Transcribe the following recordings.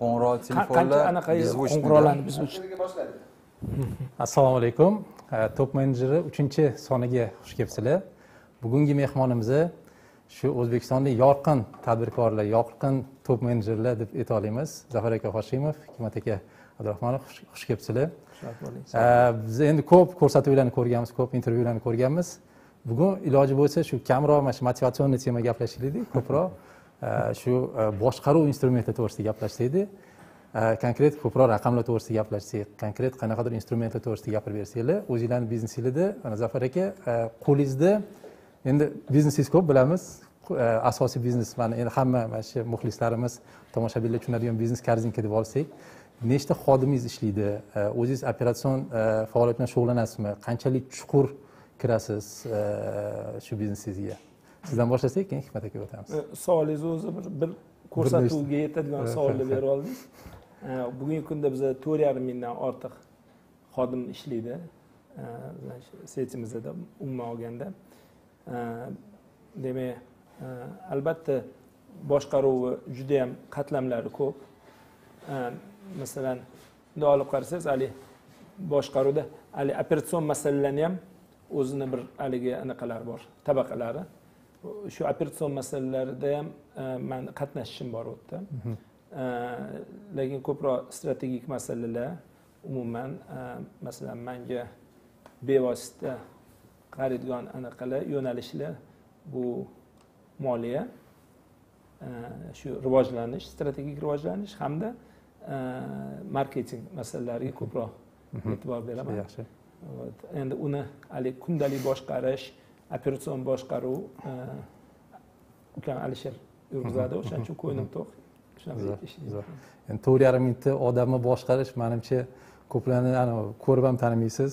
Qo'ng'iroq telefonlar biz qo'ng'iroqlarni biz o'chirishga boshladik. Assalomu alaykum. Top menejeri 3-soniga xush kelibsizlar. Bugungi mehmonimiz shu O'zbekistonda yorqin tadbirkorlar, yorqin top menejerlar deb aytamiz. Zafar aka Xoshimov, Hikmat aka Abdurahmonov, xush kelibsizlar. Biz endi ko'p ko'rsatuvlarni ko'rganmiz, ko'p intervyularni ko'rganmiz. Bugun iloji bo'lsa shu kamroq motivatsion temaga gaplashaylik dedik, ko'proq shu boshqaruv instrumenti to'g'risida gaplashsak edi. Konkret ko'proq raqamlar to'g'risida gaplashsak, konkret qanaqadir instrumentlar to'grisida gapirib bersanglar, o'zingizlarning biznesingizda, mana Zafar aka, qo'lingizda endi biznesingiz ko'p bilamiz, asosiy biznes mana endi hamma mana shu muxlislarimiz, tomoshabinlar tushunadigan biznes Korzinka deb olsak, nechta xodimingiz ishlaydi, o'zingiz operatsion faoliyat bilan shug'ullanasizmi, qanchalik chuqur kirasiz shu biznesingizga? Sizdan boshlasak, keyin Hikmat akaga o'tamiz. Savolingiz o'zi bir ko'rsatuvga yetadigan savolni berib oldingiz. Bugungi kunda bizda 4.5 dan ortiq xodim ishlaydi. Saytimizda umuman olganda. Demak, albatta boshqaruvi juda ham qatlamlari ko'p. Masalan, bunday olib qarasangiz, boshqaruvda operatsion masalalarni ham o'zini bir anaqalari bor, tabaqalari. Shu operatsion masalalarida ham men qatnashishim bor u yerda. Lekin ko'proq strategik masalalar umuman masalan menga bevosita qaraydigan anaqalar, yo'nalishlar bu moliya, shu rivojlanish, strategik rivojlanish hamda marketing masalalariga ko'proq e'tibor beraman. Yaxshi. Endi uni kundalik boshqarish, operatsion boshqaruv ukam Alisher yurgizadi, o'shaning uchun ko'nglim to'q. Endi 4.5 mingta odamni boshqarish menimcha ko'plarni ko'rib ham tanimaysiz.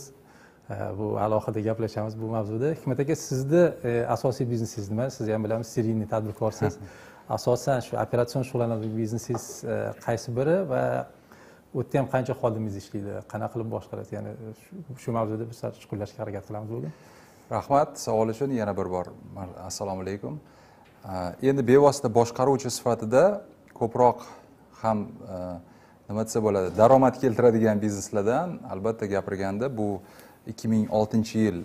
Bu alohida gaplashamiz bu mavzuda. Hikmat aka, sizda asosiy biznesingiz nima? Siz ham bilamiz, seriyli tadbirkorsiz. Asosan shu operatsion shug'ullanadigan biznesingiz qaysi biri va u yerda ham qancha xodimingiz ishlaydi, qanaqa qilib boshqarasiz? Ya'ni shu mavzuda biz sal chuqurlashga harakat qilamiz bugun. Rahmat, savol uchun yana bir bor. Assalomu alaykum. Endi bevosita boshqaruvchi sifatida ko'proq ham nima desa bo'ladi, daromad keltiradigan bizneslardan albatta gapirganda bu 2006-yil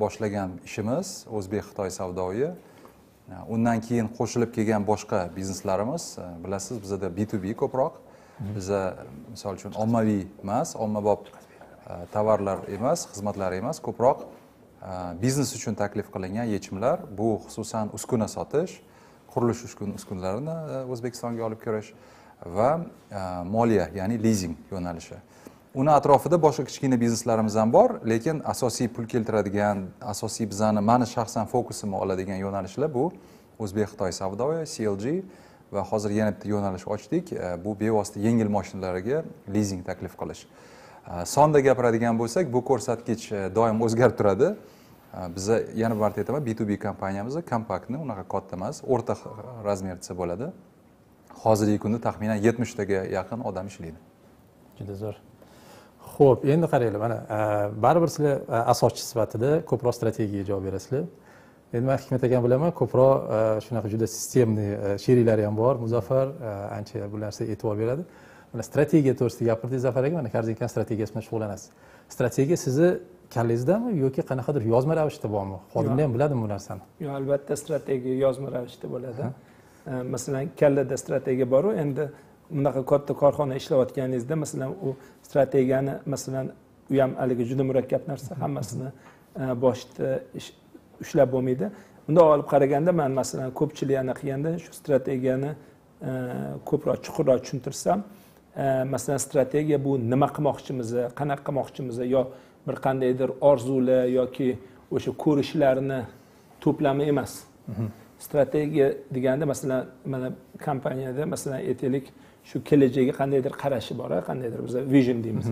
boshlagan ishimiz O'zbek Xitoy savdoyi. Undan keyin qo'shilib kelgan boshqa bizneslarimiz, bilasiz, bizda B2B ko'proq. Bizda misol uchun ommaviy emas, ommabop tovarlar emas, xizmatlar emas, ko'proq biznes uchun taklif qilingan yechimlar, bu xususan uskuna sotish, qurilish uskunalarini O'zbekistonga olib kirish va moliya, ya'ni lizing yo'nalishi. Uni atrofida boshqa kichkina bizneslarimiz ham bor, lekin asosiy pul keltiradigan, asosiy bizani meni shaxsan fokusimni oladigan yo'nalishlar bu O'zbek Xitoy savdoyi, CLG va hozir yana bitta yo'nalish ochdik, bu bevosita yengil mashinalarga lizing taklif qilish. Sonda gapiradigan bo'lsak, bu ko'rsatkich doim o'zgarib turadi. Biz yana bir marta aytaman, B2B kompaniyamiz kompaktni, unaqa katta emas, o'rta razmer desa bo'ladi. Hozirgi kunda taxminan 70 taga yaqin odam ishlaydi. Juda zo'r. Xo'p, endi qaranglar, mana baribir sizlar asoschi sifatida ko'proq strategiyaga javob berasizlar. Endi men Hikmat aka bilaman, ko'proq shunaqa juda sistemli sheriklari ham bor. Muzaffar ancha bu narsaga e'tibor beradi. Mana strategiya to'g'risida gapirdingiz Zafar aka, mana Korzinka strategiyasi bilan shug'ullanasiz. Strategiya sizni kallangizdami yoki qanaqadir yozma ravishda bormi? Xodimlar ham biladimi bu narsani? Yo'q, albatta strategiya yozma ravishda bo'ladi. Masalan, kallada strategiya bor-ku, endi bunaqa katta korxona ishlayotganingizda masalan u strategiyani masalan u ham juda murakkab narsa, hammasini boshida ushlab bo'lmaydi. Bunda olib qaraganda men masalan ko'pchilik qilganda shu strategiyani ko'proq chuqurroq tushuntirsam, masalan strategiya bu nima qilmoqchimiz, qanaqa qilmoqchimiz yo bir qandaydir orzular yoki o'sha ko'rishlarni to'plami emas. Strategiya deganda masalan mana kompaniyada masalan aytaylik shu kelajakka qandaydir qarashi bor, qandaydir biz vision deymiz.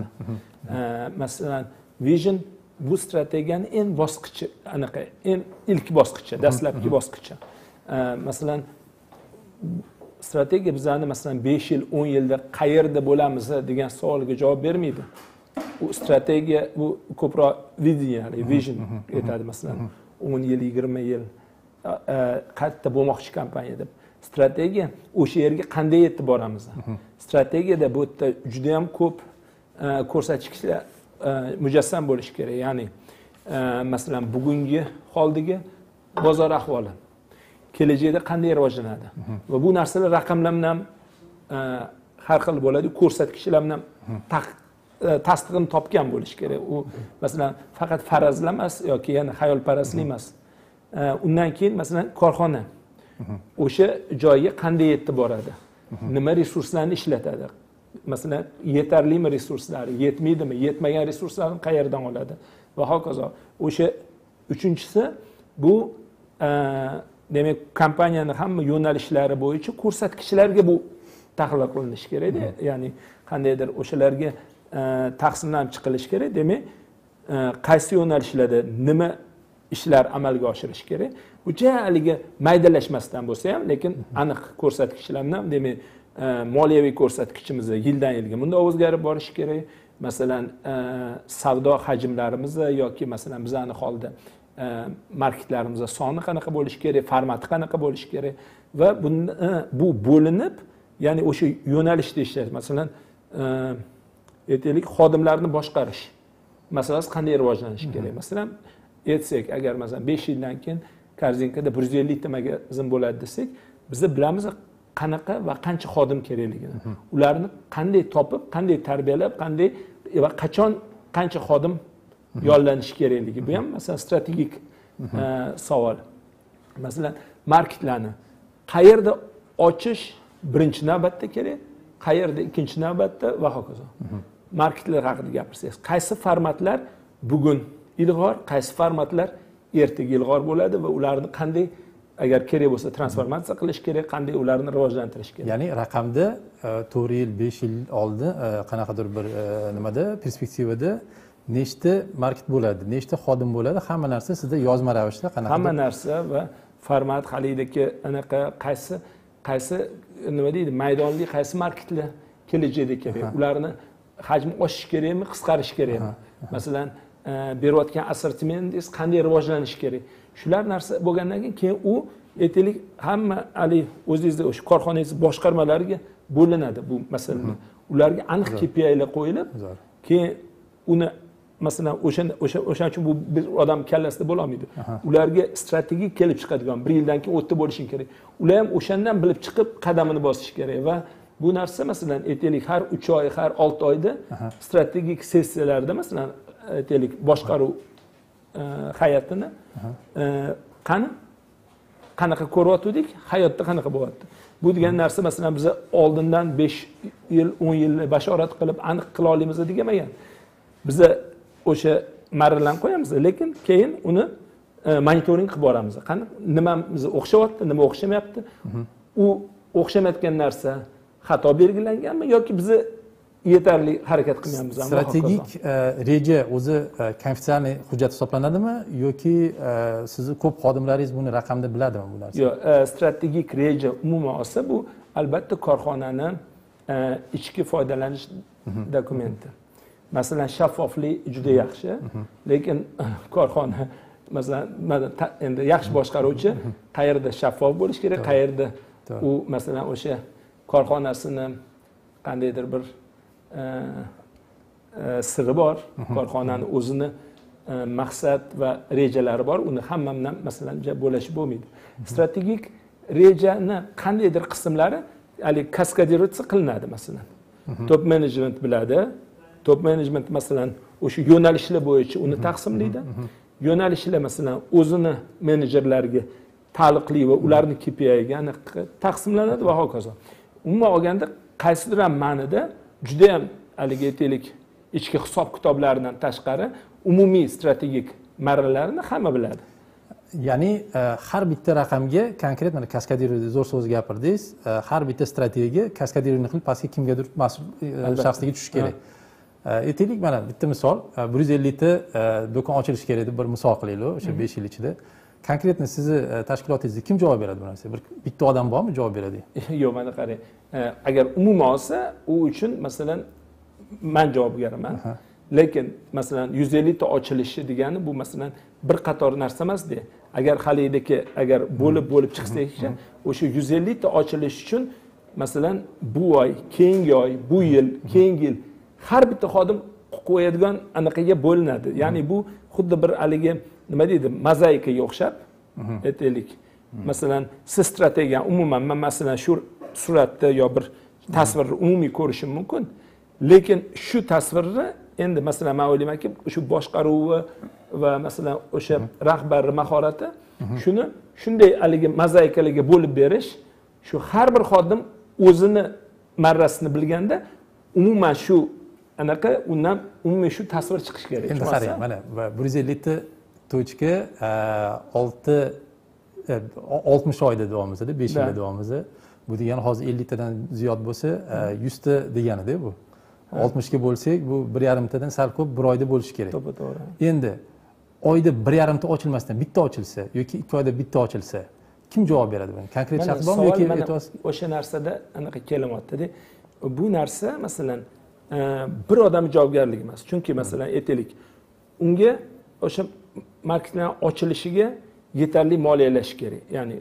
Masalan vision bu strategiyaning eng bosqichi, eng ilk bosqichi, dastlabki bosqichi. Masalan strategiya bizani masalan 5 yil, 10 yilda qayerda bo'lamiz degan savolga javob bermaydi. U strategiya bu ko'proq vision aytadi masalan 10 yil, 20 yil qayerda bo'lmoqchi kompaniya deb. strategiya o'sha yerga qanday yetib boramiz. Strategiyada bu yerda juda ham ko'p ko'rsatkichlar mujassam bo'lishi kerak. Ya'ni masalan bugungi holdagi bozor ahvoli kelajakda qanday rivojlanadi va bu narsalar raqamlarni ham har xil bo'ladi, ko'rsatkichlarni ham tasdig'ini topgan bo'lishi kerak. U masalan faqat farazlamas yoki yana xayolparastlik emas. Undan keyin masalan korxona o'sha joyga qanday yetib boradi? Nima resurslarni ishlatadi? Masalan yetarlimi resurslari, yetmaydimi? Yetmagan resurslarni qayerdan oladi? Va hokazo. O'sha uchinchisi bu demek kompaniyaning hamma yo'nalishlari bo'yicha ko'rsatkichlarga bu tahlil qilinishi kerak-da. Ya'ni qandaydir o'shalarga taqsimlanib chiqilishi kerak. Demak, qaysi yo'nalishlarda nima ishlar amalga oshirish kerak? Bu ja'aligi maydalashmasdan bo'lsa ham, lekin aniq ko'rsatkichlarni, demak, moliyaviy ko'rsatkichimiz yildan-yilga bunda o'zgarib borishi kerak. Masalan, savdo hajmlarimiz yoki masalan bizning holda marketlarimizning soni qanaqa bo'lishi kerak, formati qanaqa bo'lishi kerak va bu bo'linib, ya'ni o'sha yo'nalishda ishlash, masalan, aytaylik, xodimlarni boshqarish masalasi qanday rivojlanishi kerak? Masalan, aytsak, agar masalan 5 yildan keyin Korzinkada 150 ta magazin bo'ladi desak, biz bilamiz qanaqa va qancha xodim kerakligini. Ularni qanday topib, qanday tarbiyalab, qanday va qachon qancha xodim yollanishi kerakligi. Bu ham masalan strategik savol. Masalan, marketlarni qayerda ochish birinchi navbatda kerak, qayerda ikkinchi navbatda va hokazo. Marketlar haqida gapirsangiz, qaysi formatlar bugun ilg'or, qaysi formatlar ertaga ilg'or bo'ladi va ularni qanday agar kerak bo'lsa transformatsiya qilish kerak, qanday ularni rivojlantirish kerak. Ya'ni raqamda 4 yil, 5 yil oldi qanaqadir bir nimada perspektivada nechta market bo'ladi, nechta xodim bo'ladi, hamma narsa sizda yozma ravishda qanaqadir hamma narsa va format halidagi anaqa qaysi nima deydi, maydonli qaysi marketlar kelajakda kerak. Ularni hajmi oshish kerakmi, qisqarish kerakmi? Masalan, berayotgan assortimentingiz qanday rivojlanishi kerak? Shular narsa bo'lgandan keyin u aytaylik hamma o'zingizda o'sha korxonangiz boshqarmalariga bo'linadi bu masalani. Ularga aniq KPIlar qo'yilib, keyin uni masalan o'sha uchun bu bir odam kallasida bo'la olmaydi. Ularga strategik kelib chiqadigan bir yildan keyin o'tda bo'lishing kerak. Ular ham o'shandan bilib chiqib qadamini bosish kerak va bu narsa masalan aytaylik har 3 oy, har 6 oyda strategik sessiyalarda masalan aytaylik boshqaruv hayotini qanaqa ko'ryotdik, hayotda qanaqa bo'lyapti. Bu degan narsa masalan biz oldindan 5 yil, 10 yil bashorat qilib aniq qila olamiz degamagan. Biz o'sha marralanib qo'yamiz, lekin keyin uni monitoring qilib boramiz. Qani nimamiz o'xshayapti, nima o'xshamayapti? U o'xshamayotgan narsa xato belgilanganmi yoki biz yetarli harakat qilmayapmizmi? Strategik reja o'zi konfidensial hujjat hisoblanadimi yoki sizni ko'p xodimlaringiz buni raqamda biladimi bu narsa? Yo'q, strategik reja umuman olsa bu albatta korxonani ichki foydalanish dokumenti. Masalan, shaffoflik juda yaxshi, lekin korxona masalan endi yaxshi boshqaruvchi qayerda shaffof bo'lish kerak, qayerda u masalan o'sha korxonasini qandaydir bir siri bor, korxonani o'zini maqsad va rejalari bor, uni hammamdan masalan bo'lashi bo'lmaydi. Strategik rejani qandaydir qismlari kaskadiratsiya qilinadi masalan. Top management biladi. Top management masalan o'sha yo'nalishlar bo'yicha uni taqsimlaydi. Yo'nalishlar masalan o'zini menejerlariga taalluqli va ularni KPI'ga aniq taqsimlanadi va hokazo. Umuman olganda qaysidir ma'noda juda ham aytaylik ichki hisob kitoblaridan tashqari umumiy strategik marralarni hamma biladi. Ya'ni har bitta raqamga konkret mana kaskadirni zo'r so'z gapirdingiz, har bitta strategiya kaskadirni qilib pastga kimgadir mas'ul shaxsga tushish kerak. Aytaylik mana bitta misol 150 ta do'kon ochilishi kerak deb bir misol qilaylik o'sha 5 yil ichida. Konkretni sizni tashkilotingizda kim javob beradi bu narsaga? Bitta odam bormi javob beradi? Yo'q, mana qarang. Agar umuman olsa, u uchun masalan men javobgarman. Lekin masalan 150 ta ochilishi degani bu masalan bir qator narsa emas de. Agar halidagi agar bo'lib chiqsa ekan, o'sha 150 ta ochilish uchun masalan bu oy, keyingi oy, bu yil, keyingi yil har bitta xodim qo'yadigan anaqaga bo'linadi. Ya'ni bu xuddi bir haligi nima deydi, mozaikaga o'xshab aytaylik. Masalan, siz strategiya umuman men masalan shu suratda yo bir tasvirni umumiy ko'rishim mumkin. Lekin shu tasvirni endi masalan men o'ylaymanki, shu boshqaruvi va masalan o'sha rahbarni mahorati shuni shunday haligi mozaikalarga bo'lib berish, shu har bir xodim o'zini marrasini bilganda umuman shu anaqa undan umumiy shu tasvir chiqish kerak. Endi qarang, mana 150 ta to'chka 60 oyda davom etadi, 5 yilda davom etadi. Bu degani hozir 50 tadan ziyod bo'lsa, 100 ta deganida bu. 60 ga bo'lsak, bu 1.5 tadan sal ko'p bir oyda bo'lishi kerak. To'g'ri. Endi oyda 1.5 ta ochilmasdan bitta ochilsa yoki 2 oyda bitta ochilsa, kim javob beradi bunga? Konkret shaxs bormi yoki o'sha narsada anaqa kelamoyapti-da. Bu narsa masalan bir odam javobgarligi emas. Chunki masalan aytaylik, unga o'sha marketlar ochilishiga yetarli moliyalash kerak. Ya'ni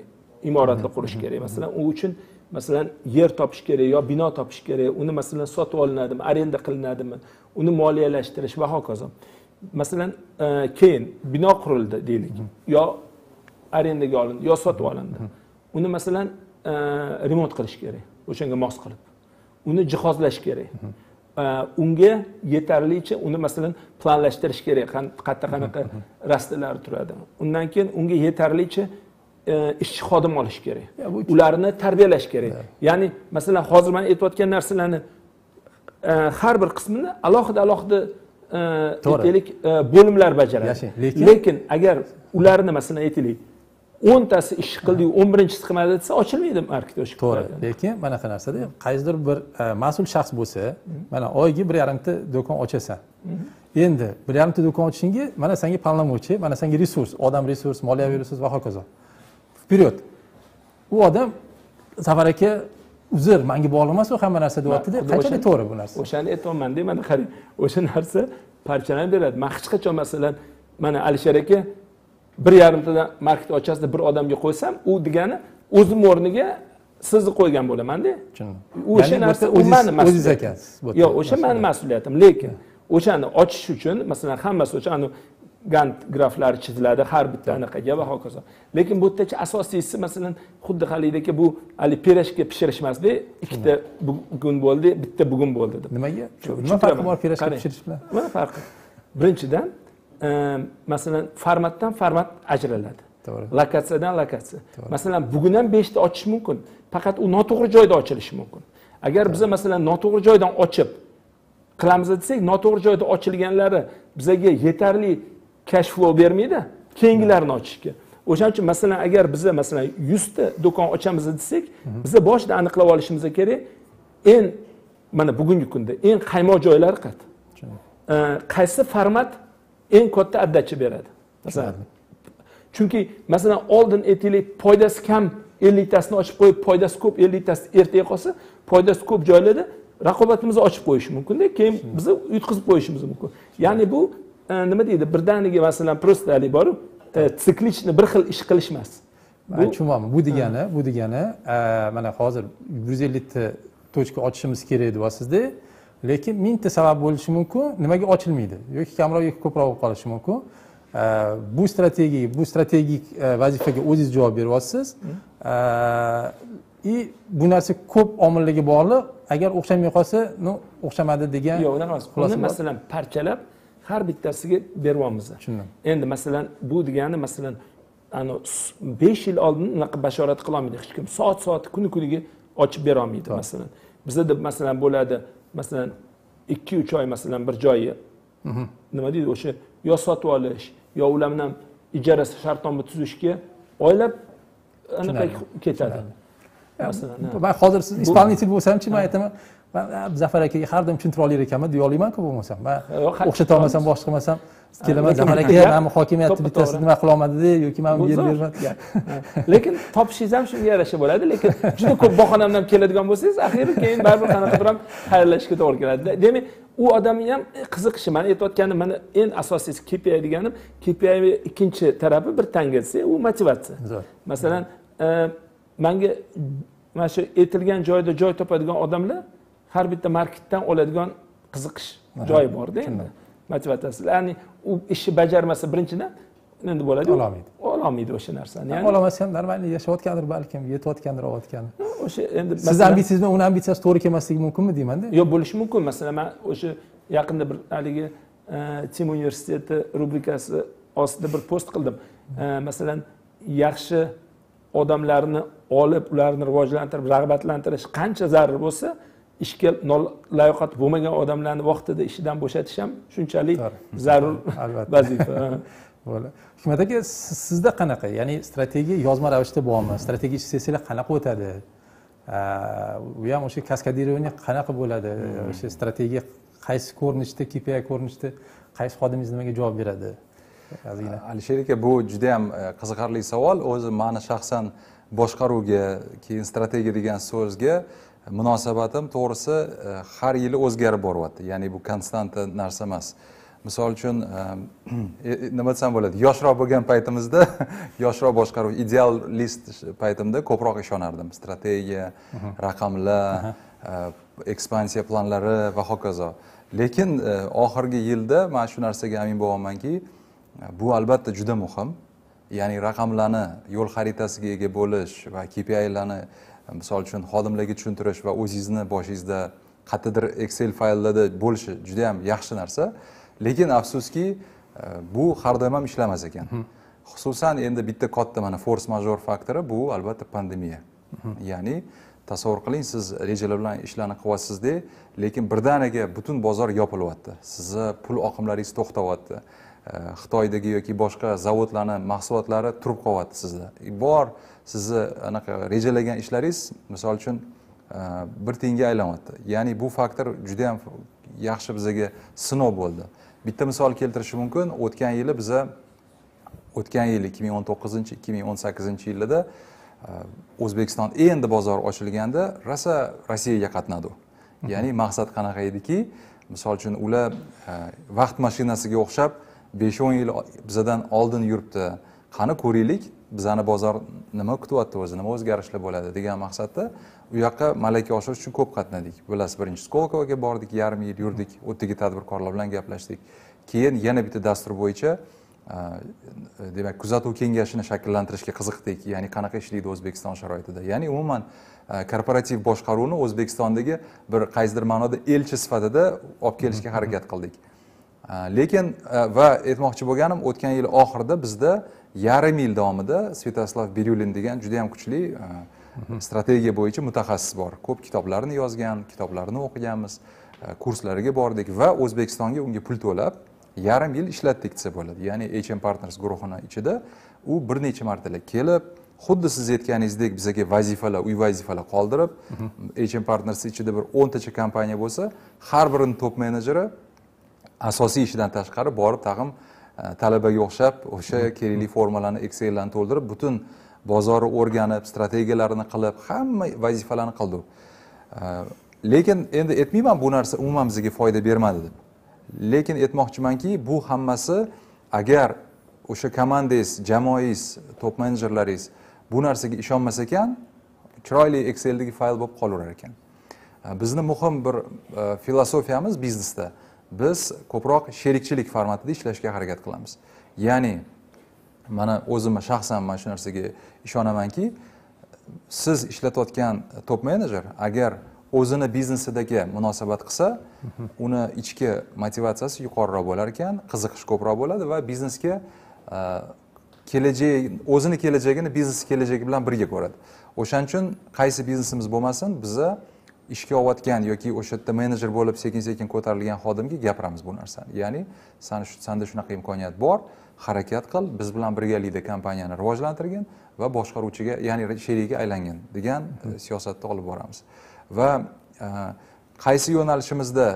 imoratni qurish kerak. Masalan, u uchun masalan yer topish kerak yo bino topish kerak. Uni masalan sotib olinadimi, arenda qilinadimi, uni moliyalashtirish va hokazo. Masalan, keyin bino qurildi deylik, yo arendaga olindi, yo sotib olindi. Uni masalan remont qilish kerak, o'shanga mos qilib. Uni jihozlash kerak. Unga yetarlicha uni masalan planlashtirish kerak, qanaqa rastalar turadi. Undan keyin unga yetarlicha ishchi xodim olish kerak. Ularni tarbiyalash kerak. Ya'ni masalan hozir men aytayotgan narsalarni har bir qismini alohida aytaylik bo'limlar bajaradi. Lekin agar ularni masalan aytaylik 10 tasi ish qildi, 11-si qilmadi desa ochilmaydi market o'sha. To'g'ri. Lekin mana qanaqa narsada qaysidir bir mas'ul shaxs bo'lsa, mana oyga 1.5 ta do'kon ochasan. Endi 1.5 ta do'kon ochishingga mana senga planlovchi, mana senga resurs, odam resurs, moliyaviy resurs va hokazo. Period. U odam Zafar aka uzr, menga bog'liq emas, u hamma narsa deyapti-da. Qanchalik to'g'ri bu narsa? O'shani aytolmanda, mana qarang, o'sha narsa parchalanib beradi. Men hech qachon masalan mana Alisher aka 1.5 tadan market ochasida bir odamga qo'ysam, u degani o'zim o'rniga sizni qo'ygan bo'laman-da. O'sha narsa o'zimning mas'uliyatim. Yo'q, o'sha mening mas'uliyatim, lekin o'shani ochish uchun masalan hammasi o'sha Gantt graflari chiziladi, har bitta anaqaga va hokazo. Lekin bu yerdachi asosiysi masalan xuddi halidagi bu ali pirojka pishirish emas-da, ikkita bugun bo'ldi, bitta bugun bo'ldi deb. Nimaga? Nima farqi bor pirojka pishirish bilan? Nima farqi? Birinchidan masalan formatdan format ajraladi. To'g'ri. Lokatsiyadan lokatsiya. Masalan, bugun ham 5 ta ochish mumkin, faqat u noto'g'ri joyda ochilishi mumkin. Agar biz masalan noto'g'ri joydan ochib qilamiz desak, noto'g'ri joyda ochilganlari bizga yetarli cash flow bermaydi, keyingilarini ochishga. O'shaning uchun masalan agar biz masalan 100 ta do'kon ochamiz desak, biz boshda aniqlab olishimiz kerak, eng mana bugungi kunda eng qaymoq joylari qaysi format eng katta addatchi beradi. Chunki masalan oldin aytaylik foydasi kam 50 tasini ochib qo'yib, foydasi ko'p 50 tasini ertaga qolsa, foydasi ko'p joylarda raqobatimizni ochib qo'yish mumkin-da, keyin biz yutqizib qo'yishimiz mumkin. Ya'ni bu nima deydi, birdaniga masalan prostalik borib, siklichni bir xil ish qilish emas. Men tushunyapman. Bu degani mana hozir 150 ta to'chka ochishimiz kerak deb aytasiz-da. Lekin 1000 ta sabab bo'lishi mumkin, nimaga ochilmaydi yoki kamroq yoki ko'proq qolishi mumkin. Bu strategik vazifaga o'zingiz javob beryapsiz. I bu narsa ko'p omillarga bog'liq. Agar o'xshamay qolsa, o'xshamadi degan. Yo'q, unaqa emas. Uni masalan parchalab har bittasiga beryapmiz. Endi masalan bu degani masalan 5 yil oldin unaqa bashorat qila olmaydi hech kim. Soat-soat, kuni-kuniga ochib bera olmaydi masalan. Bizda masalan bo'ladi, masalan 2-3 oy masalan bir joyi nima deydi, o'sha yo sotib olish, yo ular bilan ijara shartnoma tuzishga oylab anaqa ketadi. Ben hazır siz İspanyolca bilmesem ki ben aytman ben Zafar akaga her daim tushuntirib olar ekanman deya olmayman-ku bo'lmasam. Men o'xshata olmasam, boshqa qilmasam kelaman Zafar aka ham muhokamiyatni bittasini nima qila olmadi-da yoki men yer bermadim. Lekin topishingiz ham shunga yarasha bo'ladi, lekin juda ko'p bahonamdan ham keladigan bo'lsangiz, axir keyin baribir qanaqa bir ham xayrlashishga to'g'ri keladi. Demak, u odamning ham qiziqishi, men aytayotganim, mana eng asosiysi KPI deganim, KPI ikkinchi tarafi bir tangasi, u motivatsiya. Masalan, menga mana shu aytilgan joyda joy topadigan odamlar har bitta marketdan oladigan qiziqish joyi bor-da endi. Motivatsiyasi. Ya'ni u ishni bajarmasa birinchidan endi bo'ladi, ololmaydi o'sha narsani. Ya'ni olamasa ham normalni yashayotgandir balkim, yetayotgandir, o'tayotgandir. O'sha endi siz ambitsiyasiz bilan uning ambitsiyasi to'g'ri kelmasligi mumkinmi deyman-da? Yo'q, bo'lishi mumkin. Masalan, men o'sha yaqinda bir haligi Tim universiteti rubrikasi ostida bir post qildim. Masalan, yaxshi odamlarni olib, ularni rivojlantirib, rag'batlantirish qancha zarur bo'lsa, ishga layoqat bo'lmagan odamlarni vaqtida ishidan bo'shatish ham shunchalik zarur vazifa. Hikmat aka, sizda qanaqa? Ya'ni strategiya yozma ravishda bormi? Strategiya sessiyalar qanaqa o'tadi? U ham o'sha kaskadiruvni qanaqa bo'ladi? O'sha strategiya qaysi ko'rinishda, KPI ko'rinishda, qaysi xodimingiz nimaga javob beradi? Alisher aka, bu juda ham qiziqarli savol. O'zi meni shaxsan boshqaruvga, keyin strategiya degan so'zga munosabatim to'g'risi har yili o'zgarib boryapti. Ya'ni bu konstanta narsa emas. Misol uchun nima desam bo'ladi, yoshroq bo'lgan paytimizda yoshroq boshqaruv idealist paytimda ko'proq ishonardim. Strategiya, raqamlar, ekspansiya planlari va hokazo. Lekin oxirgi yilda men shu narsaga amin bo'lganmanki, bu albatta juda muhim. Ya'ni raqamlarni yo'l xaritasiga ega bo'lish va KPI'larni misol uchun xodimlarga tushuntirish va o'zingizni boshingizda qayerdadir Excel fayllarda bo'lishi juda ham yaxshi narsa. Lekin afsuski, bu har doim ham ishlamas ekan. Xususan endi bitta katta mana force major faktori bu albatta pandemiya. Ya'ni tasavvur qiling, siz rejalar bilan ishlarni qilyapsiz-da, lekin birdaniga butun bozor yopilyapti. Sizga pul oqimlaringiz to'xtayapti. Xitoydagi yoki boshqa zavodlarning mahsulotlari turib qolyapti sizda. Bor sizni anaqa rejalagan ishlaringiz, misol uchun, bir tiyinga aylanyapti. Ya'ni bu faktor juda ham yaxshi bizga sinov bo'ldi. Bitta misol keltirishim mumkin. O'tgan yili 2019-2018-yillarda O'zbekiston endi bozor ochilganda rosa Rossiyaga qatnadi. Ya'ni maqsad qanaqa ediki? Misol uchun ular vaqt mashinasiga o'xshab 5-10 yil bizadan oldin yuribdi. Qani ko'raylik, bizani bozor nima kutyapti o'zi, nima o'zgarishlar bo'ladi degan maqsadda u yoqqa malaka oshirish uchun ko'p qatnadik. Bilasiz, birinchi Skolokovaga bordik, yarim yil yurdik, u yerdagi tadbirkorlar bilan gaplashdik. Keyin yana bitta dastur bo'yicha demak, kuzatuv kengashini shakllantirishga qiziqdik. Ya'ni qanaqa ishlaydi O'zbekiston sharoitida. Ya'ni umuman korporativ boshqaruvni O'zbekistondagi bir qaysidir ma'noda elchi sifatida olib kelishga harakat qildik. Lekin va aytmoqchi bo'lganim, o'tgan yil oxirida bizda yarim yil davomida Svetoslav Biryulin degan juda ham kuchli strategiya bo'yicha mutaxassis bor. Ko'p kitoblarini yozgan, kitoblarini o'qiganmiz, kurslariga bordik va O'zbekistonga unga pul to'lab yarim yil ishlatdik desa bo'ladi. Ya'ni H&M Partners guruhining ichida u bir necha martalar kelib, xuddi siz aytganingizdek bizga vazifalar, uy vazifalar qoldirib, H&M Partners ichida bir 10 tacha kompaniya bo'lsa, har birining top menejeri asosiy ishidan tashqari borib tag'im talabaga o'xshab o'sha kerakli formalarni Excel'dan to'ldirib, butun bozorni o'rganib, strategiyalarini qilib, hamma vazifalarni qildi. Lekin endi aytmayman bu narsa umuman bizga foyda bermadi deb. Lekin aytmoqchimanki, bu hammasi agar o'sha komandangiz, jamoangiz, top menejerlaringiz bu narsaga ishonmas ekan, chiroyli Excel'dagi fayl bo'lib qolaverar ekan. Bizning muhim bir filosofiyamiz biznesda. Biz ko'proq sherikchilik formatida ishlashga harakat qilamiz. Ya'ni mana o'zimni shaxsan mana shu narsaga ishonamanki, siz ishlatayotgan top menejer agar o'zini biznesidaga munosabat qilsa, uni ichki motivatsiyasi yuqoriroq bo'lar ekan, qiziqish ko'proq bo'ladi va biznesga o'zini kelajagini biznes kelajagi bilan birga ko'radi. O'shaning uchun qaysi biznesimiz bo'lmasin, biza ishga olayotgan yoki o'sha yerda menejer bo'lib sekin-sekin ko'tarilgan xodimga gapiramiz bu narsani. Ya'ni sanda shunaqa imkoniyat bor, harakat qil, biz bilan birgalikda kompaniyani rivojlantirgin va boshqaruvchiga, ya'ni sherigiga aylangin degan siyosatni olib boramiz. Va qaysi yo'nalishimizda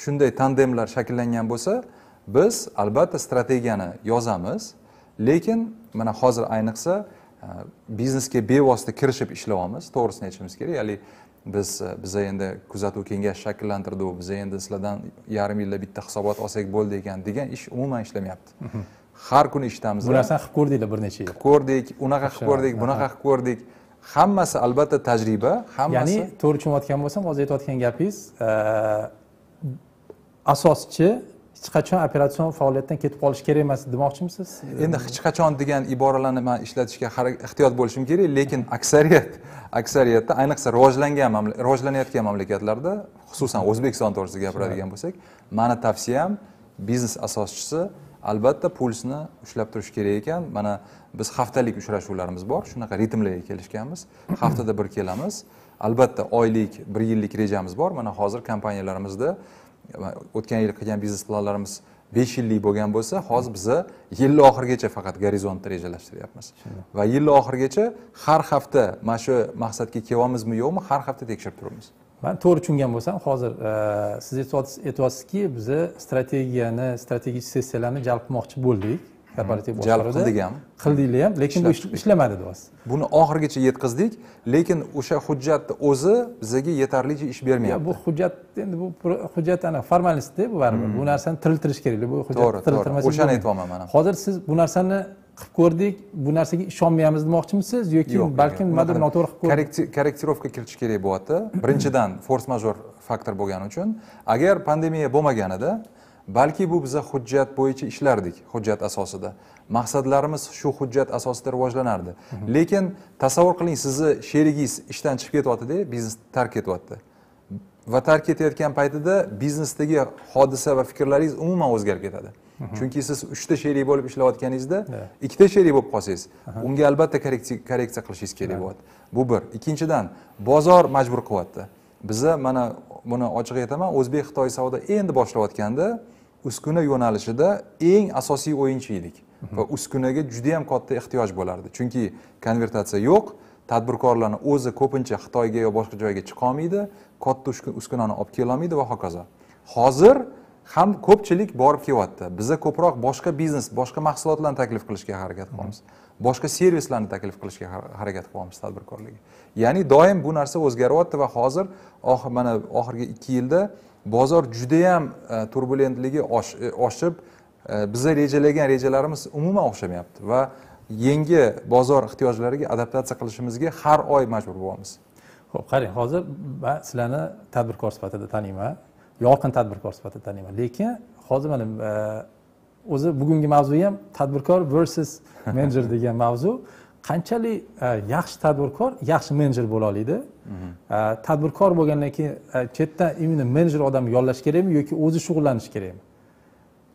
shunday tandemlar shakllangan bo'lsa, biz albatta strategiyani yozamiz, lekin mana hozir ayniqsa biznesga bevosita kirishib ishlayapmiz, to'g'risini aytishimiz kerak. Ya'ni biz endi kuzatuv kengash shakllantirdik, biz endi sizlardan yarim yilda bitta hisobot olsak bo'ldi ekan degan ish umuman ishlamayapti. Har kuni ishtamiz. Bu narsani qilib ko'rdinglar bir necha yil. Ko'rdik, unaqa qilib ko'rdik, bunaqa qilib ko'rdik. Hammasi albatta tajriba, hammasi. Ya'ni to'g'ri tushunayotgan bo'lsam, hozir aytayotgan gapingiz asoschi hech qachon operatsion faoliyatdan ketib qolish kerak emas demoqchimisiz? Endi hech qachon degan iboralarni men ishlatishga ehtiyot bo'lishim kerak, lekin aksariyatda ayniqsa rivojlanayotgan mamlakatlarda, xususan O'zbekiston to'g'risida gapiradigan bo'lsak, meni tavsiyam biznes asoschisi albatta pulsni ushlab turish kerak ekan. Mana biz haftalik uchrashuvlarimiz bor, shunaqa ritmlarga kelishganmiz. Haftada bir kelamiz. Albatta oylik, bir yillik rejamiz bor. Mana hozir kompaniyalarimizda o'tgan yil qilgan biznes planlarimiz 5 yillik bo'lgan bo'lsa, hozir biz yil oxirigacha faqat gorizontni rejalashtiryapmiz. Va yil oxirigacha har hafta mana shu maqsadga kelyapmizmi yo'qmi, har hafta tekshirib turamiz. Ben to'g'ri tushungan bo'lsam, hozir siz aytyapsizki, biz strategiyani, strategik sessiyalarni jalb qilmoqchi bo'ldik. Korporativ boshqaruvda qildinglar ham, lekin bu ishlamadi deysiz. Buni oxirigacha yetkazdik, lekin o'sha hujjatni o'zi bizga yetarlicha ish bermayapti. Bu hujjat, endi bu hujjat ana formalist-da bu baribir. Bu narsani tiriltirish kerak, bu hujjatni tiriltirmasak. O'shani aytayapman mana. Hozir siz bu narsani qilib ko'rdik, bu narsaga ishonmaymiz demoqchimisiz yoki balki nimadir noto'g'ri qilib ko'rdik. Korrektirovka kiritish kerak bo'lyapti. Birinchidan force major faktor bo'lgani uchun, agar pandemiya bo'lmaganida balki bu biza hujjat bo'yicha ishlardik, hujjat asosida. Maqsadlarimiz shu hujjat asosida rivojlanardi. Lekin tasavvur qiling, sizni sherigingiz ishdan chiqib ketyapti-da, biznes tark etyapti. Va tark etayotgan paytida biznesdagi hodisa va fikrlaringiz umuman o'zgarib ketadi. Chunki siz 3 ta sherik bo'lib ishlayotganingizda 2 ta sherik bo'lib qolsangiz, unga albatta korreksiya qilishingiz kerak bo'ladi. Bu bir. Ikkinchidan, bozor majbur qilyapti. Biza mana buni ochiq aytaman, O'zbek Xitoy savdo endi boshlayotganda uskuna yo'nalishida eng asosiy o'yinchi edik va uskunaga juda ham katta ehtiyoj bo'lardi. Chunki konvertatsiya yo'q, tadbirkorlarning o'zi ko'pincha Xitoyga yo boshqa joyga chiqa olmaydi, katta uskunani olib kela olmaydi va hokazo. Hozir ham ko'pchilik borib kelyapti. Biz ko'proq boshqa biznes, boshqa mahsulotlarni taklif qilishga harakat qilamiz. Boshqa servislarni taklif qilishga harakat qilamiz tadbirkorlarga. Ya'ni doim bu narsa o'zgaryapti va hozir mana oxirgi 2 yilda bozor juda ham turbulentligi oshib, biz rejalagan rejalarimiz umuman o'xshamayapti va yangi bozor ehtiyojlariga adaptatsiya qilishimizga har oy majbur bo'lamiz. Xo'p, qarang, hozir men sizlarni tadbirkor sifatida taniyman, yorqin tadbirkor sifatida taniyman, lekin hozir mana o'zi bugungi mavzu ham tadbirkor versus menejer degan mavzu. Qanchalik yaxshi tadbirkor, yaxshi menejer bo'la oladi? Tadbirkor bo'lgandan keyin chetdan imni menejer odamni yollash kerakmi yoki o'zi shug'ullanish kerakmi?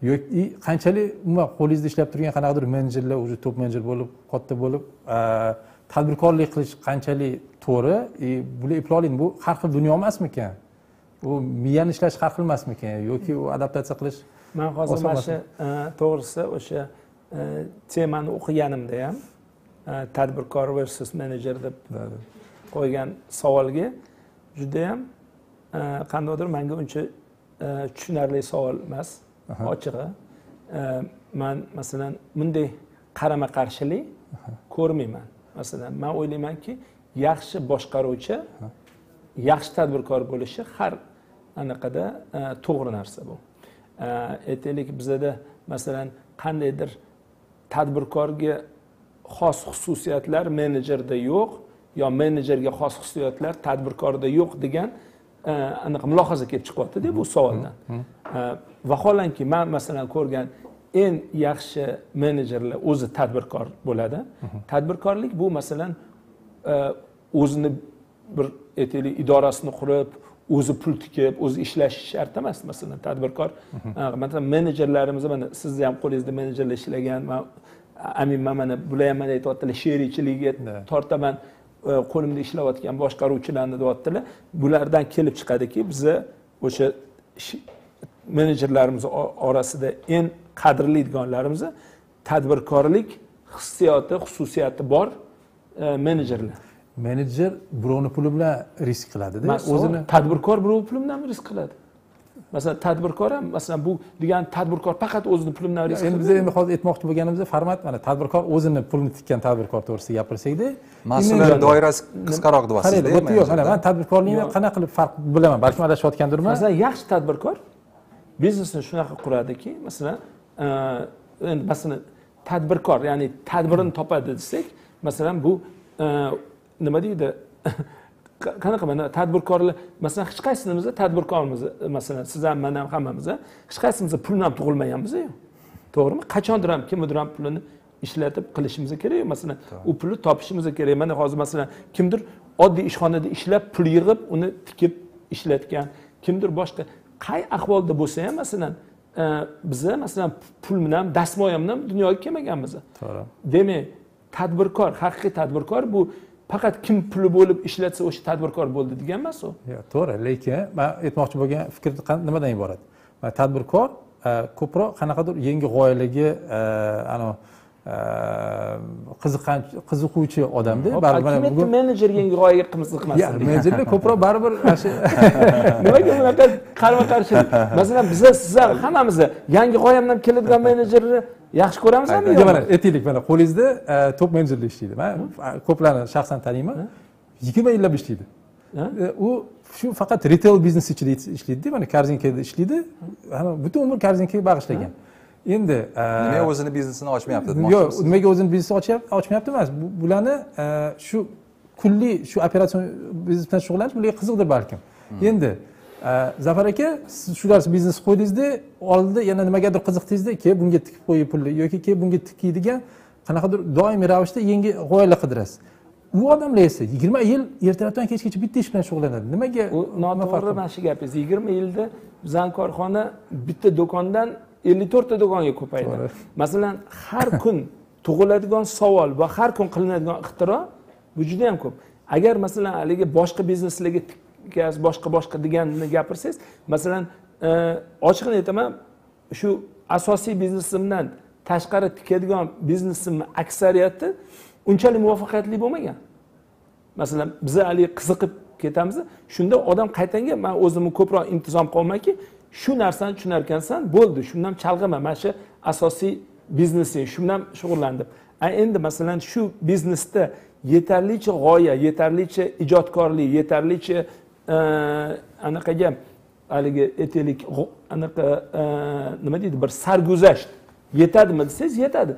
Yoki qanchalik umuman qo'lingizda ishlab turgan qanaqadir menejerlar, o'zi top menejer bo'lib, katta bo'lib tadbirkorlik qilish qanchalik to'g'ri? Buni iploqlik bu har xil dunyo emasmikan? U miyani ishlash har xil emasmikan yoki u adaptatsiya qilish? Men hozir mana shu to'g'risi o'sha temani o'qiganimda ham tadbirkor versus menejer deb qo'ygan savolga juda ham qandaydir menga uncha tushunarli savol emas ochig'i. Men masalan bunday qarama-qarshilik ko'rmayman. Masalan, men o'ylaymanki, yaxshi boshqaruvchi, yaxshi tadbirkor bo'lishi har anaqada to'g'ri narsa bu. Aytaylik, bizda masalan qandaydir tadbirkorga xos xususiyatlar menejerda yo'q yo menejerga xos xususiyatlar tadbirkorda yo'q degan aniq mulohaza kelib chiqyapti-da bu savoldan. Vaholanki men masalan ko'rgan eng yaxshi menejerlar o'zi tadbirkor bo'ladi. Tadbirkorlik bu masalan o'zini bir aytaylik idorasini qurib, o'zi pul tikib, o'zi ishlash shart emas masalan tadbirkor. Masalan menejerlarimiz mana sizni ham qo'lingizda menejerlar ishlagan, men aminman mana bular ham aytayotdilar, sherikchiligiga tortaman qo'limda ishlayotgan boshqaruvchilarni deyaptilar. Bulardan kelib chiqadiki, biz o'sha menejerlarimiz orasida eng qadrli deganlarimiz tadbirkorlik hissiyoti, xususiyati bor menejerlar. Menejer birovni puli bilan risk qiladi, o'zini tadbirkor birovni puli bilan risk qiladi. Mesela tadbirkor ham, mesela bu degan tadbirkor faqat o'zini pulimdan risk. Endi biz endi hozir aytmoqchi bo'lganimizda format mana tadbirkor o'zini pulini tikkan tadbirkor to'g'risida gapirsakda, mas'uliyat doirasi qisqaroq deb asli. Qarang, yo'q, mana men tadbirkorlikni qanaqa qilib farq bilaman, balki adashayotgandirman. Masalan, yaxshi tadbirkor biznesini shunaqa quradiki, masalan, endi masalan tadbirkor, ya'ni tadbirini topadi desak, masalan bu nima deydi? Qanaqa mana tadbirkorlar masalan hech qaysimizda tadbirkormiz, masalan siz ham men ham hammamiz hech qaysimiz pulni ham tug'ilmaganmiz-ku. To'g'rimi? Qachondir ham kimdir ham pulini ishlatib qilishimiz kerak, masalan u pulni topishimiz kerak. Mana hozir masalan kimdir oddiy ishxonada ishlab pul yig'ib, uni tikib ishlatgan, kimdir boshqa qay ahvolda bo'lsa ham masalan biz masalan pul bilan, dastmoya bilan dunyoga kelmaganmiz. To'g'ri. Demak, tadbirkor, haqiqiy tadbirkor bu faqat kim puli bo'lib ishlatsa o'sha tadbirkor bo'ldi degan emas u. Yo'q, to'g'ri, lekin men aytmoqchi bo'lgan fikr nimadan iborat? Mana tadbirkor ko'proq qanaqadir yangi g'oyaligi qiziquvchi odamda, baribir bugun menejer yangi g'oyaga qiziqmasin. Menejerlar ko'proq baribir nimaga bunaqa qarama-qarshi. Masalan, biz sizlar hammamiz yangi g'oyamdan keladigan menejerni yaxshi ko'ramizmi? Mana aytaylik, mana qo'lingizda top menejerlik ishlaydi. Men ko'plarni shaxsan taniyman. 20 yillab ishlaydi. U shu faqat retail biznes ichida ishlaydi, mana Korzinkada ishlaydi. Butun umr Korzinkaga bag'ishlagan. Endi nima o'zini biznesini ochmayapti demoqchisiz? Yo'q, nimaga o'zini biznesini ochmayapti emas. Bularni shu kunlik shu operatsion biznes bilan shug'ullanish bularga qiziqdir balkim. Endi Zafar aka, siz shu darsi biznes qo'ydingizda, oldida yana nimagadir qiziqdingizda, keyin bunga tikib qo'yib pulni yoki keyin bunga tikadigan qanaqadir doimiy ravishda yangi g'oyalar qidirasiz. U odamlar esa 20 yil ertalabdan kechgacha bitta ish bilan shug'ullanadi. Nimaga? U noto'g'ri mana shu gapingiz. 20 yilda zankorxona bitta do'kondan 54 ta do'konga ko'paydi. Masalan, har kun tug'iladigan savol va har kun qilinadigan ixtiro bu juda ham ko'p. Agar masalan haliga boshqa bizneslarga boshqa deganini gapirsangiz, masalan ochiqni aytaman, shu asosiy biznesimdan tashqari tikadigan biznesimni aksariyati unchalik muvaffaqiyatli bo'lmagan. Masalan, biz hali qiziqib ketamiz, shunda odam qaytanga men o'zimni ko'proq intizom qilmanki, shu narsani tushunar ekansan, bo'ldi, shundan chalg'ama, mana shu asosiy biznesing, shundan shug'ullandim. Endi masalan shu biznesda yetarlicha g'oya, yetarlicha ijodkorlik, yetarlicha anaqaga haligi aytaylik anaqa nima deydi bir sarguzasht yetadimi desangiz yetadi.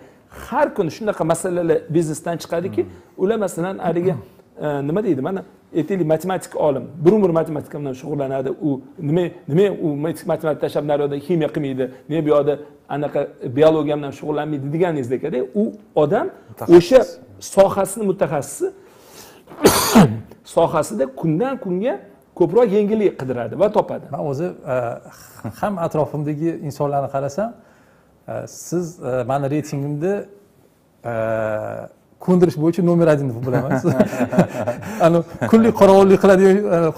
Har kuni shunaqa masalalar biznesdan chiqadiki, ular masalan haligi nima deydi, mana aytaylik matematik olim burun-bur matematika bilan shug'ullanadi, u nima u matematikani tashlab naryoqda kimyo qilmaydi, nima bu yoqda anaqa biologiya bilan shug'ullanmaydi deganingizdek-da, u odam o'sha sohasini mutaxassisi sohasida kundan kunga ko'proq yengillik qidiradi va topadi. Men o'zi ham atrofimdagi insonlarni qarasam, siz meni reytingimda ko'ndirish bo'yicha nomer 1 deb bilaman. Ana kunlik qorovullik qiladi,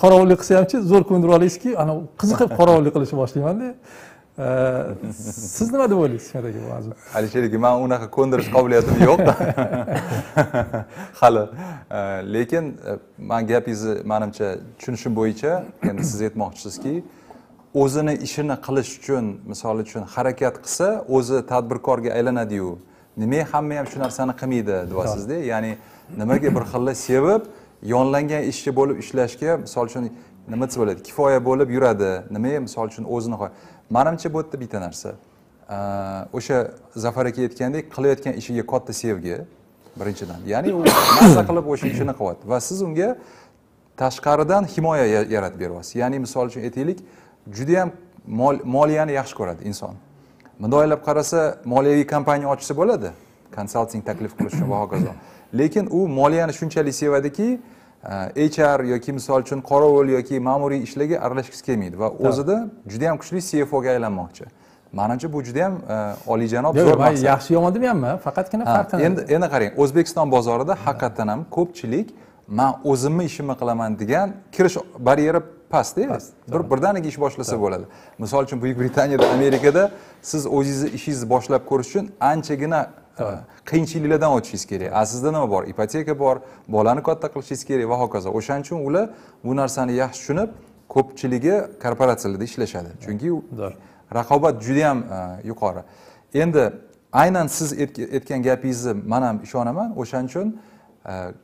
qorovullik qilsa hamchi zo'r ko'ndira olasizki, ana qiziqib qorovullik qilishni boshlaymanda. Siz nima deb o'ylaysiz haqidagi mavzu? Alisher aka, men unaqa ko'ndirish qobiliyatim yo'q-da. Hali. Lekin men gapingizni menimcha tushunishim bo'yicha, endi siz aytmoqchisizki, o'zini ishini qilish uchun, misol uchun harakat qilsa, o'zi tadbirkorga aylanadi-yu. Nima hamma ham shu narsani qilmaydi deyapsiz-da? Ya'ni nimaga bir xilla sevib, yonlangan ishchi bo'lib ishlashga, misol uchun nima desa bo'ladi, kifoya bo'lib yuradi. Nimaga misol uchun o'zini manimcha bu yerda bitta narsa. O'sha Zafar aka aytgandek, qilayotgan ishiga katta sevgi birinchidan. Ya'ni u narsa qilib o'sha ishini qilyapti va siz unga tashqaridan himoya yaratib beryapsiz. Ya'ni misol uchun aytaylik, juda ham moliyani yaxshi ko'radi inson. Bunday o'ylab qarasa, moliyaviy kompaniya ochsa bo'ladi, konsalting taklif qilish va hokazo. Lekin u moliyani shunchalik sevadiki, HR yoki misol uchun qorovul yoki ma'muriy ishlarga aralashgisi kelmaydi va o'zida juda ham kuchli CFO ga aylanmoqchi. Menimcha bu juda ham olijanob zo'r maqsad. Yo'q, yaxshi yomon demayman, faqatgina farqini. Endi qarang, O'zbekiston bozorida haqiqatan ham ko'pchilik men o'zimni ishimni qilaman degan kirish baryeri past değil mi? Birdaniga ish boshlasa bo'ladi. Misol uchun Buyuk Britaniyada, Amerikada siz o'zingizni ishingizni boshlab ko'rish uchun anchagina qiyinchiliklardan o'tishingiz kerak. Sizda nima bor? Ipoteka bor, bolani katta qilishingiz kerak va hokazo. O'shaning uchun ular bu narsani yaxshi tushunib, ko'pchiligi korporatsiyalarda ishlashadi. Chunki raqobat juda ham yuqori. Endi aynan siz aytgan gapingizni men ham ishonaman. O'shaning uchun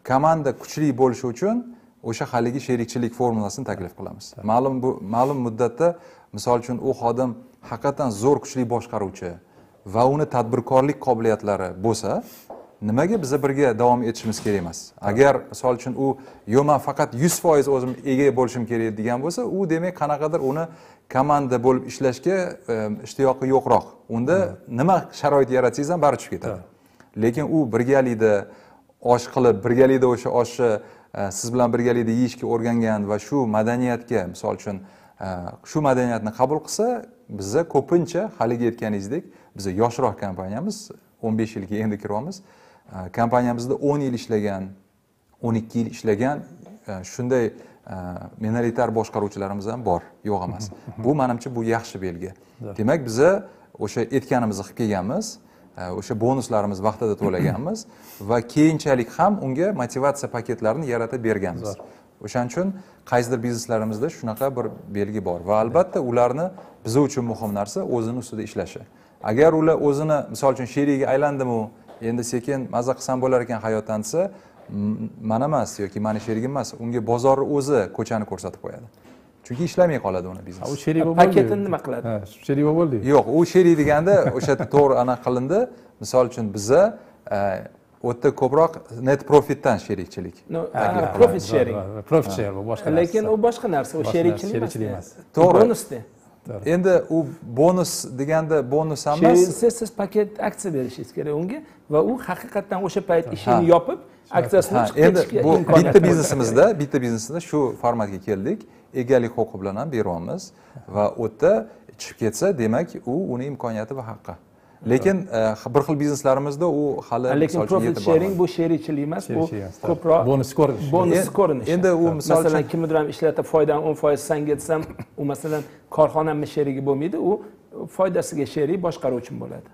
komanda kuchli bo'lishi uchun o'sha haligi sherikchilik formulasini taklif qilamiz. Ma'lum muddatda, misol uchun u xodim haqiqatan zo'r kuchli boshqaruvchi va uni tadbirkorlik qobiliyatlari bo'lsa, nimaga biz birga davom etishimiz kerak emas? Agar misol uchun u yo'man faqat 100% o'zim ega bo'lishim kerak degan bo'lsa, u demak qanaqadir uni komanda bo'lib ishlashga ishtiyoqi yo'qroq. Unda nima sharoit yaratsangiz ham barcha tushib ketadi. Lekin u birgalikda osh qilib, birgalikda o'sha oshni siz bilan birgalikda yeyishga o'rgangan va shu madaniyatga, misol uchun shu madaniyatni qabul qilsa, bizda ko'pincha haligi aytganingizdek, biz yoshroq kompaniyamiz, 15 yilga endi kiryapmiz. Kompaniyamizda 10 yil ishlagan, 12 yil ishlagan shunday mentalitar boshqaruvchilarimiz ham bor, yo'q emas. Bu menimcha bu yaxshi belgi. Demak, biz o'sha aytganimizni qilib kelganmiz. O'sha bonuslarimiz vaqtida to'laganmiz va keyinchalik ham unga motivatsiya paketlarini yaratib berganmiz. O'shaning uchun qaysidir bizneslarimizda shunaqa bir belgi bor va albatta ularni biz uchun muhim narsa o'zini ustida ishlashi. Agar ular o'zini, misol uchun, sherigiga aylandimi, endi sekin mazza qilsam bo'lar ekan hayotdan desa, men emas yoki meni sherigim emas, unga bozorni o'zi ko'chani ko'rsatib qo'yadi. Chunki ishlamay qoladi uni biznes. U sherik bo'ldi. Paketini nima qiladi? Ha, sherik bo'ldi. Yo'q, u sherik deganda o'sha to'g'ri ana qilindi. Misol uchun biza o'ta ko'proq net profitdan sherikchilik. Profit sharing. Profit share bu boshqa narsa. Lekin u boshqa narsa, u sherikchilik emas. To'g'ri. Bonusda. Endi u bonus deganda bonus ham emas. Siz paket aksiya berishingiz kerak unga va u haqiqatan o'sha payt ishini yopib, aksiyasini chiqib ketishga. Bu bitta biznesimizda shu formatga keldik. Egalik huquqi bilan ham beryapmiz va o'tda chiqib ketsa, demak u uni imkoniyati va haqqi. Lekin bir xil bizneslarimizda u hali misol uchun profit sharing bu sherikchilik emas, bu ko'proq bonus ko'rinishi. Endi u masalan kimdir ham ishlatib foydan 10% senga desam, u masalan korxonamning sherigi bo'lmaydi, u foydasiga sherik boshqaruvchi bo'ladi.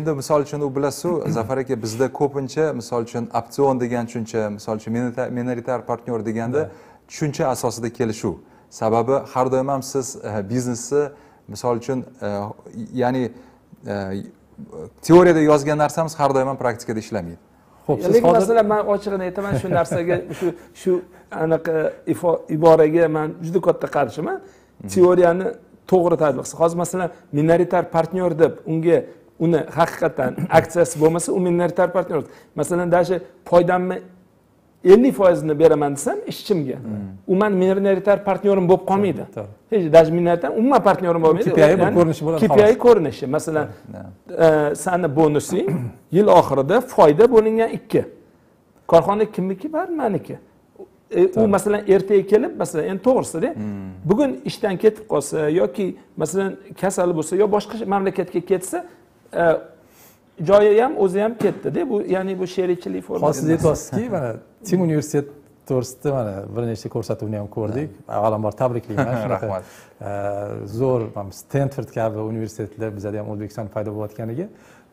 Endi misol uchun u bilasiz, Zafar aka, bizda ko'pincha misol uchun opsion degan tushuncha, misol uchun minoritar partnyor deganda tushuncha asosida kelishuv. Sababi har doim ham siz biznesni, misol uchun, ya'ni teoriyada yozgan narsamiz har doim ham praktikada ishlamaydi. Xo'p, lekin masalan men ochig'ini aytaman, shu narsaga, shu anaqa iboraga men juda katta qarshiman. Teoriyani to'g'ri tatbiq qilsa, hozir masalan minoritar partnyor deb uni haqiqatan aksiyasi bo'lmasa, u minoritar partnyor. Masalan, dasha foydanmi 50%'ni beraman desam ishchimga. U men minoritar partnyorim bo'lib qolmaydi. Hech даже minoritar umuman partnyorim bo'lmaydi. KPI bir ko'rinishi bo'ladi. KPI ko'rinishi, masalan, sani bonusing yil oxirida foyda bo'lingan 2. Korxona kimniki bor, meniki. U masalan ertaga kelib, masalan, endi to'g'risida, bugun ishdan ketib qolsa yoki masalan kasal bo'lsa yo boshqa mamlakatga ketsa, joyi ham o'zi ham ketdi-da. Bu ya'ni bu sherikchilik formasi. Siz aytasiz-ki, mana Tim universitet to'g'risida mana bir nechta ko'rsatuvni ham ko'rdik. Avvalambor tabriklayman. Rahmat. Zo'r, Stanford kabi universitetlar bizda ham O'zbekiston paydo bo'layotganiga.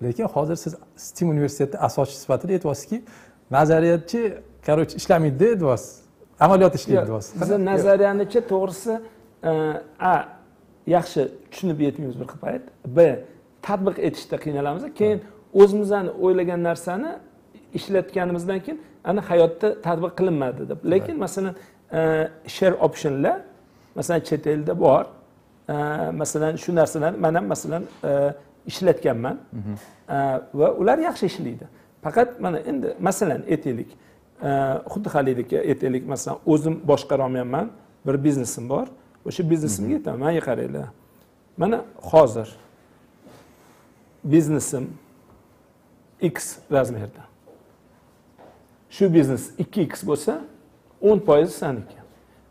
Lekin hozir siz Tim universiteti asoschisi sifatida aytasiz-ki, nazariyatchi, qarochi ishlamaydi deyapsiz. Amaliyot ishlaydi deyapsiz. Biz nazariyanicha to'g'risi a yaxshi tushunib yetmaymiz bir payt. B tatbiq etishda qiynalamiz. Keyin o'zimizni o'ylagan narsani ishlatganimizdan keyin ana hayotda tatbiq qilinmadi deb. Lekin masalan share optionlar masalan chet elda bor. Masalan shu narsalarni men ham masalan ishlatganman. Va ular yaxshi ishlaydi. Faqat mana endi masalan aytaylik, xuddi halidagi aytaylik, masalan o'zim boshqara olmayman, bir biznesim bor. O'sha biznesimga aytaman, "Mana qaranglar. Mana hozir biznesim X razmerda. Shu biznes 2X bo'lsa, 10% saniki.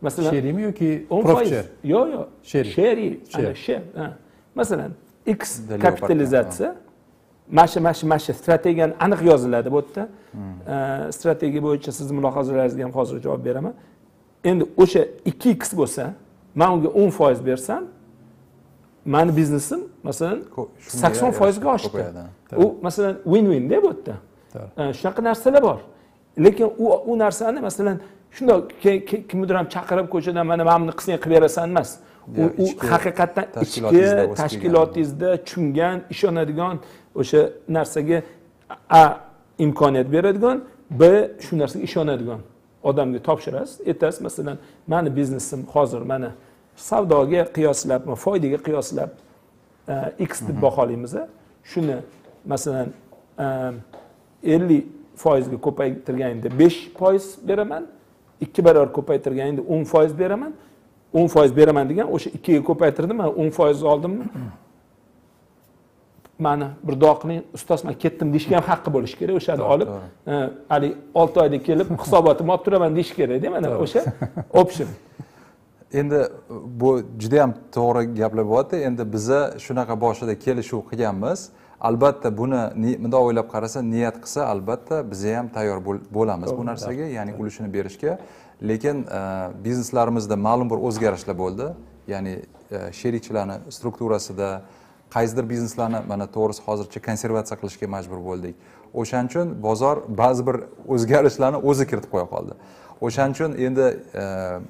Masalan, sherikmi yoki profit? Yo'q, sherik. Ana sher. Masalan, X kapitalizatsiya mash strategiyani aniq yoziladi bu yerda. Strategiya bo'yicha siz mulohazalaringizga ham hozir javob beraman. Endi o'sha 2X bo'lsa, man unga 10% bersam, mani biznesim masalan 80%ga oshdi. U masalan win-win deb o'tdi. Shunaqa narsalar bor. Lekin u narsani masalan shundoq kimdir ham chaqirib ko'chadan mana buni qisqa qilib berasan emas. U haqiqatan ichki tashkilotingizda tushungan, ishonadigan o'sha narsaga A imkoniyat beradigan, B shu narsaga ishonadigan odamga topshirasiz, aytasiz masalan, meni biznesim hozir mana savdoga qiyoslab, foydaga qiyoslab x deb baholaymiz. Shuni masalan 50% ga ko'paytirganingda 5% beraman, 2 barobar ko'paytirganingda 10% beraman. 10% beraman degan o'sha 2 ga ko'paytirdim, men 10% oldimmi? Mani birdoqning ustoz men ketdim deyishga ham haqqi bo'lishi kerak. O'shani olib, hali 6 oyda kelib hisobotimni olib turaman deyish kerak-da, mana o'sha option. Endi bu juda ham to'g'ri gaplar bo'lyapti. Endi biza shunaqa boshida kelishuv qilganmiz. Albatta buni bunday o'ylab qarasa, niyat qilsa albatta biz ham tayyor bo'lamiz bu narsaga, ya'ni ulushini berishga. Lekin bizneslarimizda ma'lum bir o'zgarishlar bo'ldi. Ya'ni sherikchilarni strukturasida qaysidir bizneslarni mana to'g'risi hozircha konservatsiya qilishga majbur bo'ldik. O'shaning uchun bozor ba'zi bir o'zgarishlarni o'zi kiritib qo'ya qoldi. O'shaning uchun endi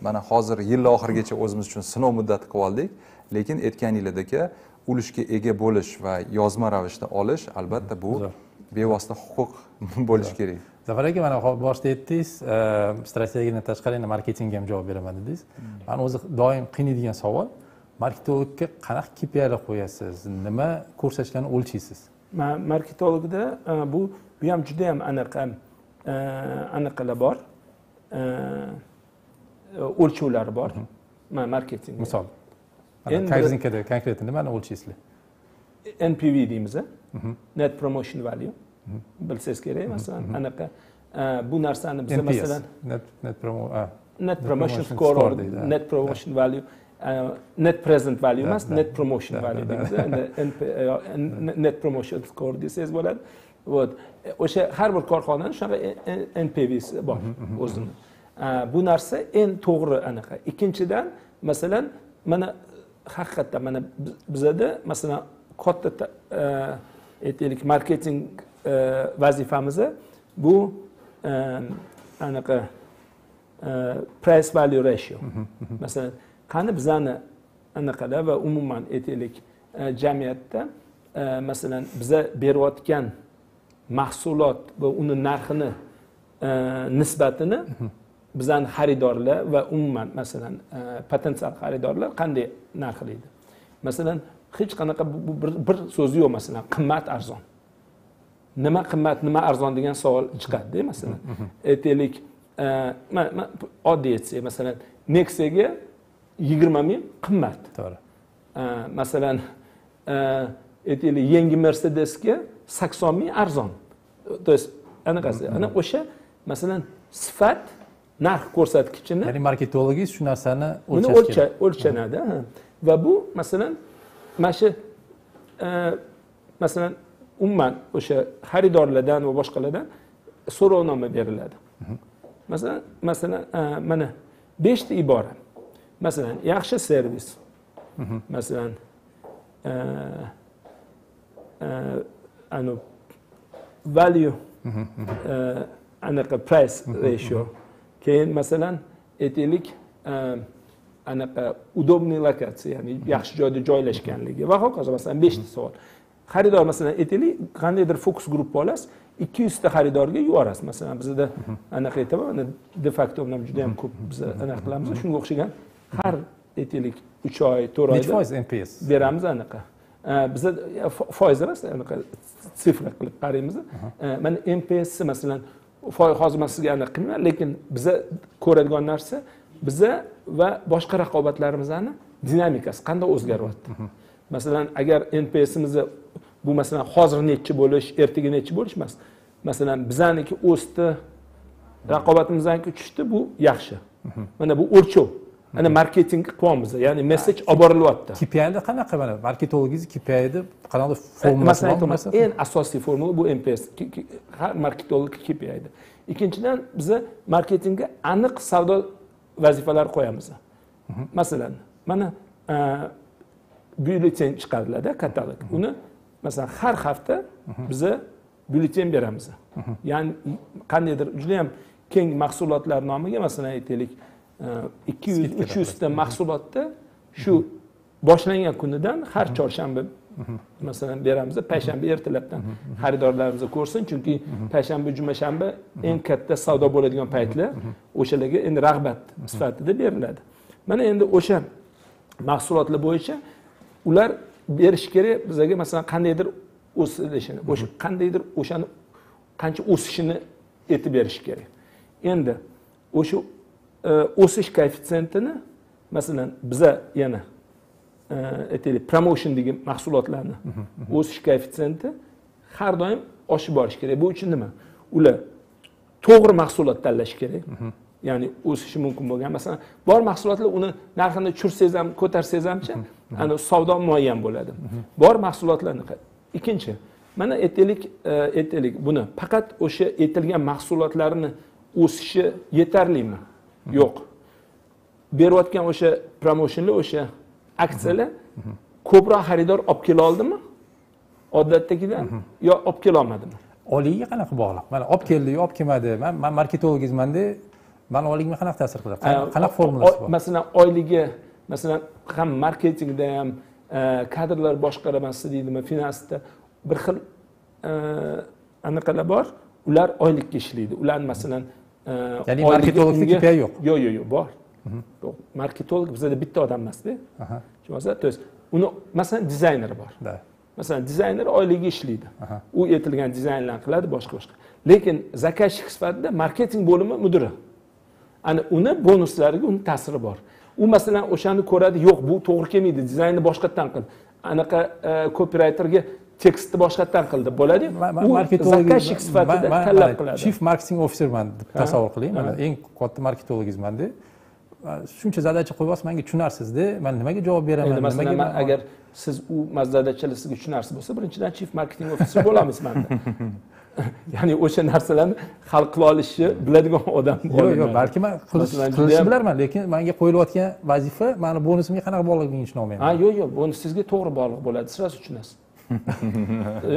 mana hozir yil oxirigacha o'zimiz uchun sinov muddati qilib oldik. Lekin aytganingizdek, ulushga ega bo'lish va yozma ravishda olish albatta bu bevosita huquq bo'lishi kerak. Zafar aka, mana boshida aytdingiz, strategiyadan tashqari endi marketingga ham javob beraman dedingiz. Meni o'zi doim qiynaydigan savol, marketologga qanaqa KPIlar qo'yasiz, nima ko'rsatkichlarni o'lchaysiz? Men marketologda bu ham juda ham aniqlar bor. O'lchovlar bor. Men marketing. Misol. Korzinkada konkret nima o'lchaysizlar? NPV deymiz, Net Promotion Value. Bilsangiz kerak masalan anaqa bu narsani biz masalan net promotion score, net promotion value, net present value emas, net promotion value deymiz, net promotion score desangiz bo'ladi. O'sha har bir korxonaning shunaqa NPV'si bor o'zini. Bu narsa eng to'g'ri anaqa. Ikkinchidan masalan mana haqiqatdan mana bizada masalan katta aytaylik marketing vazifamiz bu anaqa price value ratio. Masalan, qani bizani anaqada va umuman aytaylik jamiyatda masalan biza berayotgan mahsulot va uni narxini nisbatini bizani xaridorlar va umuman masalan potensial xaridorlar qanday narxlaydi? Masalan, hech qanaqa bir so'zi yo'q masalan, qimmat arzon. Nima qimmat, nima arzon degan savol chiqadi-da masalan. Aytaylik, men oddiy aytsam masalan, Nexia'ga 20 ming qimmat. To'g'ri. Masalan, aytaylik, yangi Mercedesga 80 ming arzon. To есть, anaqasi, ana o'sha masalan sifat narx ko'rsatkichini, ya'ni marketologingiz shu narsani o'lchanadi, va bu masalan mana shu masalan umuman o'sha xaridorlardan va boshqalardan so'rovnoma beriladi. Masalan, mana 5 ta ibora. Masalan, yaxshi servis. Masalan, value anaqa price ratio. Keyin masalan, aytaylik, anaqa udobniy lokatsiya, ya'ni yaxshi joyda joylashganligi va hokazo. Masalan, 5 ta savol. Xaridor masalan aytaylik, qandaydir fokus gruppa olasiz, 200 ta xaridorga yuborasiz. Masalan, bizda anaqa aytaman, de facto bilan juda ham ko'p biz anaqa qilamiz. Shunga o'xshagan har aytaylik 3 oy, 4 oyda foiz NPS beramiz anaqa. Biz foiz emas, anaqa sifra qilib qaraymiz. Mana NPS masalan hozir men sizga aniq qilmayman, lekin biz ko'radigan narsa biz va boshqa raqobatlarimizning dinamikasi qanday o'zgaryapti. Masalan, agar NPSimizni bu masalan hozir nechi bo'lish, ertaga nechi bo'lish emas. Masalan, bizaniki o'sdi, raqobatimizniki tushdi, bu yaxshi. Mana bu o'lchov. Ana marketingga qo'yamiz, ya'ni messej olib borilyapti. KPI'da qanaqa mana marketologingiz KPI'da qanaqa formula bo'lsa, eng asosiy formula bu NPS. Har marketolog KPI'da. Ikkinchidan biz marketingga aniq savdo vazifalari qo'yamiz. Masalan, Mana byulleten chiqariladi katalog. Uni masalan har hafta bize byulleten beramiz. Ya'ni qandaydir juda ham keng mahsulotlar nomiga masalan aytaylik 200-300 ta mahsulotda shu boshlangan kunidan har chorshanba masalan beramiz, payshanba ertalabdan xaridorlarimiz ko'rsin, chunki payshanba, juma, shanba eng katta savdo bo'ladigan paytlar, o'shalarga endi rag'bat sifatida beriladi. Mana endi o'sha mahsulotlar bo'yicha ular berish kerak bizlarga masalan qandaydir o'sishini, qandaydir o'shani qancha o'sishini aytib berish kerak. Endi o'sha o'sish koeffitsiyentini masalan biza yana promotion degan mahsulotlarni o'sish koeffitsiyenti har doim oshib borish kerak. Bu uchun nima? Ular to'g'ri mahsulot tanlash kerak. Ya'ni o'sishi mumkin bo'lgan masalan bor mahsulotlar uni narxini tushirsangiz ham, ko'tarsangiz hamcha, ana savdo muayyan bo'ladi. Bor mahsulotlarni. Ikkinchi, mana aytaylik buni faqat o'sha aytilgan mahsulotlarni o'sishi yetarlimi? Yo'q. Berayotgan o'sha promotionli o'sha aksiyalar ko'proq xaridor olib kela oldimi odatdagidan yo olib kela olmadimi? Oliyiga qanaqa bog'liq? Mana olib keldi yo olib kelmadi. Men marketologizmanda, men oyligimga qanaqa ta'sir qiladi? Qanaqa formulasi bor? Masalan, oyligi, masalan, ham marketingda ham kadrlar boshqarmasi deydimi, finansda bir xil anaqalar bor. Ular oylikka ishlaydi. Ular masalan, ya'ni marketologda KPI yo'q. Yo'q, bor. Marketolog bizda bitta odam emas-da. Uni masalan dizayneri bor. Masalan dizayner oyligi ishlaydi. U aytilgan dizaynlarni qiladi, boshqa. Lekin zakazchik sifatida marketing bo'limi mudiri. Ana uni bonuslariga uni ta'siri bor. U masalan o'shani ko'radi, yo'q bu to'g'ri kelmaydi, dizaynni boshqatdan qil. Anaqa copywriterga tekstni boshqatdan qildi, bo'ladi. U zakazchik sifatida tanlab qiladi. Chief marketing officerman deb tasavvur qiling. Mana eng katta marketologizmanda. Shuncha zadacha qo'yibasiz, menga tushunarsiz-da. Men nimaga javob beraman? Nimaga? Agar siz u zadachalar sizga tushunarsiz bo'lsa, birinchidan chief marketing officer bo'lamiz menda. Ya'ni o'sha narsalarni hal qila olishni biladigan odam bo'ladi. Yo'q, balki men qilishni bilarman, lekin menga qo'yilayotgan vazifa meni bonusimga qanaqa bog'liqligini tushuna olmayman. Yo'q, bonus sizga to'g'ri bog'liq bo'ladi, siz tushunasiz.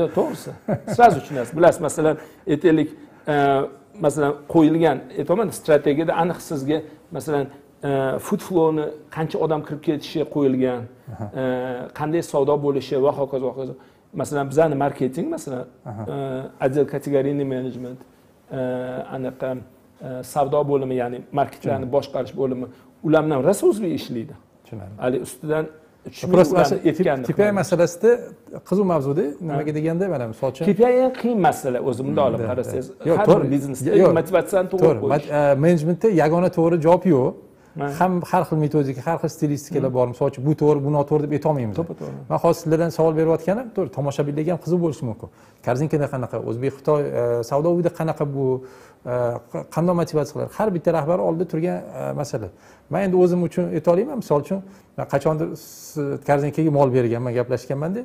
Yo'q, to'g'risi. Siz tushunasiz, bilasiz, masalan, aytaylik, masalan, qo'yilgan, aytaman, strategiyada aniq sizga masalan food flowni qancha odam kirib ketishi qo'yilgan, qanday savdo bo'lishi va hokazo. Masalan bizani marketing masalan отдел kategoriyali menejment, anaqa savdo bo'limi, ya'ni marketlarni boshqarish bo'limi ular bilan resursli ishlaydi. Hali ustidan KPI masalasida qiziq mavzuda, nimaga deganda mana sochim. KPI eng qiyin masala o'zi bunday olib qarasangiz. Har bir biznesda motivatsiyani to'g'ri qo'yish. Menejmentda yagona to'g'ri javob yo'q. Ham har xil metodika, har xil stilistikalar bor. Masalan, bu to'g'ri, bu noto'g'ri deb ayta olmaymiz. Men hozir sizlardan savol berayotganim, to'g'ri, tomoshabinlarga ham qiziq bo'lishi mumkin. Korzinkada qanaqa, O'zbek Xitoy savdoyida qanaqa bu qanday motivatsiyalar? Har bitta rahbar oldida turgan masala. Men endi o'zim uchun ayta olayman, misol uchun, men qachondir Korzinkaga mol berganman, gaplashganman-da,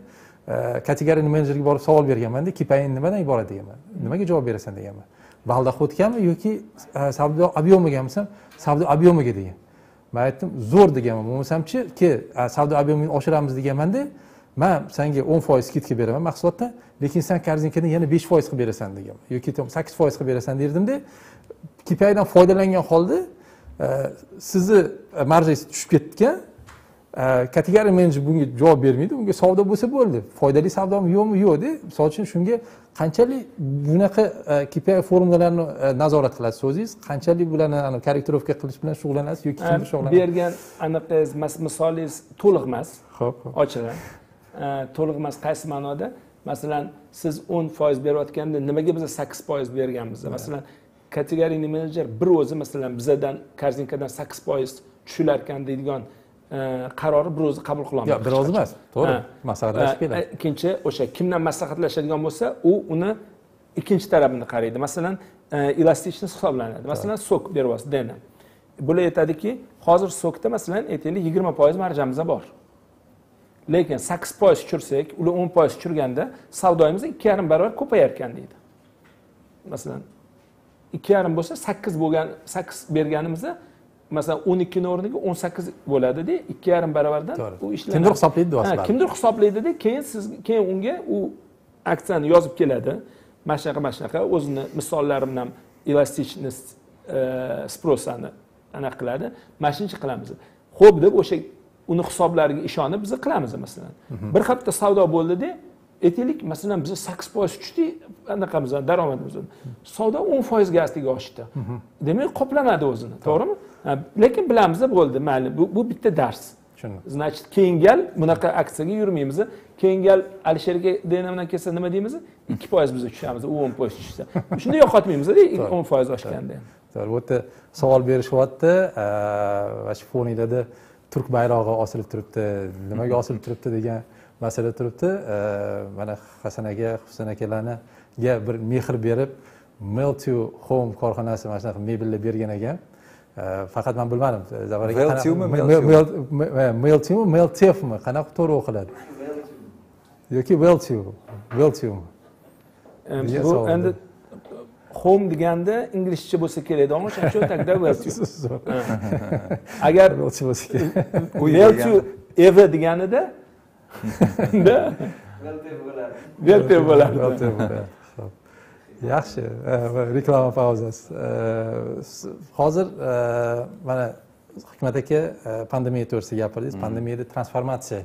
kategoriya menejeriga borib savol berganman-da, KPI nimadan iborat deganman. Nimaga javob berasan deganman. Valdaxotganmi yoki savdo obyomigamasam, savdo obyomiga degan. Men aytdim, zo'r deganman. Bo'lmasam-chi, savdo obyomini oshiramiz deganman-da, men senga 10% skidka beraman mahsulotdan, lekin sen Korzinkadan yana 5% qilib berasan deganman. Yoki 8% qilib berasan derdim-da, KPIdan foydalangan holda sizni marjangiz tushib ketgan, kategoriya menejer bunga javob bermaydi, unga savdo bo'lsa bo'ldi. Foydali savdomi yo'qmi? Yo'q-da. Misol uchun shunga qanchalik bunaqa KPI formulalarni nazorat qilasiz o'zingiz, qanchalik bularni korrektirovka qilish bilan shug'ullanasiz yoki kim shug'ullanadi? Bergan aniqingiz misolingiz to'liq emas. Ochiqdan. To'liq emas qaysi ma'noda? Masalan, siz 10% berayotganda nimaga biz 8% berganmiz? Masalan, kategoriya menejer bir o'zi masalan bizdan Korzinkadan 8% tushilar ekan deydigan qarori bir o'zi qabul qila olmaydi. Yo'q, bir o'zi emas, to'g'ri. Maslahatlashib keladi. Ikkinchi o'sha kimdan maslahatlashadigan bo'lsa, u uni ikkinchi tarafini qaraydi. Masalan, elastichni hisoblanadi. Masalan, sok beryapsiz dena. Bular aytadiki, hozir sokda masalan aytaylik 20% marjamiz bor. Lekin 8% tushirsak, ular 10% tushirganda savdoyimiz 2,5 barobar ko'payar ekan deydi. Masalan, 2,5 bo'lsa 8 berganimizda mesela 12 o'rniga 18 bo'ladida, 2,5 barobardan u ishlar. Kimdir hisoblaydi aslida. Kimdir hisoblaydida, keyin siz keyin unga u aksiyani yozib keladi. Mana shunaqa, mana shunaqa o'zini misollarimdan elasticness sprosani ana qiladi. Mana shuncha qilamiz. Xo'p deb o'sha uni hisoblariga ishonib biz qilamiz masalan. Bir hafta savdo bo'ldida, aytaylik masalan biz 8% tushdik, anaqamizdan daromadimiz. Savdo 10% gastiga oshdi. Demak, qoplamadi o'zini, to'g'rimi? Lekin bilamiz bo'ldi, mayli, bu bitta dars. Значит, keyingal bunaqa aksiyaga yurmaymiz. Keyingal Alisherga deynamdan kelsa nima deymiz? 2% biz tushamiz, u 10% tushsa. Shunda yo'qotmaymiz-da, 10% oshganda. To'g'ri, bu yerda savol berishyapti. Va shu fonida Turk bayroqi osilib turibdi. Nimaga osilib turibdi degan masala turibdi. Mana Hasan aka, Husan akalarga bir mehr berib WELTEW HOME korxonasi mana shunaqa mebellar bergan ekan. Faqat men bilmadim. Zafar aka, WELTEW HOME qanaqa to'g'ri o'qiladi? Yoki WELTEW. Bu endi home deganda inglizcha bo'lsa kerak, ammo shuncha taqda WELTEW. Agar WELTEW ever deganida WELTEW bo'ladi. Yaxshi, reklama pauzasi. Hozir mana Hikmat aka pandemiya to'g'risida gapirdingiz. Pandemiyada transformatsiya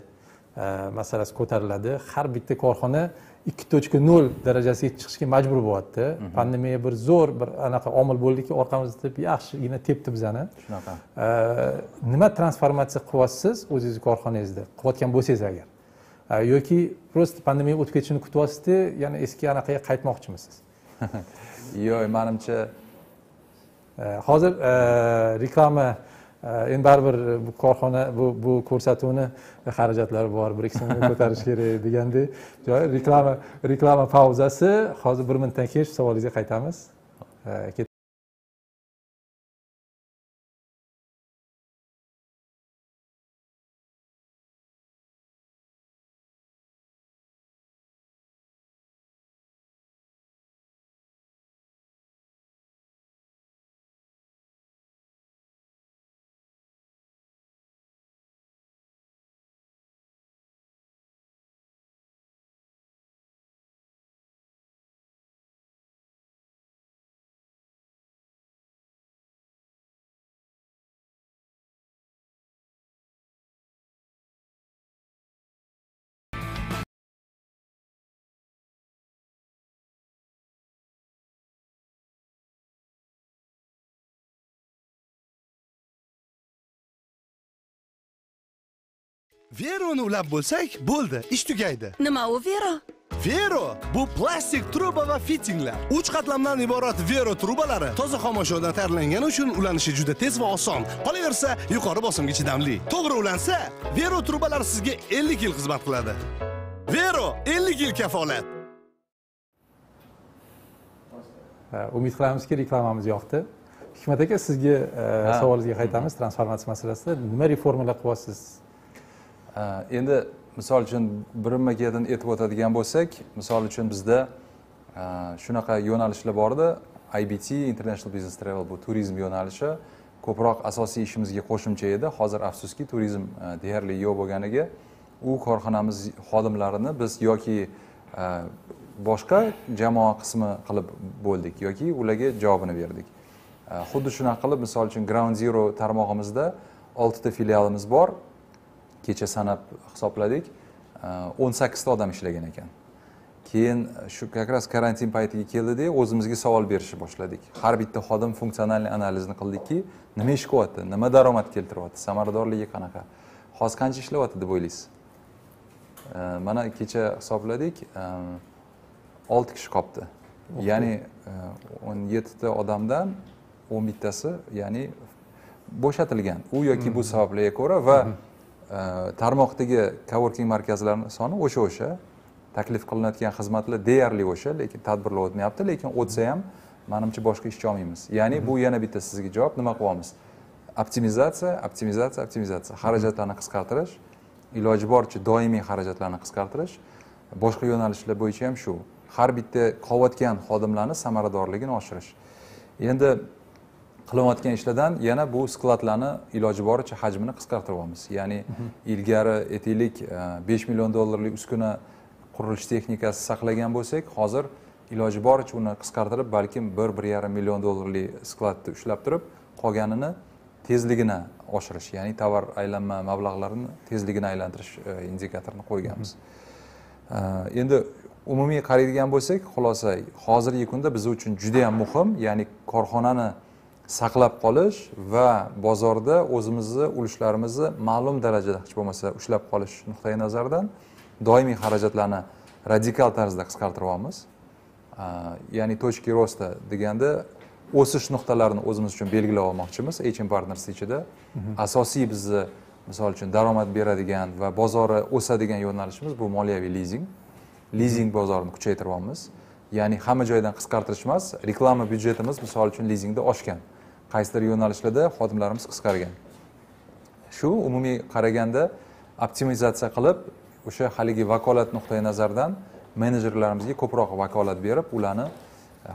masalasi ko'tariladi. Har bitta korxona 2.0 darajasiga chiqishga majbur bo'lyapti. Pandemiya bir zo'r bir anaqa omil bo'ldiki, orqamizda yaxshigina tepdi bizani. Shunaqa. Nima transformatsiya qilyapsiz o'zingiz korxonangizda? Qilayotgan bo'lsangiz agar. Yoki prosta pandemiya o'tib ketishini kutyapsiz-da, ya'ni eski anaqaga qaytmoqchimisiz? Yo'q, menimcha hozir reklama endi baribir bu korxona bu ko'rsatuvni xarajatlari bor, bir ikki so'mga ko'tarish kerak degandek. Reklama pauzasi. Hozir 1 minutdan keyin shu savolingizga qaytamiz. Vero'ni ulab bo'lsak, bo'ldi, ish tugaydi. Nima u Vero? Vero bu plastik truba va fittinglar. 3 qatlamdan iborat Vero trubalari toza xomashyodan tayyorlangani uchun ulanishi juda tez va oson. Qolaversa, yuqori bosimga chidamli. To'g'ri ulansa, Vero trubalari sizga 50 yil xizmat qiladi. Vero 50 yil kafolat. Umid qilamizki, reklamamiz yoqdi. Hikmat aka, sizga savolingizga qaytamiz, transformatsiya masalasida. Nima reformalar qilyapsiz? Endi misol uchun birinmakidan aytib o'tadigan bo'lsak, misol uchun bizda shunaqa yo'nalishlar borda, IBT, International Business Travel, bu turizm yo'nalishi ko'proq asosiy ishimizga qo'shimcha edi. Hozir afsuski turizm deyarli yo'q bo'lganiga u korxonamiz xodimlarini biz yoki boshqa jamoa qismi qilib bo'ldik yoki ularga javobini berdik. Xuddi shunday qilib misol uchun Ground Zero tarmog'imizda 6 ta filialimiz bor. Kecha sanab hisobladik, 18 ta odam ishlagan ekan. Keyin shu qakras karantin paytiga keldida o'zimizga savol berishni boshladik. Har bitta xodim funksional analizni qildikki, nima ish qilyapti, nima daromad keltiryapti, samaradorligi qanaqa, hozir qancha ishlayapti deb o'ylaysiz. Mana kecha hisobladik, 6 kishi qopti. Ya'ni 17 ta odamdan 11 tasi, ya'ni bo'shatilgan. U yoki bu sabablarga ko'ra va tarmoqdagi coworking markazlarining soni o'sha taklif qilinayotgan xizmatlar deyarli o'sha, lekin tadbirlar o'tmayapti, lekin o'tsa ham menimcha boshqa ish olmaymiz. Ya'ni bu yana bitta sizga javob, nima qilyapmiz? Optimizatsiya, xarajatlarni qisqartirish, iloji boricha doimiy xarajatlarni qisqartirish, boshqa yo'nalishlar bo'yicha ham shu. Har bitta qovatgan xodimlarning samaradorligini oshirish. Endi qilinayotgan ishlardan yana bu skladlarni iloji boricha hajmini qisqartiryapmiz. Ya'ni ilgari aytaylik 5 million dollarlik uskuna qurilish texnikasi saqlagan bo'lsak, hozir iloji boricha uni qisqartirib, balki 1-1,5 million dollarlik skladni ushlab turib, qolganini tezligini oshirish, ya'ni tovar aylanma mablag'larini tezligini aylantirish indikatorini qo'yganmiz. Endi umumiy qaraydigan bo'lsak, xulosa hozirgi kunda biz uchun juda ham muhim, ya'ni korxonani saqlab qolish va bozorda o'zimizni ulushlarimizni ma'lum darajada hech bo'lmasa ushlab qolish nuqtai nazaridan doimiy xarajatlarni radikal tarzda qisqartiryapmiz. Ya'ni точки роста deganda o'sish nuqtalarini o'zimiz uchun belgilab olmoqchimiz. H&M Partners ichida asosiy bizni misol uchun daromad beradigan va bozori o'sadigan yo'nalishimiz bu moliyaviy lizing. Lizing bozorini kuchaytiryapmiz. Ya'ni hamma joydan qisqartirish emas, reklama byudjetimiz misol uchun lizingda oshgan. Qaysidir yo'nalishlarda xodimlarimiz qisqargan. Shu umumiy qaraganda optimizatsiya qilib, o'sha haligi vakolat nuqtai nazaridan menejerlarimizga ko'proq vakolat berib, ularni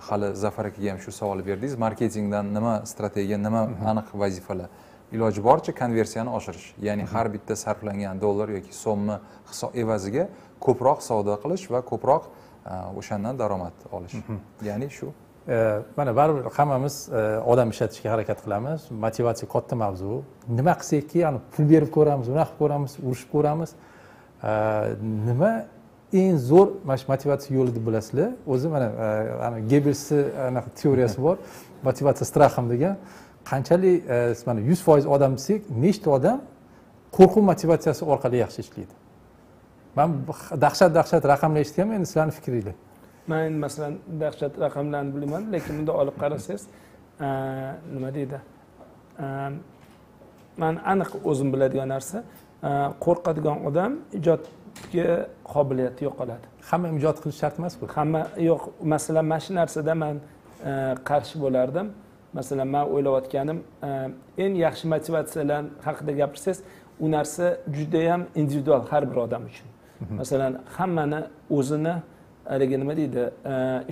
hali Zafar akaga ham shu savol berdingiz, marketingdan nima strategiya, nima aniq vazifalar? Iloji boricha konversiyani oshirish, ya'ni har bitta sarflangan dollar yoki so'mni hisob evaziga ko'proq savdo qilish va ko'proq o'shandan daromad olish. Ya'ni shu mana baribir hammamiz odam ishlatishga harakat qilamiz. Motivatsiya katta mavzu. Nima qilsakki, ya'ni pul berib ko'ramiz, unaq ko'ramiz, urushib ko'ramiz. Nima eng zo'r motivatsiya yo'li deb bilasizlar. O'zi mana Gebelsning anaqa teoriyasi bor. Motivatsiya strahim degan. Qanchalik mana 100% odam desak, nechta odam qo'rquv motivatsiyasi orqali yaxshi ishlaydi? Men dahshat raqamlar eshitganman, endi sizlarning fikringiz. Men masalan dahshat raqamlarni bilmayman, lekin bunda olib qarasangiz, nima deydi? Men aniq o'zim biladigan narsa, qo'rqadigan odam ijod qobiliyati yo'qoladi. Hamma ijod qilish shart emas bu. Hamma yo'q, masalan, mana shu narsada men qarshi bo'lardim. Masalan, men o'ylayotganim, eng yaxshi motivatsiyalar haqida gapirsangiz, u narsa juda ham individual har bir odam uchun. Masalan, hammani o'zini nima deydi,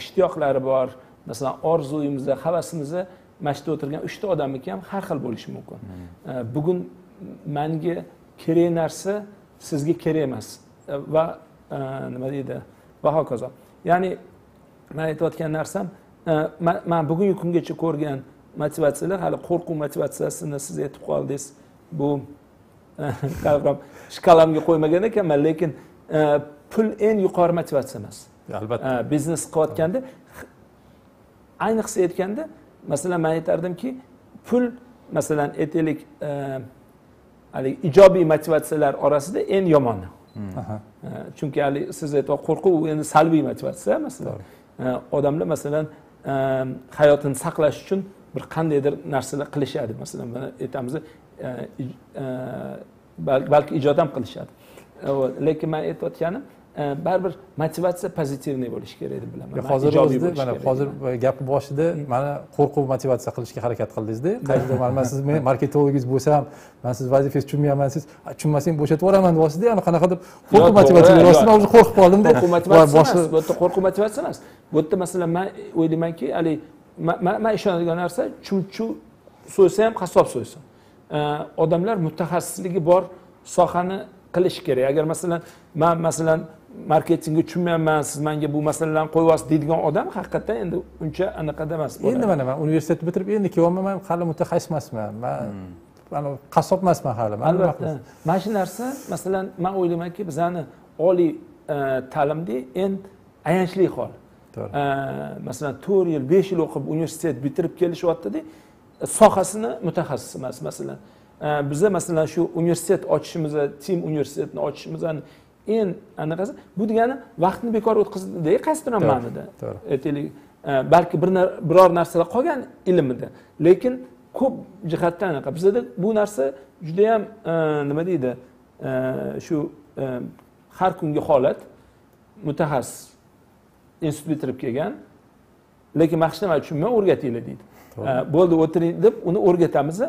ishtiyoqlari bor, masalan, orzuyimizni, havasimizni mana shu o'tirgan 3 ta odamniki ham har xil bo'lishi mumkin. Bugun menga kerak narsa sizga kerak emas. Va nima deydi va hokazo. Ya'ni men aytayotgan narsam, men bugungi kungacha ko'rgan motivatsiyalar, hali qo'rquv motivatsiyasini siz aytib qoldingiz. Bu qalbim shkalamga qo'ymagan ekanman, lekin pul eng yuqori motivatsiya emas. Albatta. Biznes qilayotganda ayniqsa aytganda, masalan men aytardimki, pul masalan aytaylik haligi ijobiy motivatsiyalar orasida eng yomoni. Chunki siz aytgan qo'rquv endi salbiy motivatsiya masalan. Odamlar masalan hayotini saqlash uchun bir qandaydir narsalar qilishadi. Masalan, mana aytamiz, balki ijod ham qilishadi. Lekin men aytayotganim, baribir motivatsiya pozitivniy bo'lishi kerak deb bilaman. Hozir gap boshida mana qo'rquv motivatsiya qilishga harakat qildingiz-da. Qayerda bilmayman, siz marketologingiz bo'lsa ham, men siz vazifangizni tushunmayman, siz tushunmasang bo'shatib yuboraman deysiz-da, ana qanaqadir qo'rquv motivatsiya rostdan o'zi qo'rqib qoldim-da. Qo'rquv motivatsiyasi, bu yerda qo'rquv motivatsiyasi emas. Bu yerda masalan men o'ylaymanki, haligi men ishonadigan narsa, chumchuq so'ysa ham qassob so'ysin. Odamlar mutaxassisligi bor sohani qilish kerak. Agar masalan men masalan marketingga tushunmayman, siz menga bu masalalarni qo'yvosiz deydigan odam haqiqatan endi uncha anaqada emas. Endi mana men universitet bitirib endi kelyapman, men hali mutaxassis emasman. Men qassob emasman hali. Albatta. Mana shu narsa, masalan, men o'ylaymanki, bizani oliy ta'limda eng ayanchli hol. Masalan, 4 yil, 5 yil o'qib universitet bitirib kelishyapti-da, sohasini mutaxassis emas masalan. Biza masalan shu universitet ochishimizni, team universitetni ochishimizdan eng anaqasi, bu degani vaqtni bekor o'tkazdi, qaysidir ma'noda. Aytaylik, balki biror narsalar qolgan ilmida, lekin ko'p jihatdan anaqa. Bizda bu narsa juda ham nima deydi, shu har kungi holat, mutaxassis institut bitirib kelgan, lekin men hech nima tushunmayman, o'rgatinglar deydi. Bo'ldi, o'tiring deb uni o'rgatamiz.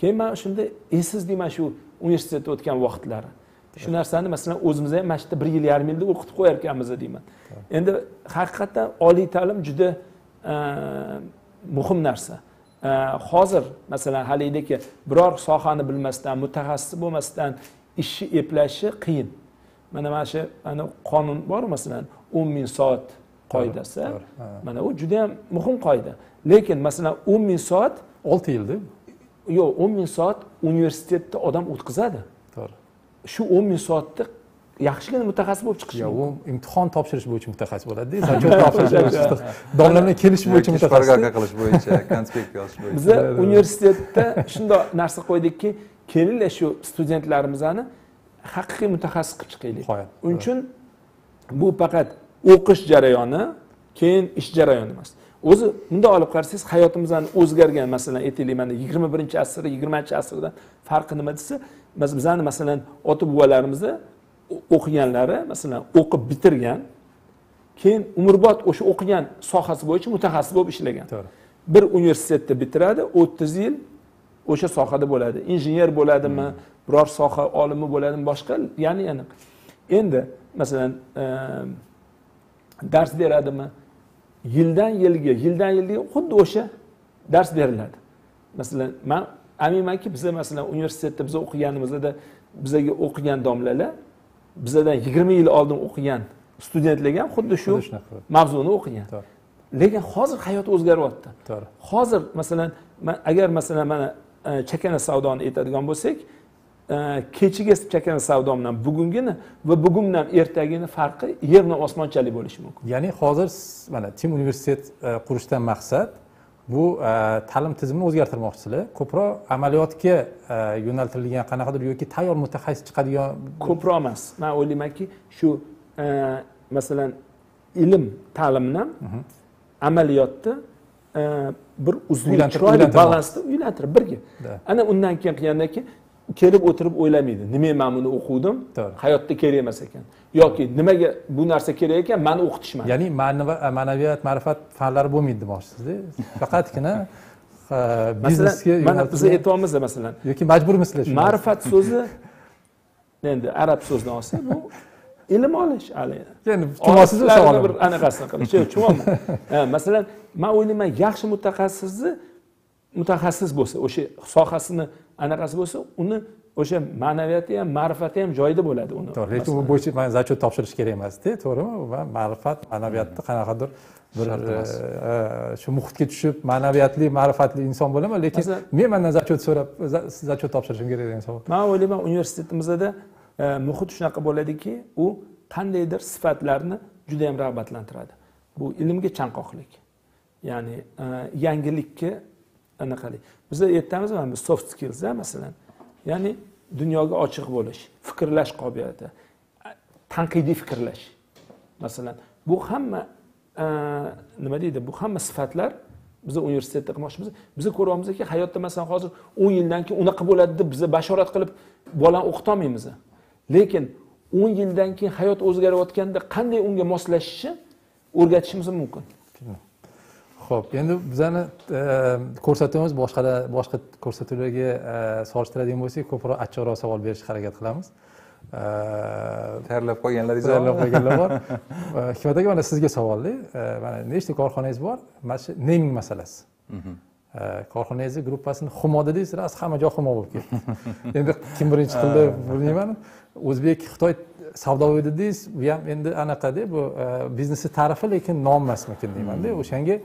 Keyin men shunda esizlikman shu universitetda o'tgan vaqtlari. Shu narsani masalan o'zimizni ham mashda 1.5 yilda o'qitib qo'yar ekanmiz deyman. Endi haqiqatan oliy ta'lim juda muhim narsa. hozir masalan halidagi biror sohani bilmasdan, mutaxassis bo'lmasdan ishni eplashi qiyin. Mana shu qonun bor masalan 10,000 soat qoidasi. Mana u juda ham muhim qoida. Lekin masalan 10,000 soat 6 yilda. Yo'q, 10,000 soat universitetda odam o'tkazadi. To'g'ri. Shu 10,000 soatni yaxshigina mutaxassis bo'lib chiqish. Yo'q, u imtihon topshirish bo'yicha mutaxassis bo'ladi-da, zachot topshirish, domlarga kelish bo'yicha mutaxassis. Parga qilish bo'yicha, konspekt yozish bo'yicha. Biz universitetda shunday narsa qo'ydikki, kelinglar shu studentlarimizni haqiqiy mutaxassis qilib chiqaylik. Uning uchun bu faqat o'qish jarayoni, keyin ish jarayoni emas. O'zi bunday olib qarasangiz, hayotimizdan o'zgargan, masalan, aytaylik, mana 21-asr, 20-asrdan farqi nima desa, bizani masalan, ota-bobolarimizni o'qiganlari, masalan, o'qib bitirgan, keyin umrbod o'sha o'qigan sohasi bo'yicha mutaxassis bo'lib ishlagan. Bir universitetda bitiradi, 30 yil o'sha sohada bo'ladi. Injener bo'ladimi, biror soha olimi bo'ladimi, boshqa, ya'ni. Endi, masalan, dars beradimi? Yildan yilga xuddi o'sha dars beriladi. Masalan, men aminmanki, biz masalan universitetda biz o'qiganimizda bizaga o'qigan domlalar bizadan 20 yil oldin o'qigan studentlarga ham xuddi shu mavzuni o'qigan. Lekin hozir hayot o'zgaryapti. Hozir masalan, agar masalan mana chakana savdoni aytadigan bo'lsak, kechiga chakana savdo bilan bugungini va bugundan ertagini farqi yerni osmonchalik bo'lishi mumkin. Ya'ni hozir mana Tim universitet qurishdan maqsad bu ta'lim tizimini o'zgartirmoqchilar, ko'proq amaliyotga yo'naltirilgan qanaqadir yoki tayyor mutaxassis chiqadigan ko'proq emas. Men o'ylaymanki, shu masalan ilm ta'limdan amaliyotni bir uzviy balansni uylantirib birga. Ana undan keyin qilgandaki kelib o'tirib o'ylamaydi. Nima men buni o'qidim, hayotda kerak emas ekan yoki nimaga bu narsa kerak ekan, meni o'qitishmadi. Ya'ni ma'naviyat, ma'rifat fanlari bo'lmaydi demoqchisizda. Faqatgina biznesga yo'naltirish. Biz aytamiz masalan, yoki majburmisizlar shunga. Ma'rifat so'zi endi arab so'zidan olsa bu ilm olish alayna. Ya'ni tumosiz savol bir anaqasini qilish. Tushunami? Masalan, men o'ylayman, yaxshi mutaxassis bo'lsa, o'sha sohasini anaqasi bo'lsa, uni o'sha ma'naviyati ham, ma'rifati ham joyida bo'ladi uni. To'g'ri, lekin bu bo'yicha men zachot topshirish kerak emas-da, to'g'rimi? Va ma'rifat, ma'naviyatni qanaqadir bir shu muhitga tushib, ma'naviyatli, ma'rifatli inson bo'laman, lekin men mendan zachot so'rab, zachot topshirishim kerak degan savol. Men o'ylayman, universitetimizda muhit shunaqa bo'ladiki, u qandaydir sifatlarni juda ham rag'batlantiradi. Bu ilmga chanqoqlik. Ya'ni yangilikka anaqalik. Biz aytamiz mana soft skills masalan. Ya'ni dunyoga ochiq bo'lish, fikrlash qobiliyati, tanqidiy fikrlash. Masalan, bu hamma nima deydi? Bu hamma sifatlar biz universitetda qilmoqchimiz. Biz ko'ryapmizki, hayotda masalan hozir 10 yildan keyin unaqa bo'ladi deb biz bashorat qilib bolani o'qita olmaymiz. Lekin 10 yildan keyin hayot o'zgarayotganda qanday unga moslashishni o'rgatishimiz mumkin. Xo'p, endi bizani ko'rsatuvimiz boshqa ko'rsatuvlarga solishtiradigan bo'lsak, ko'proq achiqroq savol berishga harakat qilamiz. Tayyorlab qo'yganlar bor. Hikmat aka, mana sizga savolli. Mana nechta korxonangiz bor? Mana shu naming masalasi. Korxonangizni gruppasini Humoda deysiz, ras hamma joy Humo bo'lib ketdi. Endi kim birinchi qildi, bilmayman. O'zbek Xitoy savdoyati deysiz, bu ham endi anaqa-da, bu biznesi ta'rifi, lekin nom emasmikin deyman-da. O'shanga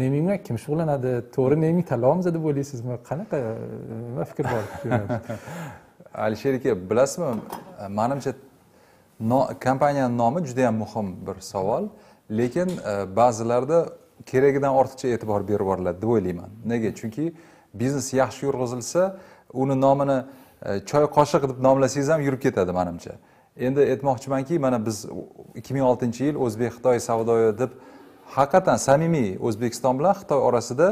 naming bilan kim shug'ullanadi? To'g'ri naming tanlaymiz deb o'ylaysizmi? Qanaqa fikr bor? Alisher aka, bilasizmi, menimcha kompaniyaning nomi juda ham muhim bir savol, lekin ba'zilarda keragidan ortiqcha e'tibor berib boriladi deb o'ylayman. Nega? Chunki biznes yaxshi yurg'izilsa, uni nomini choy qoshiq deb nomlasangiz ham yurib ketadi menimcha. Endi aytmoqchimanki, mana biz 2006-yil O'zbek Xitoy savdoyati deb haqiqatan samimiy O'zbekiston bilan Xitoy orasida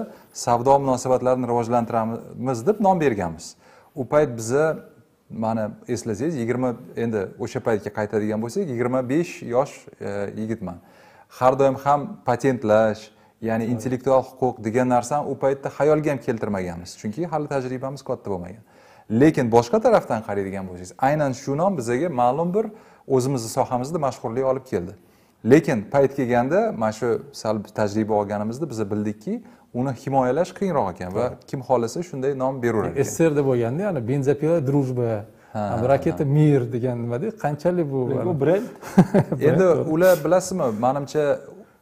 savdo munosabatlarini rivojlantiramiz deb nom berganmiz. U payt biza mana eslasangiz, endi o'sha paytga qaytadigan bo'lsak, 25 yosh yigitman. Har doim ham patentlash, ya'ni intellektual huquq degan narsani u paytda xayolga ham keltirmaganmiz, chunki hali tajribamiz katta bo'lmagan. Lekin boshqa tarafdan qaraydigan bo'lsangiz, aynan shu nom bizga ma'lum bir o'zimizni sohamizda mashhurlik olib keldi. Lekin payt kelganda, mana shu salb tajriba olganimizda biz bildikki, uni himoyalash qiyinroq ekan va kim xolasa shunday nom beraveradi. SSR deb bo'lganda, ya'ni benzopila drujba, raketa mir degan nimada qanchalik bu brend? Endi ular bilasizmi, menimcha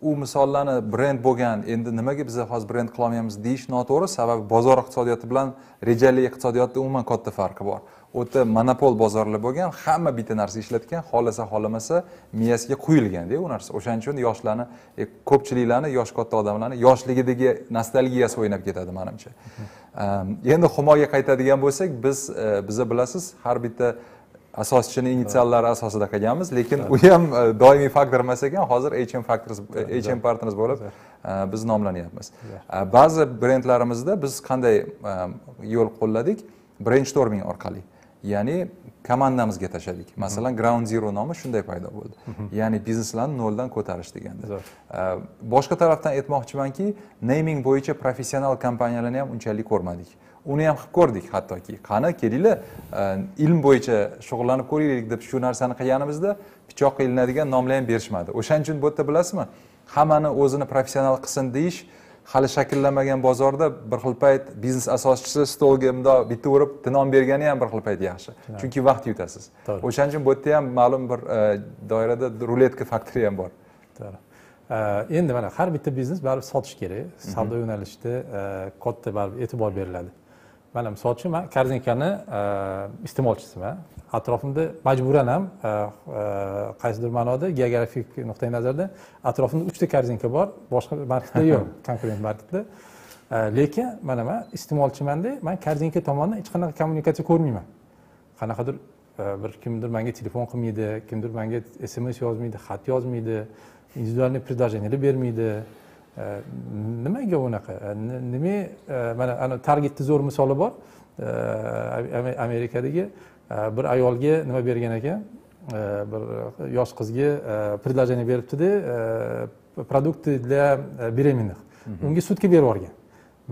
u misollarni brend bo'lgan, endi nimaga biz hozir brend qilolmaymiz deyish noto'g'ri, sababi bozor iqtisodiyoti bilan rejali iqtisodiyotda umuman katta farqi bor. O'ta monopol bozorlar bo'lgan, hamma bitta narsa ishlatgan, xolasa xolamasa miyasiga quyilganda u narsa. O'shaning uchun yoshlarni, ko'pchiliklarni, yosh katta odamlarni yoshligidagi nostalgiyasi o'ynab ketadi menimcha. Endi himoyaga qaytadigan bo'lsak, biz bilasiz, har bitta asoschini initiallari asosida qilganmiz, lekin u ham doimiy faktor emas ekan, hozir H&M Partners bo'lib biz nomlanyapmiz. Ba'zi brendlarimizda biz qanday yo'l qo'lladik? Brainstorming orqali. Ya'ni komandamizga tashladik. Masalan, Ground Zero nomi shunday paydo bo'ldi. Ya'ni bizneslarni noldan ko'tarish deganda. Boshqa tarafdan aytmoqchimanki, naming bo'yicha professional kompaniyalarni ham unchalik ko'rmadik. Uni ham qilib ko'rdik hattoki. Qani kelinglar, ilm bo'yicha shug'ullanib ko'raylik deb shu narsani qilganimizda pichoq qilinadigan nomlar ham berishmadi. O'shaning uchun bu yerda bilasizmi, hammani o'zini professional qilsin deyish hali shakllanmagan bozorda bir xil payt biznes asoschisi stolga bundoq bitta urib tinom bergani ham bir xil payt yaxshi. Chunki vaqt yutasiz. O'shaning uchun bu yerda ham ma'lum bir doirada ruletka faktori ham bor. Endi mana har bitta biznes baribir sotish kerak. Savdo yo'nalishida katta baribir e'tibor beriladi. Mana misolchi, men Korzinkani iste'molchisiman. Atrofimda majburan ham qaysidir ma'noda geografik nuqtai nazardan atrofimda 3 ta Korzinka bor, boshqa marketda yo'q, konkurent marketda. Lekin mana men iste'molchimanda, men Korzinka tomonidan hech qanaqa kommunikatsiya ko'rmayman. Qanaqadir bir kimdir menga telefon qilmaydi, kimdir menga SMS yozmaydi, xat yozmaydi, individualniy predajeniyalar bermaydi. Nimaga unaqa? Nima mana ana Targetda zo'r misoli bor. Amerikadagi bir ayolga nima bergan ekan, bir yosh qizga predajeniya beribdi-da, produkti для беременных. Unga sudga berib yuborgan.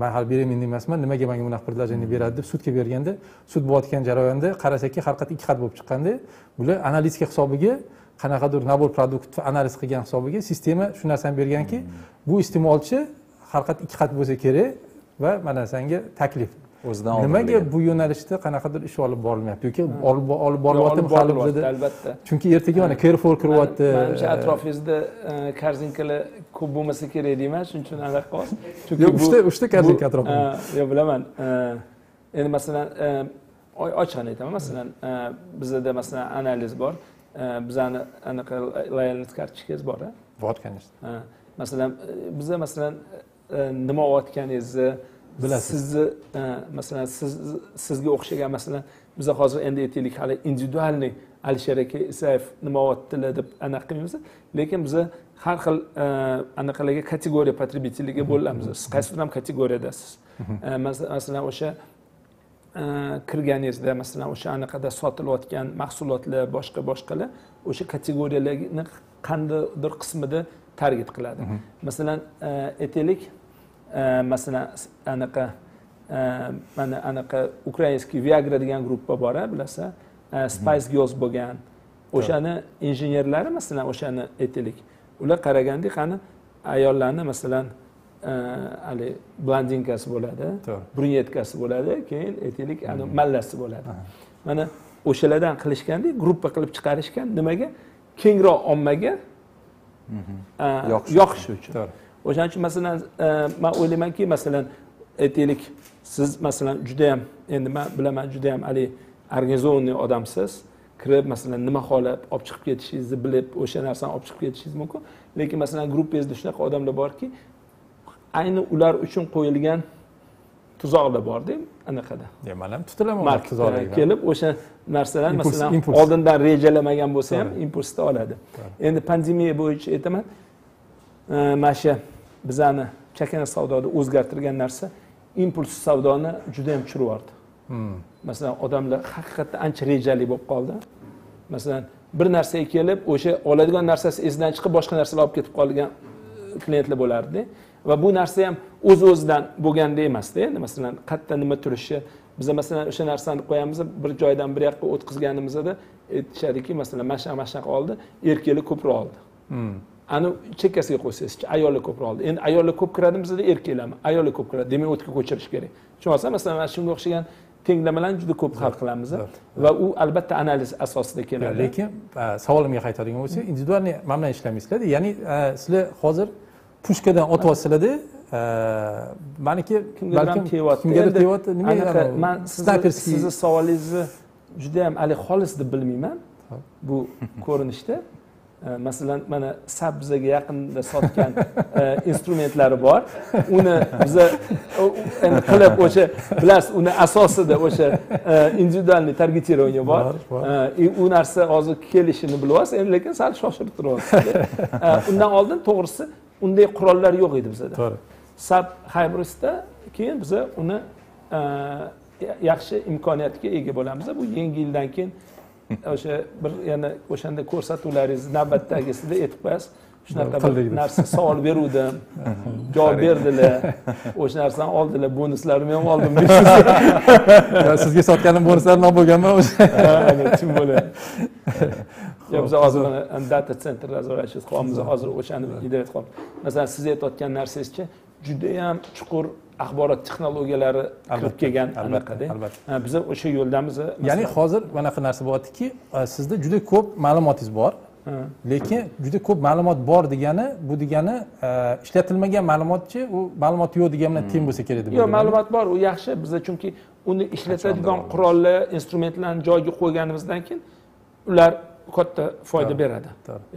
Men hali beremenniy emasman, nimaga menga bunaqa predajeniya beradi deb sudga berganda, sud bo'layotgan jarayonda qarasakki, har qat 2 xat bo'lib chiqqanda, bular analitika hisobiga qanaqadir nabor produkt analiz qilgan hisobiga sistema shu narsani berganki, bu iste'molchi har qat 2 xat bo'lsa kerak va mana senga taklif. Nimaga bu yo'nalishda qanaqadir ish olib borilmayapti yoki olib borilyaptimi hali bizda? Albatta. Chunki ertaga mana Carrefour kiryapti. Menimcha atrofingizda Korzinkalar ko'p bo'lmasa kerak deyman, shuning uchun aniq qos. Chunki bu 3 ta Korzinka atrofida. Yo'q, bilaman. Endi masalan, ochgan aytaman, masalan, bizda masalan analiz bor. Bizani anaqa loyalty kartochkasi bor-a? Bor, конечно. Masalan, bizda masalan nima o'tganingizni sizni masalan sizga o'xshagan masalan biz hozir endi aytaylik hali individualniy Alisher aka Isayev nima o'tdilar deb aniq qilmaymiz, lekin biz har xil anaqalarga kategoriya potrebiteliga bo'lamiz. Siz qaysi ham kategoriyadasiz? Masalan o'sha kirganingizda masalan o'sha anaqada sotilayotgan mahsulotlar boshqalar o'sha kategoriyalarni qandaydir qismida target qiladi. Masalan aytaylik masalan anaqa mana anaqa ukrainskiy Viagra degan gruppa bor, bilasiz, Spice Girls bo'lgan. O'shani injenerlari masalan o'shani aytaylik. Ular qaraganda qani ayollarni masalan ali blandinkasi bo'ladi, brunyetkasi bo'ladi, keyin aytaylik ana mallasi bo'ladi. Mana o'shalardan qilishganda gruppa qilib chiqarishgan, nimaga? Kengroq ommaga yoqish uchun. O'shaning uchun masalan men o'ylaymanki, masalan aytaylik siz masalan juda ham endi men bilaman juda ham haligi organizovanniy odamsiz, kirib masalan nima xohlab olib chiqib ketishingizni bilib o'sha narsani olib chiqib ketishingiz mumkin, lekin masalan gruppangizda shunaqa odamlar borki, ayni ular uchun qo'yilgan tuzoqlar bor-da anaqada. Yo, men ham tutilaman tuzoqlarga. Kelib o'sha narsalar masalan oldindan rejalamagan bo'lsa ham impulsda oladi. Endi pandemiya bo'yicha aytaman, masha bizani chakana savdoda o'zgartirgan narsa impuls savdoni juda ham tushirib yubordi. Masalan, odamlar haqiqatda ancha rejali bo'lib qoldi. Masalan, bir narsaga kelib, o'sha oladigan narsasi esidan chiqib boshqa narsalar olib ketib qolgan klientlar bo'lardi va bu narsa ham o'z-o'zidan bo'lganda emas-da. Endi masalan, qatta nima turishi, biz masalan o'sha narsani qo'yamiz, bir joydan bir yoqqa o'tkazganimizda aytishadiki, masalan, masha oldi, erkaklar ko'proq oldi. Ana chekkasiga qo'ysangiz-chi, ayollar ko'proq oldi. Endi ayollar ko'p kiradimi sizda, erkaklarmi? Ayollar ko'p kiradi. Demak, o'tga ko'chirish kerak. Tushunasizmi? Masalan, mana shunga o'xshagan tenglamalarni juda ko'p hal qilamiz va u albatta analiz asosida keladi. Lekin savolimga qaytadigan bo'lsak, individual mana bilan ishlamaysizlar-da. Ya'ni sizlar hozir pushkadan otib olsangizlar-da, meniki balkim kimgadir teyapti, nima ekan? Men sizning savolingizni juda ham hali xolis deb bilmayman. Bu ko'rinishda masalan, mana SAP bizga yaqinda sotgan instrumentlari bor. Uni biza qilib o'sha bilasiz, uni asosida o'sha individualni targetiruvni bor. U narsa hozir kelishini bilasiz, endi lekin sal shoshirib turyapsiz. Undan oldin to'g'risi unday qurollar yo'q edi bizda. To'g'ri. SAP Hybridda keyin biza uni yaxshi imkoniyatga ega bo'lamiz. Bu yangi yildan keyin o'sha bir yana o'shanda ko'rsatuvlaringiz navbatdagisida aytib qo'yasiz. Shunaqa bir narsa savol beruvdim. Javob berdilar. O'sha narsani oldilar, bonuslarimni ham oldim. Sizga sotganim bonuslarim ham bo'lganman o'sha. Kim bo'ladi? Yo'q, biz hozir data centerlar zararsiz qolamiz. Hozir o'shani idorat qilamiz. Masalan, siz aytayotgan narsangizchi juda ham chuqur axborot texnologiyalari kirib kelgan anaqada. Biz o'sha yo'ldamiz. Ya'ni hozir mana qanaqa narsa bo'lyaptiki, sizda juda ko'p ma'lumotingiz bor. Lekin juda ko'p ma'lumot bor degani, bu degani ishlatilmagan ma'lumotchi, u ma'lumot yo'q degan bilan teng bo'lsa kerak deb. Yo'q, ma'lumot bor, u yaxshi. Bizda chunki uni ishlatadigan qurollar, instrumentlarni joyiga qo'yganimizdan keyin ular katta foyda beradi.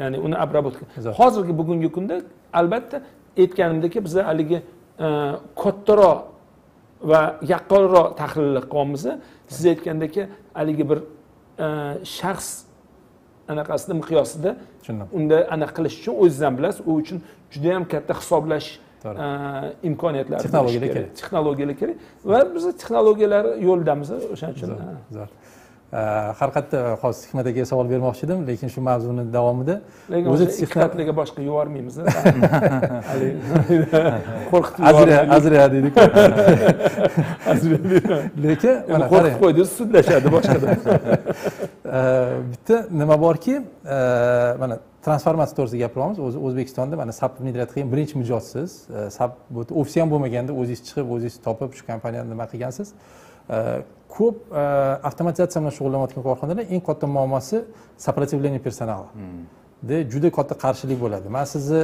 Ya'ni uni obrobotka. Hozirgi bugungi kunda albatta aytganimdek, bizda haligi kattaroq va yaqqolroq tahlillar qilamiz. Siz aytgandek, haligi bir shaxs anaqasida miqyosida unda ana qilish uchun o'zingiz ham bilasiz, u uchun juda ham katta hisoblash imkoniyatlari kerak, texnologiyalar kerak va biz texnologiyalar yo'ldamiz, o'shaning uchun. Har qatta hozir Hikmat akaga savol bermoqchi edim, lekin shu mavzuni davomida o'zi Hikmatlarga boshqa yubormaymiz. Qo'rqitib azra dedik. Lekin mana qo'rqib qo'ydingiz, sudlashadi boshqada. Bitta nima borki, mana transformatsiya to'g'risida gapiryapmiz. O'zi O'zbekistonda mana SAP nidratining birinchi mijozsiz. SAP bu ofisi ham bo'lmaganda o'zingiz chiqib, o'zingiz topib shu kompaniyani nima qilgansiz. Ko'p avtomatizatsiya bilan shug'ullanayotgan korxonalar eng katta muammosi сопротивление персонала. De juda katta qarshilik bo'ladi. Men sizni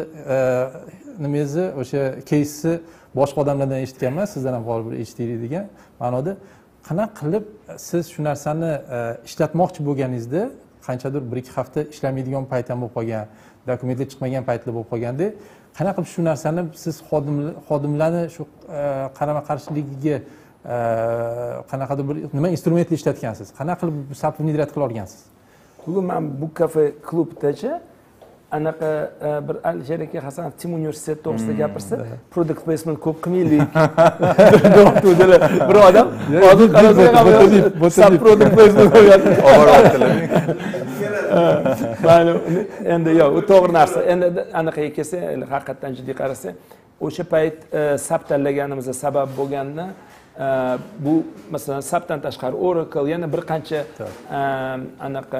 nimangizni, o'sha keysni boshqa odamlardan eshitganman, sizdan ham bor bir eshitdik degan ma'noda qanaqa qilib siz shu narsani ishlatmoqchi bo'lganingizda qanchadir 1-2 hafta ishlamaydigan payt ham bo'lib qolgan, dokumentlar chiqmagan paytlar bo'lib qolganda qanaqa qilib shu narsani siz xodimlarni shu qarama-qarshiligiga qanaqadir bir nima instrumentni ishlatgansiz? Qanaqa qilib SAPni nidrat qila olgansiz? Bugun men bu kafe klubdacha anaqa bir Alisher aka Hasanov Tim universiteti to'g'risida gapirsa, product placement ko'p qilmaylik. Bir odam hozir qarasa, SAP product placement o'yadi. Mana endi yo'q, u to'g'ri narsa. Endi anaqaga kelsa, haqiqatan jiddiy qarasa, o'sha payt SAP tanlaganimizga sabab bo'lganini bu mesela SAP'dan tashqari Oracle yana bir qancha anaqa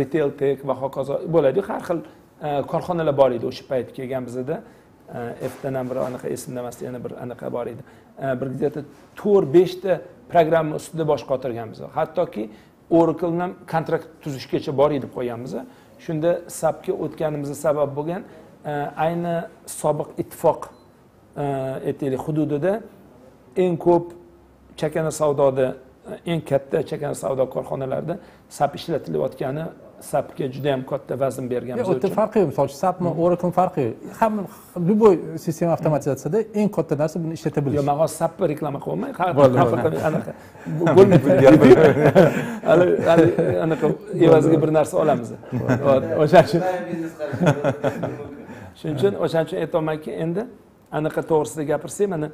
retail tech va hokazo bo'ladi, har xil korxonalar bor edi o'sha payt kelgan bizda. F'dan ham bir anaqa esimdamas, yana bir anaqa bor edi. Bir yerda 4-5 ta programma ustida bosh qotirganmiz. Hattoki Oracle bilan kontrakt tuzishgacha bor edi qo'yganmiz. Shunda SAPga o'tganimizga sabab bo'lgan ayni sobiq ittifoq aytaylik hududida eng ko'p chakana savdoda, eng katta chakana savdo korxonalarida SAP ishlatilayotgani SAPga juda ham katta vazn bergan. Biz o'ta farqi yo'q, masalan, SAPmi, Oracle farqi yo'q. Hamma любой sistema avtomatizatsiyasida eng katta narsa buni ishlata bilish. Yo'q, men hozir SAPni reklama qilmayman. Har xil anaqa bo'lmaydi. Hali anaqa evaziga bir narsa olamiz. O'sha uchun shuning uchun aytolmayki, endi anaqa to'g'risida gapirsak, mana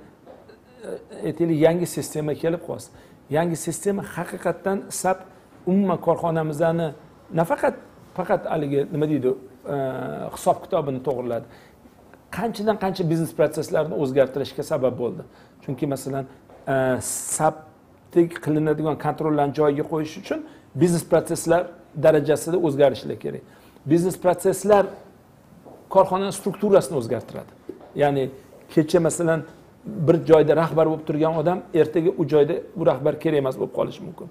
aytaylik yangi sistema kelib qolsin. Yangi sistema haqiqatdan SAP umuman korxonamizni nafaqat faqat haligi nima deydi, hisob kitobini to'g'riladi. Qanchadan qancha biznes protsesslarini o'zgartirishga sabab bo'ldi. Chunki masalan, SAPdagi qilinadigan kontrollarni joyiga qo'yish uchun biznes protsesslar darajasida o'zgarishlar kerak. Biznes protsesslar korxonani strukturasini o'zgartiradi. Ya'ni kecha masalan bir joyda rahbar bo'lib turgan odam ertaga u joyda bu rahbar kerak emas bo'lib qolishi mumkin.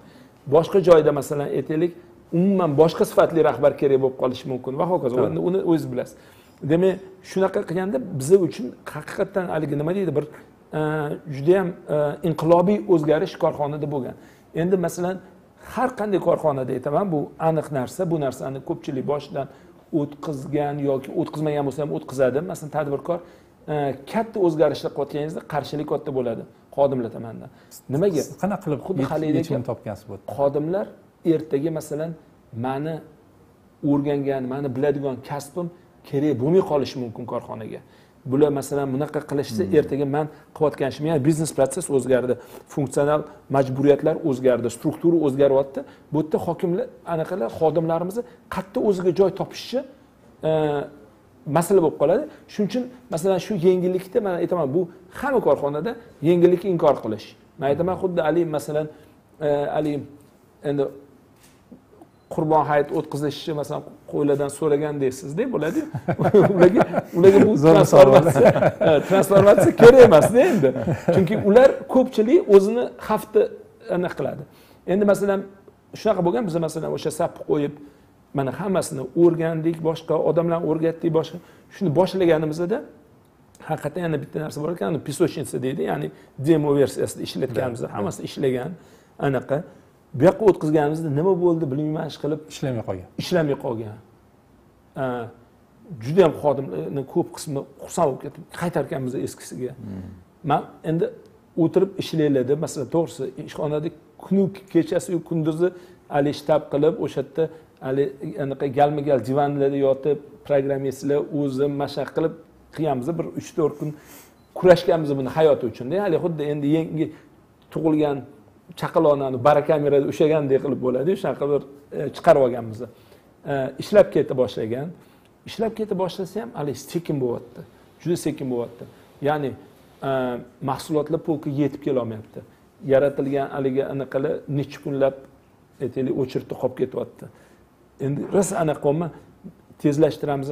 Boshqa joyda masalan aytaylik, umuman boshqa sifatli rahbar kerak bo'lib qolishi mumkin va hokazo. Uni o'zingiz bilasiz. Demak, shunaqa qilganda biz uchun haqiqatan hali nima deydi, bir juda ham inqilobiy o'zgarish korxonada bo'lgan. Endi masalan har qanday korxonada aytaman, bu aniq narsa, bu narsani ko'pchilik boshidan o'tkazgan yoki o'tkazmagan bo'lsa ham o'tkazadi. Masalan, tadbirkor katta o'zgarishlar qotganingizda qarshilik katta bo'ladi xodimlar tomonidan. Nimaga? Qana qilib xuddi halidagi kim topgansiz bo'ldi. Xodimlar ertaga masalan meni o'rgangan, meni biladigan kasbim kerak bo'lmay qolishi mumkin korxonaga. Bular masalan bunaqa qilishsa ertaga men qilayotgan ishim, ya'ni biznes protsess o'zgardi, funksional majburiyatlar o'zgardi, struktura o'zgaryapti. Bu yerda hokimlar anaqalar xodimlarimizni qatta o'ziga joy topishi masala bo'lib qoladi. Shuning uchun masalan shu yengillikda men aytaman, bu hamma korxonada yengillikni inkor qilish. Men aytaman, xuddi Ali masalan Ali endi Qurbon hayit o'tkazilishi masalan qo'ylardan so'ragandaysiz-da, bo'ladi-ku. Ularga bu transformatsiya kerak emas-da endi. Chunki ular ko'pchilik o'zini xavfda aniq qiladi. Endi masalan shunaqa bo'lgan, biz masalan o'sha SAP qo'yib mana hammasini o'rgandik, boshqa odamlarni o'rgatdik, boshqa shuni boshlaganimizda haqiqatan yana bitta narsa bor ekan, pisochnica deydi, ya'ni demo versiyasida ishlatganimizda hammasi ishlagan anaqa. Bu yoqqa o'tkazganimizda nima bo'ldi bilmayman, ish qilib ishlamay qolgan. Juda ham xodimlarning ko'p qismi xursand bo'lib ketib, qaytarganmiz eskisiga. Men endi o'tirib ishlanglar deb, masalan, to'g'risi ishxonada kuni kechasi-yu kunduzi hali shtab qilib, o'sha yerda hali anaqa galma-gal divanlarda yotib, programmistlar o'zim mashaqqat qilib qiyamiz, bir 3-4 kun kurashganmiz buni hayoti uchun-da. Hali xuddi endi yangi tug'ilgan chaqaloqni barakamerada ushlagandek qilib bo'ladi, shunaqa bir chiqarib olganmiz. Ishlab keta boshlagan. Ishlab keta boshlasa ham hali sekin bo'lyapti. Juda sekin bo'lyapti. Ya'ni mahsulotlar polki yetib kela olmayapti. Yaratilgan haliga anaqalar necha kunlab aytaylik o'chirib qolib ketyapti. Endi biz aniq bo'lma tezlashtiramiz,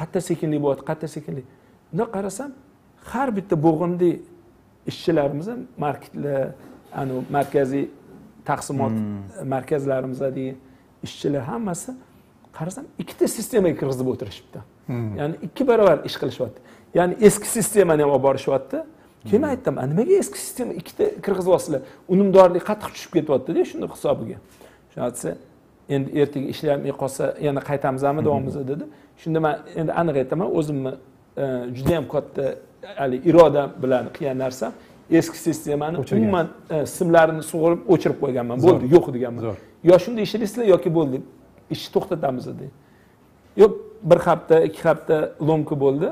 qatta sekinlik bo'lyapti, Bunday qarasam, har bitta bo'g'indi ishchilarimiz ham marketlar anu markaziy taqsimot markazlarimizda ishchilar hammasi qarasam ikkita sistemaga kirgizib o'tirishibdi. Ya'ni ikki barobar ish qilishyapti. Ya'ni eski sistemani ham olib borishyapti. Keyin aytdim, nimaga eski sistema ikkita kirgizib olsizlar? Unumdorlik qattiq tushib ketyapti-da, shuni hisobiga. Shunatsa endi ertaga ishlamay qolsa yana qaytamizmi davomimizda dedi. Shunda men endi aniq aytaman, o'zimni juda ham katta hali iroda bilan qilgan narsam eski sistemani umuman simlarini sug'urib o'chirib qo'yganman. Bo'ldi, yo'q deganman. Yo shunda ishlaysizlar yoki bo'ldi, ishni to'xtatamiz dedi. Yo'q, bir hafta, ikki hafta lomka bo'ldi,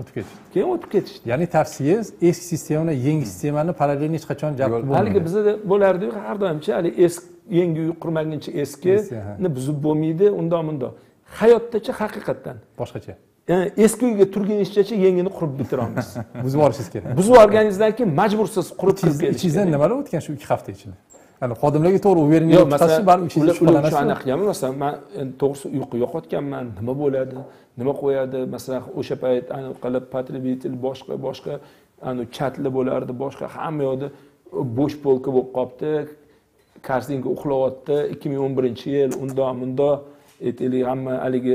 o'tib ketdi. Keyin o'tib ketishdi. Ya'ni tavsiyangiz eski sistema bilan yangi sistemani parallel hech qachon jalb bo'lmaydi. Haliga bizda bo'lardi, har doimcha hali eski, yangi qurmaguncha eskini buzib bo'lmaydi, undan-bundan. Hayotdacha haqiqatan boshqacha. Yani eski uyga turganingizcha yengini qurib bitiramiz. Buzib olishingiz kerak. Buzib olganingizdan keyin majbursiz qurib kirib. Ichingizdan nimalar o'tgan shu 2 hafta ichida? Ya'ni xodimlarga to'g'ri o'veringiz tutasiz, balki ichingiz qolanasiz. O'sha aniq emas. Masalan, men to'g'risi uyqu yo'qotganman, nima bo'ladi, nima qo'yadi? Masalan, o'sha payt aniq qilib patribitel boshqa chatli bo'lardi, boshqa hamma yoqda bo'sh polka bo'lib qopti. Korzinka uxlayotdi 2011-yil, undan-bundan aytaylik hamma haligi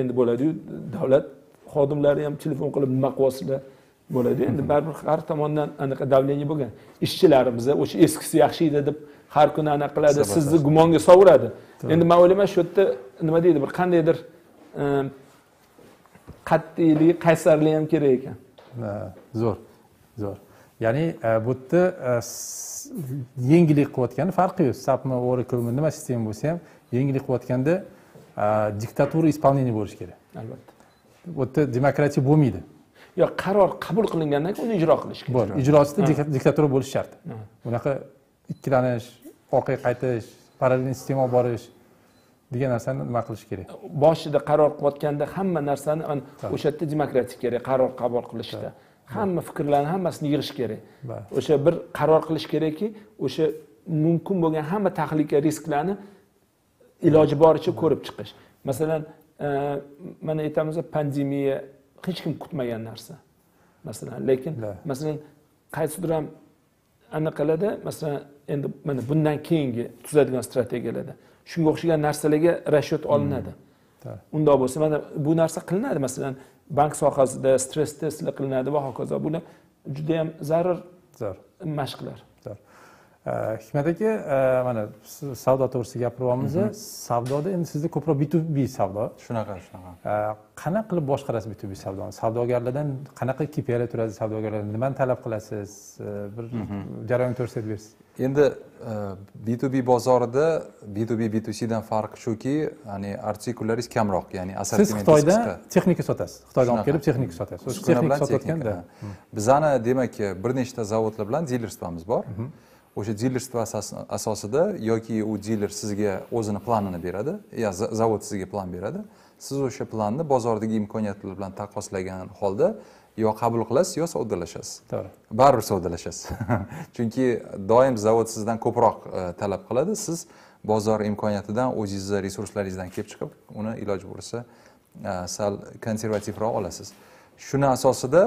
endi bo'ladi-yu, davlat xodimlari ham telefon qilib nima qilyapsizlar bo'ladi. Endi baribir har tomondan anaqa davleniya bo'lgan. Ishchilarimiz o'sha eskisi yaxshi edi deb har kuni anaqa qiladi, sizni gumonga sovuradi. Endi men o'ylayman, shu yerda nima deydi, bir qandaydir qat'iylik, qaysarlik ham kerak ekan. Zo'r, zo'r. Ya'ni bu yerda yangilik qilayotgani farqi yo'q. SAPmi, Oracle'mi, nima sistema bo'lsa ham yangilik qilayotganda diktatura ispaniyani bo'lishi kerak. Albatta. Bu yerda demokratiya bo'lmaydi. Yo, qaror qabul qilingandan keyin uni ijro qilish kerak. Bor, ijrosida diktatura bo'lishi shart. Bunaqa ikkilanish, orqaga qaytish, parallel sistema olib borish degan narsani nima qilish kerak? Boshida qaror qilayotganda hamma narsani o'sha yerda demokratik kerak, qaror qabul qilishda. Hamma fikrlarni hammasini yig'ish kerak. O'sha bir qaror qilish kerakki, o'sha mumkin bo'lgan hamma tahlika risklarni iloji boricha ko'rib chiqish. Masalan, mana aytamiz pandemiya hech kim kutmagan narsa. Masalan, lekin masalan qaysidir ham anaqalada, masalan endi mana bundan keyingi tuzadigan strategiyalarda shunga o'xshagan narsalarga rashyot olinadi. Undoq bo'lsa mana bu narsa qilinadi, masalan bank sohasida stress testlar qilinadi va hokazo. Bular juda ham zarur mashqlar. Hikmat aka, mana savdo to'g'risida gapiryapmiz. Savdoda endi sizda ko'proq B2B savdo. Shunaqa. Qanaqa qilib boshqarasiz B2B savdoni? Savdogarlardan qanaqa KPI turasiz, savdogarlardan nimani talab qilasiz? Bir jarayonni ko'rsatib bersiz. Endi B2B bozorida B2B B2C dan farqi shuki, ya'ni artikularingiz kamroq, ya'ni assortimentingiz qisqa. Siz Xitoydan texnika sotasiz. Xitoydan olib kelib texnika sotasiz. O'sha texnika sotayotganda bizani demak bir nechta zavodlar bilan dilershipamiz bor. O'sha dilership asosida yoki u diler sizga o'zini planini beradi, ya zavod sizga plan beradi. Siz o'sha planni bozordagi imkoniyatlar bilan taqqoslagan holda yo qabul qilasiz yo savdolashasiz. To'g'ri. Baribir savdolashasiz. Chunki doim zavod sizdan ko'proq talab qiladi. Siz bozor imkoniyatidan, o'zingizning resurslaringizdan kelib chiqib, uni iloj bo'lsa sal konservativroq olasiz. Shuni asosida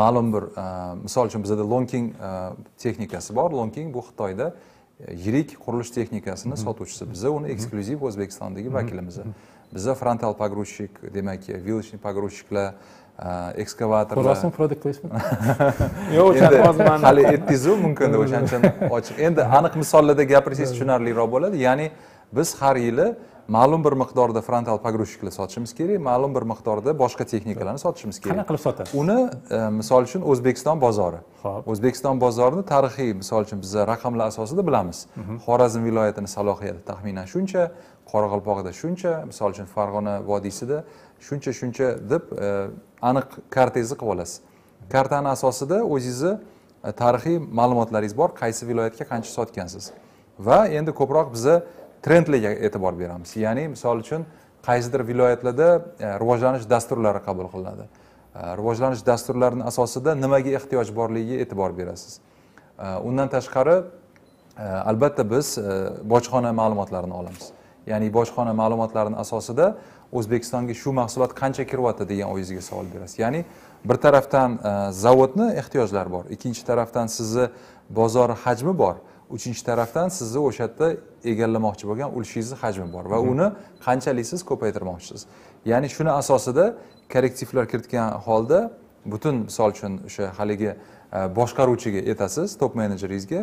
ma'lum bir misol uchun bizda lonking texnikasi bor. Lonking bu Xitoyda yirik qurilish texnikasini sotuvchisi. Biz uni eksklyuziv O'zbekistondagi vakilimiz. Bizda frontal pogruzchik, demak, velochni pogruzchiklar, ekskavatorlar. Rasm produkt ismi? Yo'q, hozir hali ettizu mumkin o'shancha ochiq. Endi aniq misollarda gapirsangiz tushunarliroq bo'ladi. Ya'ni biz har yili ma'lum bir miqdorda frontal pogruzchiklar sotishimiz kerak, ma'lum bir miqdorda boshqa texnikalarni sotishimiz kerak. Qanaqa qilib sotasiz? Uni misol uchun O'zbekiston bozori. O'zbekiston bozorini tarixiy misol uchun biz raqamlar asosida bilamiz. Xorazm viloyatining salohiyati taxminan shuncha, Qoraqalpog'ida shuncha, misol uchun Farg'ona vodiysida shuncha deb aniq kartangizni qilib olasiz. Kartani asosida o'zingizni tarixiy ma'lumotlaringiz bor, qaysi viloyatga qancha sotgansiz. Va endi ko'proq biz trendlarga e'tibor beramiz. Ya'ni misol uchun qaysidir viloyatlarda rivojlanish dasturlari qabul qilinadi. Rivojlanish dasturlarining asosida nimaga ehtiyoj borligiga e'tibor berasiz. Undan tashqari albatta biz bojxona ma'lumotlarini olamiz. Ya'ni bojxona ma'lumotlarining asosida O'zbekistonga shu mahsulot qancha kiryapti degan o'zingizga savol berasiz. Ya'ni bir tarafdan zavodni ehtiyojlari bor, ikkinchi tarafdan sizni bozor hajmi bor. Uchinchi tarafdan sizni o'sha yerda egallamoqchi bo'lgan ulushingizni hajmi bor va uni qanchalik siz ko'paytirmoqchisiz. Ya'ni shuni asosida korrektivlar kiritgan holda butun misol uchun o'sha haligi boshqaruvchiga aytasiz, top menejeringizga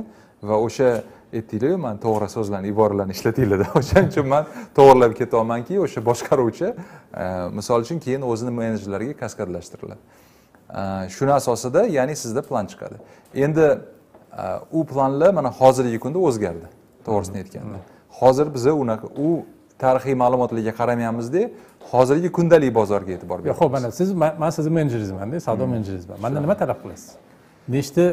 va o'sha aytdinglar, men to'g'ri so'zlarni, iboralarni ishlatinglar. O'shaning uchun men to'g'rilab ketyapmanki, o'sha boshqaruvchi misol uchun keyin o'zini menejerlarga kaskadlashtiriladi. Shuni asosida ya'ni sizda plan chiqadi. Endi u planlar mana hozirgi kunda o'zgardi, to'g'risini aytganda. Hozir biz unaqa u tarixiy ma'lumotlarga qaramaymiz-da, hozirgi kundalik bozorga e'tibor beramiz. Yo'q, mana siz men sizning menejeringizman-da, savdo menejeringizman. Mendan nima talab qilasiz? Nechta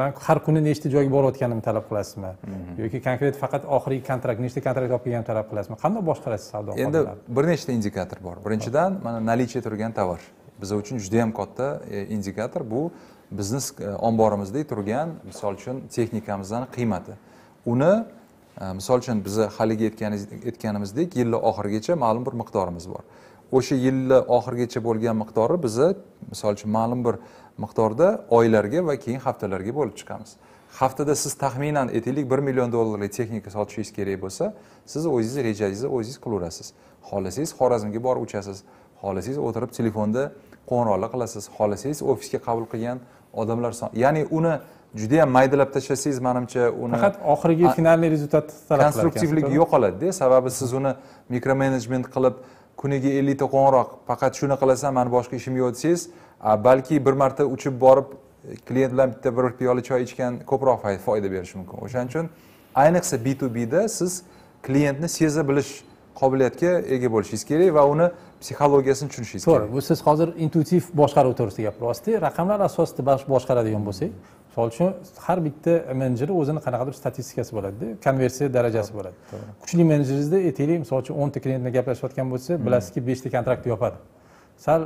men har kuni nechta joyga borayotganimni talab qilasizmi? Yoki konkret faqat oxirgi kontrakt, nechta kontrakt olib kelganimni talab qilasizmi? Qanday boshqarasiz savdo holatlari? Endi bir nechta indikator bor. Birinchidan, mana наличие turgan tovar. Biz uchun juda ham katta indikator bu biznes omborimizda turgan misol uchun texnikamizning qiymati. Uni misol uchun biz haliga aytganimizdek yil oxirigacha ma'lum bir miqdorimiz bor. O'sha yil oxirigacha bo'lgan miqdori biz misol uchun ma'lum bir miqdorda oylarga va keyin haftalarga bo'lib chiqamiz. Haftada siz taxminan aytaylik $1 million texnika sotishingiz kerak bo'lsa, siz o'zingiz rejangizni o'zingiz qilaverasiz. Xohlasangiz Xorazmga borib uchasiz, xohlasangiz o'tirib telefonda qo'ng'iroqlar qilasiz, xohlasangiz ofisga qabul qilgan odamlar son. Ya'ni uni juda ham maydalab tashlasangiz, menimcha uni faqat oxirgi finalli rezultat talab qilar. Konstruktivlik yo'qoladi-da, sababi siz uni mikromenejment qilib kuniga 50 ta qo'ng'iroq, faqat shuni qilasan, men boshqa ishim yo'q desangiz, balki bir marta uchib borib klient bilan bitta bir piyola choy ichgan ko'proq foyda berishi mumkin. O'shaning uchun ayniqsa B2B da siz klientni seza bilish qobiliyatga ega bo'lishingiz kerak va uni psixologiyasini tushunishingiz kerak. To'g'ri, bu siz hozir intuitiv boshqaruv to'g'risida gapiryapsiz-da, raqamlar asosida boshqaradigan bo'lsak, misol uchun har bitta menejeri o'zini qanaqadir statistikasi bo'ladi-da, konversiya darajasi bo'ladi. Kuchli menejeringizda aytaylik, misol uchun 10 ta klient bilan gaplashayotgan bo'lsa, bilasizki 5 ta kontrakt yopadi. Sal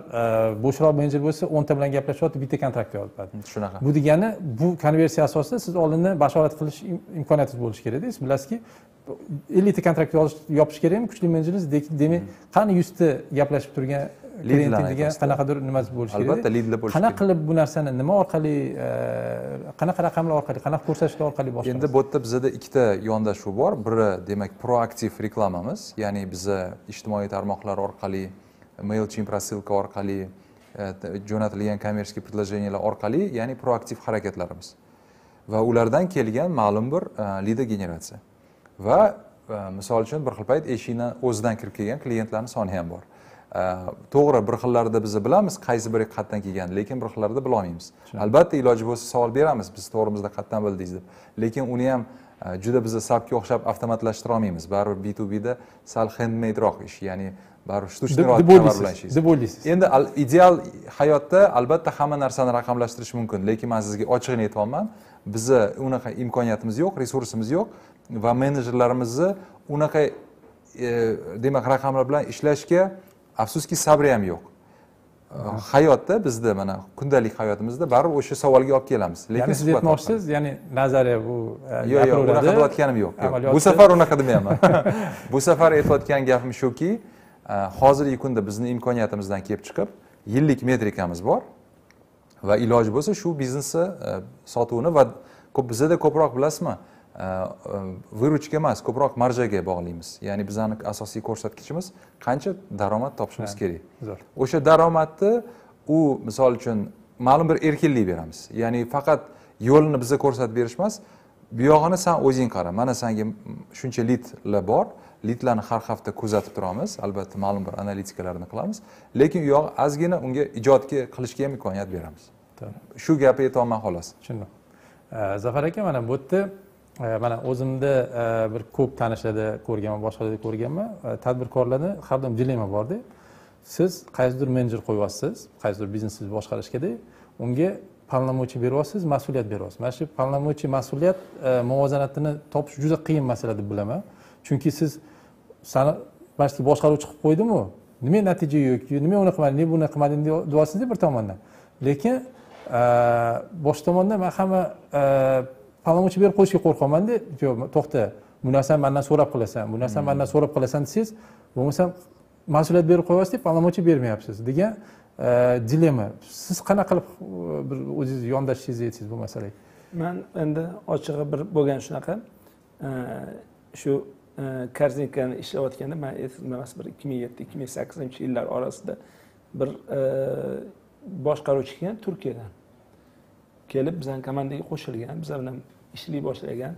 bo'shroq menejer bo'lsa, 10 ta bilan gaplashyapti, bitta kontrakt yopadi. Shunaqa. Bu degani bu konversiya asosida siz oldindan bashorat qilish imkoniyatingiz bo'lishi kerak-da. Siz bilasizki 50 ta kontrakt yopish kerakmi kuchli menejeringiz demi qani 100 ta gaplashib turgan klientlarga qanaqadir nimasi bo'lishi kerak. Albatta lidlar bo'lishi kerak. Qana qilib bu narsani nima orqali qanaqa raqamlar orqali qanaqa ko'rsatishlar orqali boshlaymiz? Endi bu yerda bizda ikkita yondashuv bor. Biri demak proaktiv reklamamiz, ya'ni biz ijtimoiy tarmoqlar orqali, MailChimp rasilka orqali jo'natilgan kommersiy предложениялар orqali, ya'ni proaktiv harakatlarimiz. Va ulardan kelgan ma'lum bir lid generatsiya. Va misol uchun bir xil payt eshikdan o'zidan kirib kelgan klientlarning soni ham bor. To'g'ri, bir xillarida biz bilamiz, qaysi biri qayerdan kelgan, lekin bir xillarida bila olmaymiz. Albatta iloji bo'lsa savol beramiz, biz to'g'rimizda qayerdan bildingiz deb. Lekin uni ham juda biz SAPga o'xshab avtomatlashtira olmaymiz. Baribir B2B da sal handmade-roq ish, ya'ni baribir shtushniroq bilan ish. Endi ideal hayotda albatta hamma narsani raqamlashtirish mumkin, lekin men sizga ochiqni aytaman, bizni unaqa imkoniyatimiz yo'q, resursimiz yo'q. Va menejerlarimizni unaqa demak raqamlar bilan ishlashga afsuski sabri ham yo'q. Hayotda bizda mana kundalik hayotimizda baribir o'sha savolga olib kelamiz. Lekin siz aytmoqchisiz, ya'ni nazariya bu unaqa qilayotganim yo'q. Bu safar unaqa demayman. Bu safar aytayotgan gapim shuki, hozirgi kunda bizning imkoniyatimizdan kelib chiqib yillik metrikamiz bor va iloji bo'lsa shu biznesni sotuvini va bizda ko'proq bilasizmi, viruchga emas, ko'proq marjaga bog'laymiz. Ya'ni bizning asosiy ko'rsatkichimiz qancha daromad topishimiz kerak. O'sha daromadni u misol uchun ma'lum bir erkinlik beramiz. Ya'ni faqat yo'lini bizga ko'rsatib berish emas, bu yog'ini sen o'zing qara. Mana senga shuncha lidlar bor. Lidlarni har hafta kuzatib turamiz. Albatta ma'lum bir analitikalarni qilamiz, lekin u yo'q azgina unga ijodga qilishga ham imkoniyat beramiz. Shu gapni aytaman xolos. Tushundim. Zafar aka, mana bu yerda mana o'zimda bir ko'p tanishlarda ko'rganman, boshqalarda ko'rganman, tadbirkorlarda har doim dilemma borda. Siz qaysidir menejer qo'yasiz, qaysidir biznesni boshqarishga, unga polnomochi beryapsiz, mas'uliyat beryapsiz. Mana shu polnomochi mas'uliyat muvozanatini topish juda qiyin masala deb bilaman. Chunki siz sani boshqa boshqaruvchi qilib qo'ydimi, nima natija yo'q, nima uni qilmading, nima buni qilmading deyapsiz bir tomondan. Lekin bosh tomondan men hamma palomchi berib qo'yishga qo'rqamanda, to'xta, bu narsani mendan so'rab qilasan, bu narsani mendan so'rab qilasan desiz, bo'lmasam mas'uliyat berib qo'yasiz, palomchi bermayapsiz degan dilemma. Siz qanaqa qilib bir o'zingiz yondashishingizni aytsangiz bu masalaga. Men endi ochig'i bir bo'lgan shunaqa shu Korzinkani ishlayotganda, men emas bir 2007-2008-yillar orasida bir boshqaruvchi kelgan Turkiyadan. Kelib bizning komandaga qo'shilgan, biz bilan ishlay boshlagan,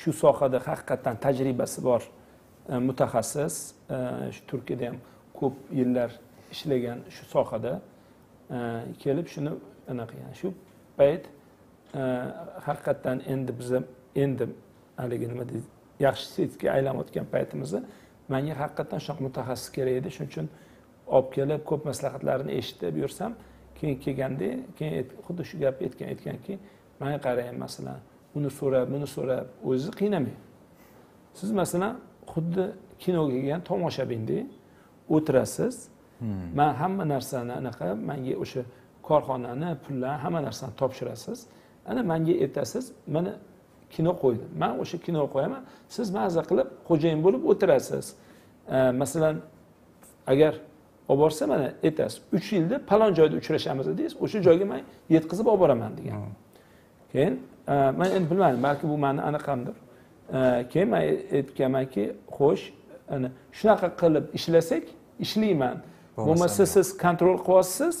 shu sohada haqiqatan tajribasi bor mutaxassis, shu Turkiyada ham ko'p yillar ishlagan shu sohada kelib shuni ana qilgan. Shu payt haqiqatan endi biz endi haligi nima deydi, yaxshi sitga aylanayotgan paytimizda menga haqiqatan shunaqa mutaxassis kerak edi. Shuning uchun olib kelib ko'p maslahatlarini eshitib yursam, keyin kelganda, keyin xuddi shu gapni aytganki, menga qarang, masalan, uni so'rab, buni so'rab o'zingizni qiynamang. Siz masalan xuddi kinoga kelgan tomoshabindek o'tirasiz. Men hamma narsani anaqa, menga o'sha korxonani, pullar, hamma narsani topshirasiz. Ana menga aytasiz, mana kino qo'ydi. Men o'sha kino qo'yaman, siz mazza qilib xo'jayin bo'lib o'tirasiz. Masalan, agar olib borsa mana aytasiz 3 yilda palon joyda uchrashamiz dedingiz, o'sha joyga men yetkazib olib boraman degan. Keyin men endi bilmadim, balki bu meni anaqamdir. Keyin men aytganmanki, xo'sh, ana shunaqa qilib ishlasak, ishlayman. Bo'lmasa siz kontrol qilyapsiz,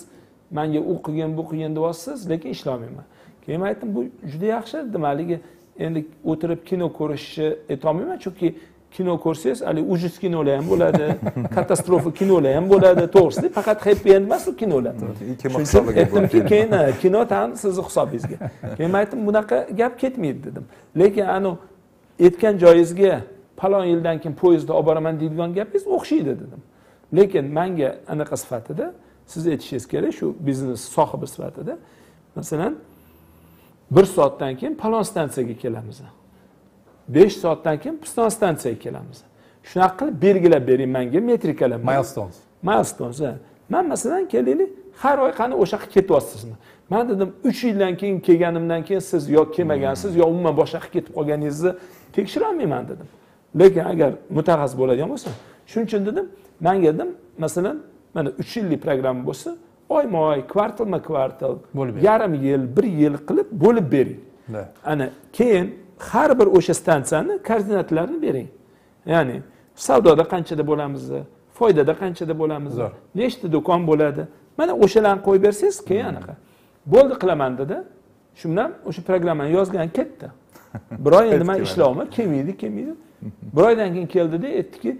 menga u qilgan, bu qilgan deyapsiz, lekin ishlamayman. Keyin men aytdim, bu juda yaxshi dedim, haliga endi o'tirib kino ko'rishni aytolmayman, chunki kino ko'rsangiz, hali ujus kinolar ham bo'ladi, katastrofa kinolar ham bo'ladi, to'g'risi, faqat happy end emas u kinolar. Aytdimki, keyin kino tan sizni hisobingizga. Keyin aytdim, bunaqa gap ketmaydi dedim. Lekin anu aytgan joyingizga palon yildan keyin poyezdda olib boraman deydigan gapingiz o'xshaydi dedim. Lekin menga anaqa sifatida siz aytishingiz kerak, shu biznes sohibi sifatida, masalan, 1 soatdan keyin palon stansiyaga kelamiz. 5 soatdan keyin piston stansiyaga kelamiz. Shunaqa qilib belgilab bering menga metrikalar. Milestones. Milestones. Men masalan kelaylik, har oy qani o'sha qilib ketyapsizmi? Men dedim 3 yildan keyin kelganimdan keyin siz yo kelmagansiz, yo umuman boshqa qilib ketib qolganingizni tekshira olmayman dedim. Lekin agar mutaxassis bo'ladigan bo'lsa, shuning uchun dedim, men dedim, masalan, mana 3 yillik program bo'lsa, oyma-oy, kvartalma-kvartal, yarim yil, 1 yil qilib bo'lib bering. Ana keyin har bir o'sha stansiyani koordinatlarini bering. Ya'ni savdoda qanchada bo'lamiz, foydada qanchada bo'lamiz, nechta do'kon bo'ladi. Mana o'shalarni qo'yib bersangiz, keyin anaqa. Bo'ldi qilaman dedi. Shundan o'sha programmani yozgan ketdi. Bir oy endi men ishlayman, kelmaydi. Bir oydan keyin keldida aytdiki,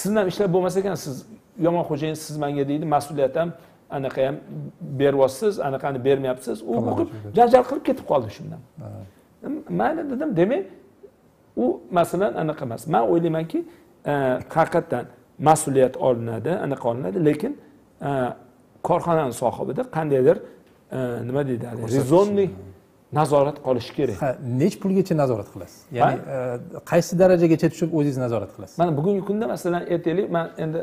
sizdan ishlab bo'lmas ekan, siz yomon xo'jayin, siz menga deydi, mas'uliyat ham anaqa ham beryapsiz, anaqani bermayapsiz. U o'qib janjal qilib ketib qoldi shundan. Men dedim, demak, u masalan anaqa emas. Men o'ylaymanki, haqiqatan mas'uliyat olinadi, anaqa olinadi, lekin korxonaning sohibida qandaydir nima deydi, rezonli nazorat qilish kerak. Ha, nech pulgacha nazorat qilasiz? Ya'ni qaysi darajagacha tushib o'zingiz nazorat qilasiz? Mana bugungi kunda masalan ertalik men endi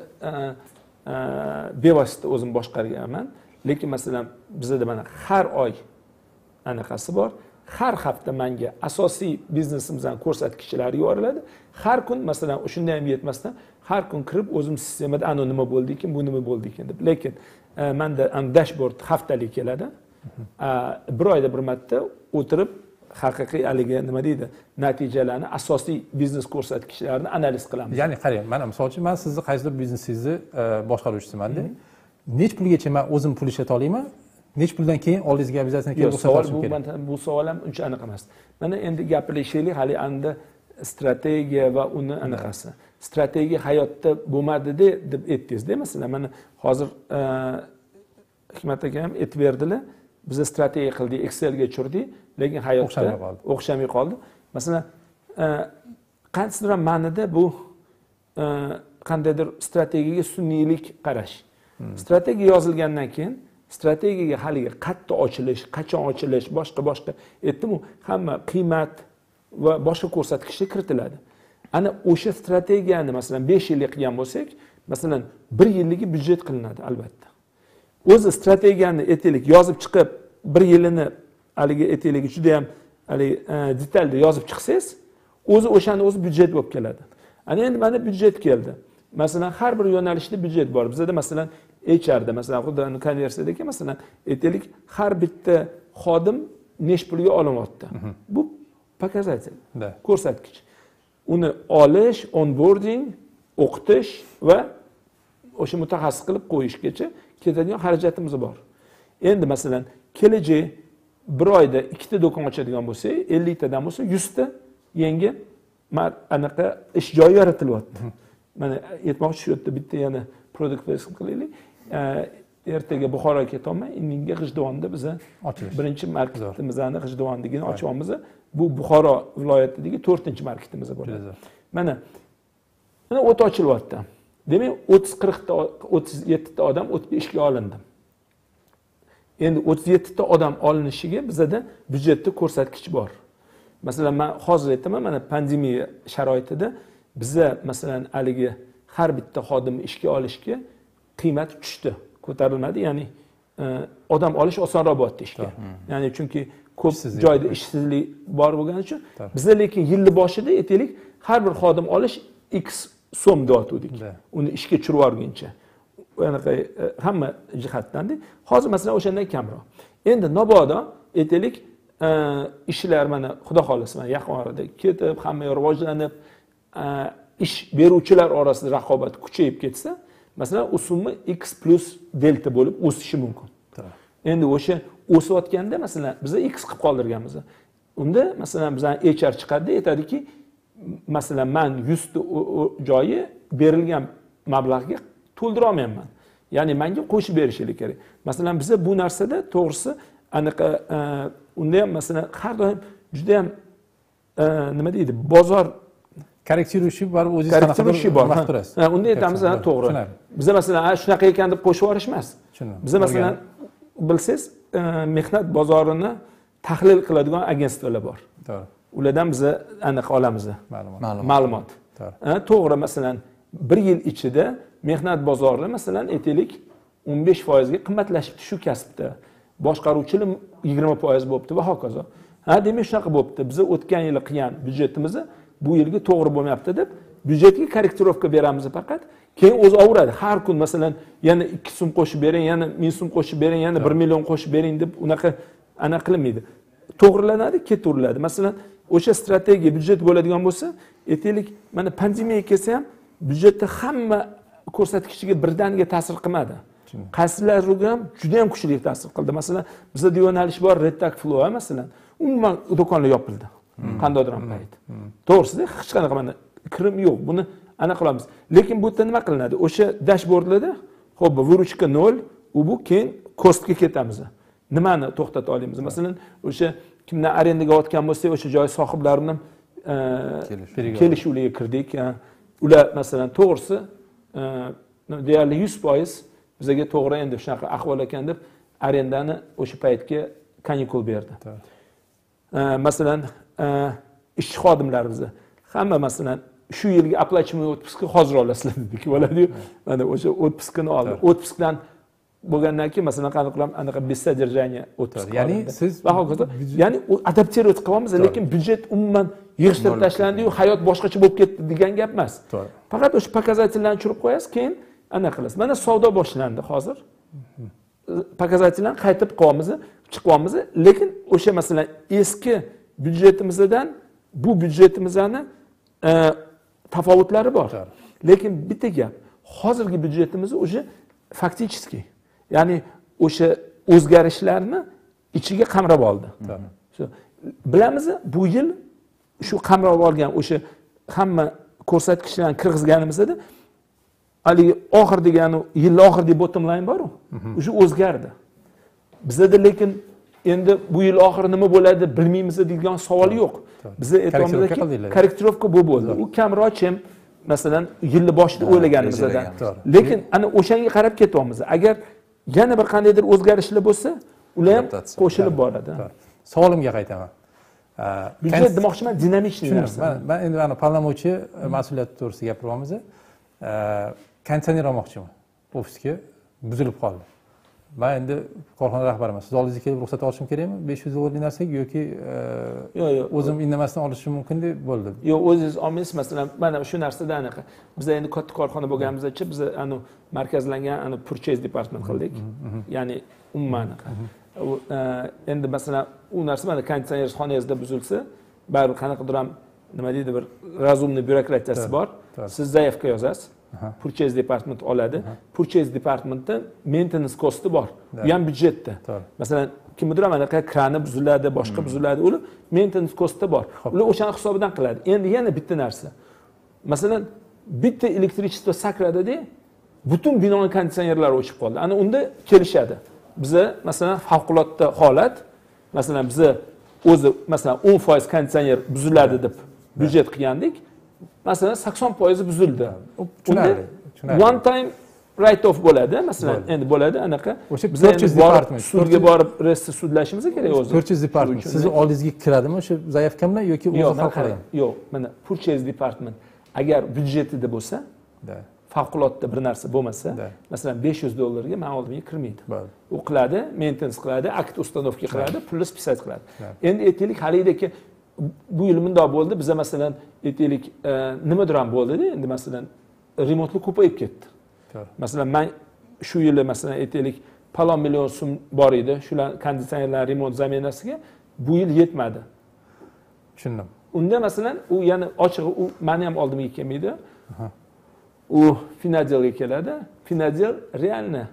bevosita o'zim boshqarganman, lekin masalan bizda mana har oy anaqasi bor. Har hafta menga asosiy biznesimizdan ko'rsatkichlari yuboriladi. Har kun masalan shunday ham yetmasdan har kun kirib o'zim sistemada ana nima bo'ldi ekan, bu nima bo'ldi ekan deb. Lekin menda ham dashboard haftalik keladi. Bir oyda bir marta o'tirib haqiqiy haligi nima deydi, natijalarni, asosiy biznes ko'rsatkichlarini analiz qilamiz. Ya'ni qarang, mana masalan men sizni qaysidir biznesingizni boshqaruvchisiman-da. Nech pulgacha men o'zim pul ishlata olayman? Nech puldan keyin oldingizga biznesni kelib ko'rsatishim kerak? Bu savol ham uncha aniq emas. Mana endi gapirishaylik, hali endi strategiya va uni anaqasi. Strategiya hayotda bo'lmadi-da deb aytdingiz-da, masalan, mana hozir Hikmat aka ham aytib berdilar. Biz strategiya qildik, Excelga tushirdik, lekin hayotda o'xshamay qoldi. Masalan, qanchasidir ma'noda bu qandaydir strategiyaga sunniylik qarash. Strategiya yozilgandan keyin strategiyaga haliga qayerda ochilish, qachon ochilish, boshqa aytdim-ku, hamma qiymat va boshqa ko'rsatkichlar kiritiladi. Ana o'sha strategiyani masalan 5 yillik qilgan bo'lsak, masalan 1 yilligi byudjet qilinadi albatta. O'zi strategiyani aytaylik yozib chiqib, bir yilini haliga aytaylik juda ham hali detalda yozib chiqsangiz, o'zi o'shani o'zi byudjet bo'lib keladi. Ana endi mana byudjet keldi. Masalan, har bir yo'nalishda byudjet bor. Bizda masalan HR da masalan xuddi konversiyadagi masalan aytaylik har bitta xodim nech pulga olinyapti. Bu pokazatel, ko'rsatkich. Uni olish, onboarding, o'qitish va o'sha mutaxassis qilib qo'yishgacha ketadigan xarajatimiz bor. Endi masalan, kelajak bir oyda 2 ta do'kon ochadigan bo'lsa, 50 tadan bo'lsa, 100 ta yangi anaqa ish joyi yaratilyapti. Mana aytmoqchi shu yerda bitta yana product placement qilaylik. Ertaga Buxoroga ketyapman, indinga G'ijduvonda biz birinchi marketimizni G'ijduvondigini ochyapmiz. Bu Buxoro viloyatidagi 4-chi marketimiz bo'ladi. Mana o't ochilyapti. Demak, 30-40 ta, 37 ta odam o'tib ishga olindi. Endi 37 ta odam olinishiga bizda byudjetda ko'rsatkich bor. Masalan, men hozir aytaman, mana pandemiya sharoitida bizda masalan haliga har bitta xodimni ishga olishga qiymat tushdi, ko'tarilmadi. Ya'ni odam olish osonroq bo'ldi ishga. Ya'ni chunki ko'p joyda ishsizlik bor bo'lgani uchun bizda lekin yilning boshida aytaylik, har bir xodim olish x so'm dotdik. Uni ishga tushirib yorguncha. Anaqa hamma jihatdan-da. Hozir masalan o'shandan kamroq. Endi nobodo aytaylik, ishlar mana xudo xolasi mana yaqin orada ketib, hamma rivojlanib, ish beruvchilar orasida raqobat kuchayib ketsa, masalan, u summa x+ delta bo'lib o'sishi mumkin. Endi o'sha o'sayotganda masalan, biz x qilib qoldirganmiz. Unda masalan bizdan HR chiqadi, aytadiki, masalan, men 100 ta joyi berilgan mablag'ga to'ldira olmayman. Ya'ni menga qo'shib berishlik kerak. Masalan, biz bu narsada to'g'risi anaqa unda ham masalan har doim juda ham nima deydi, bozor korrektirushi bor, o'zingiz korrektirushi bor. Unda aytamiz, to'g'ri. Biz masalan shunaqa ekan deb qo'shib yuborish emas. Biz masalan bilsangiz, mehnat bozorini tahlil qiladigan agentstvalar bor. To'g'ri. Ulardan biz aniq olamiz ma'lumot. To'g'ri, masalan, 1 yil ichida mehnat bozori masalan aytaylik 15% ga qimmatlashibdi shu kasbda. Boshqaruvchilik 20% bo'libdi va hokazo. Demak, shunaqa bo'libdi. Biz o'tgan yil qilgan byudjetimiz bu yilga to'g'ri bo'lmayapti deb byudjetga korrektirovka beramiz faqat. Keyin o'zi o'radi. Har kun masalan yana 2 so'm qo'shib bering, yana 1000 so'm qo'shib bering, yana 1 million qo'shib bering deb unaqa ana qilmaydi. To'g'rilanadi, ketaveriladi. Masalan, o'sha strategiya byudjet bo'ladigan bo'lsa, aytaylik, mana pandemiya kelsa ham byudjetda hamma ko'rsatkichiga birdaniga ta'sir qilmadi. Qaysilar program juda ham kuchli ta'sir qildi. Masalan, bizda yo'nalish bor, red tag flow masalan, umuman do'konlar yopildi. Qandodir ham payt. To'g'risi, hech qanaqa mana kirim yo'q. Buni ana qilamiz. Lekin bu yerda nima qilinadi? O'sha dashbordlarda, xo'p, vuruchka 0, u bu keyin kostga ketamiz. Nimani to'xtata olamiz? Masalan, o'sha kimdan arendaga o'tgan bo'lsa, o'sha joy sohiblarining kelishuvlariga kirdik. Ular masalan, to'g'risi, deyarli 100% bizga to'g'ri endi shunaqa ahvol ekan deb arendani o'sha paytga kanikul berdi. Masalan, ishchi xodimlarimizni hamma masalan shu yilgi оплачиваемый отпуск hozir olasizlar dedik, bo'ladi-ku. Mana o'sha отпускni oldi. Отпускdan bo'lgandan keyin masalan qanday qilamiz? Anaqa без содержания отпуск. Ya'ni siz va hokazo, ya'ni adaptировать qilamiz, lekin byudjet umuman yig'ishtirib tashlandi-yu, hayot boshqacha bo'lib ketdi degan gap emas. Faqat o'sha показательlarni tushirib qo'yasiz, keyin ana qilasiz. Mana savdo boshlandi hozir. Показательlarni qaytib qo'yamiz, chiqamiz, lekin o'sha masalan eski byudjetimizdan bu byudjetimizni tafovutlari bor. Lekin bitta gap, hozirgi byudjetimiz o'sha faktichki, ya'ni o'sha o'zgarishlarni ichiga qamrab oldi. Bilamiz, bu yil shu qamrab olgan o'sha hamma ko'rsatkichlarni kirgizganimizda hali oxir degani yil oxiridagi bottom line bor-ku, o'sha o'zgardi. Bizda lekin endi bu yil oxiri nima bo'ladi bilmaymiz degan savol yo'q. Bizda aytganimizdek korrektirovka bu bo'ldi. U kamrochim masalan yilni boshida o'ylaganimizdan. Lekin ana o'shanga qarab ketyapmiz. Agar yana bir qandaydir o'zgarishlar bo'lsa, ular ham qo'shilib boradi. Savolimga qaytaman. Byudjet demoqchiman dinamiklik narsa. Men endi ana parlamentchi mas'uliyati to'g'risida gapiryapmiz. Konteyner olmoqchiman. Ofisga buzilib qoldi. Men endi korxona rahbariman. Siz oldingizga kelib ruxsat olishim kerakmi? 500 dollarlik narsaga yoki o'zim indamasdan olishim mumkin deb bo'ldi. Yo'q, o'zingiz olmaysiz. Masalan, mana shu narsada aniq. Biz endi katta korxona bo'lganimizcha biz anu markazlangan anu purchase department qildik. Ya'ni umuman endi masalan u narsa mana konteyner xonangizda buzilsa, baribir qanaqadir ham nima deydi bir razumniy byurokratiyasi bor. Siz zaявка yozasiz. Purchase department oladi. Purchase departmentda maintenance costi bor. Bu ham byudjetda. Masalan, kimdir mana krani buziladi, boshqa buziladi, ular maintenance costi bor. Ular o'shaning hisobidan qiladi. Endi yana bitta narsa. Masalan, bitta elektrichество sakradida butun binoning konditsionerlari o'chib qoldi. Ana unda kelishadi. Biza masalan favqulodda holat, masalan biza o'zi masalan 10% konditsioner buziladi deb byudjet qilgandik. Masalan 80% buzildi. Tushunarli. One time write off bo'ladi. Masalan, endi bo'ladi anaqa. Bizlar department sudga borib, restni sudlashimiz kerak o'zi. Purchase department sizni oldingizga kiradimi o'sha zaявка bilan yoki o'zi hal qiladi? Yo'q, mana purchase department agar byudjetida bo'lsa, favqulodda bir narsa bo'lmasa, masalan $500 ga men oldimga kirmaydi. U qiladi, maintenance qiladi, akt ustanovka qiladi, pulni spisat qiladi. Endi aytaylik, halidagi bu yil bunday bo'ldi. Biza masalan aytaylik nimadir ham bo'ldi-da, endi masalan remontlar ko'payib ketdi. Masalan men shu yili masalan aytaylik palon million so'm bor edi. Shular konditsionerlar remont zaminasiga bu yil yetmadi. Tushundim. Unda masalan u yana ochig'i u meni ham oldimga kelmaydi. U finalga keladi. Final realni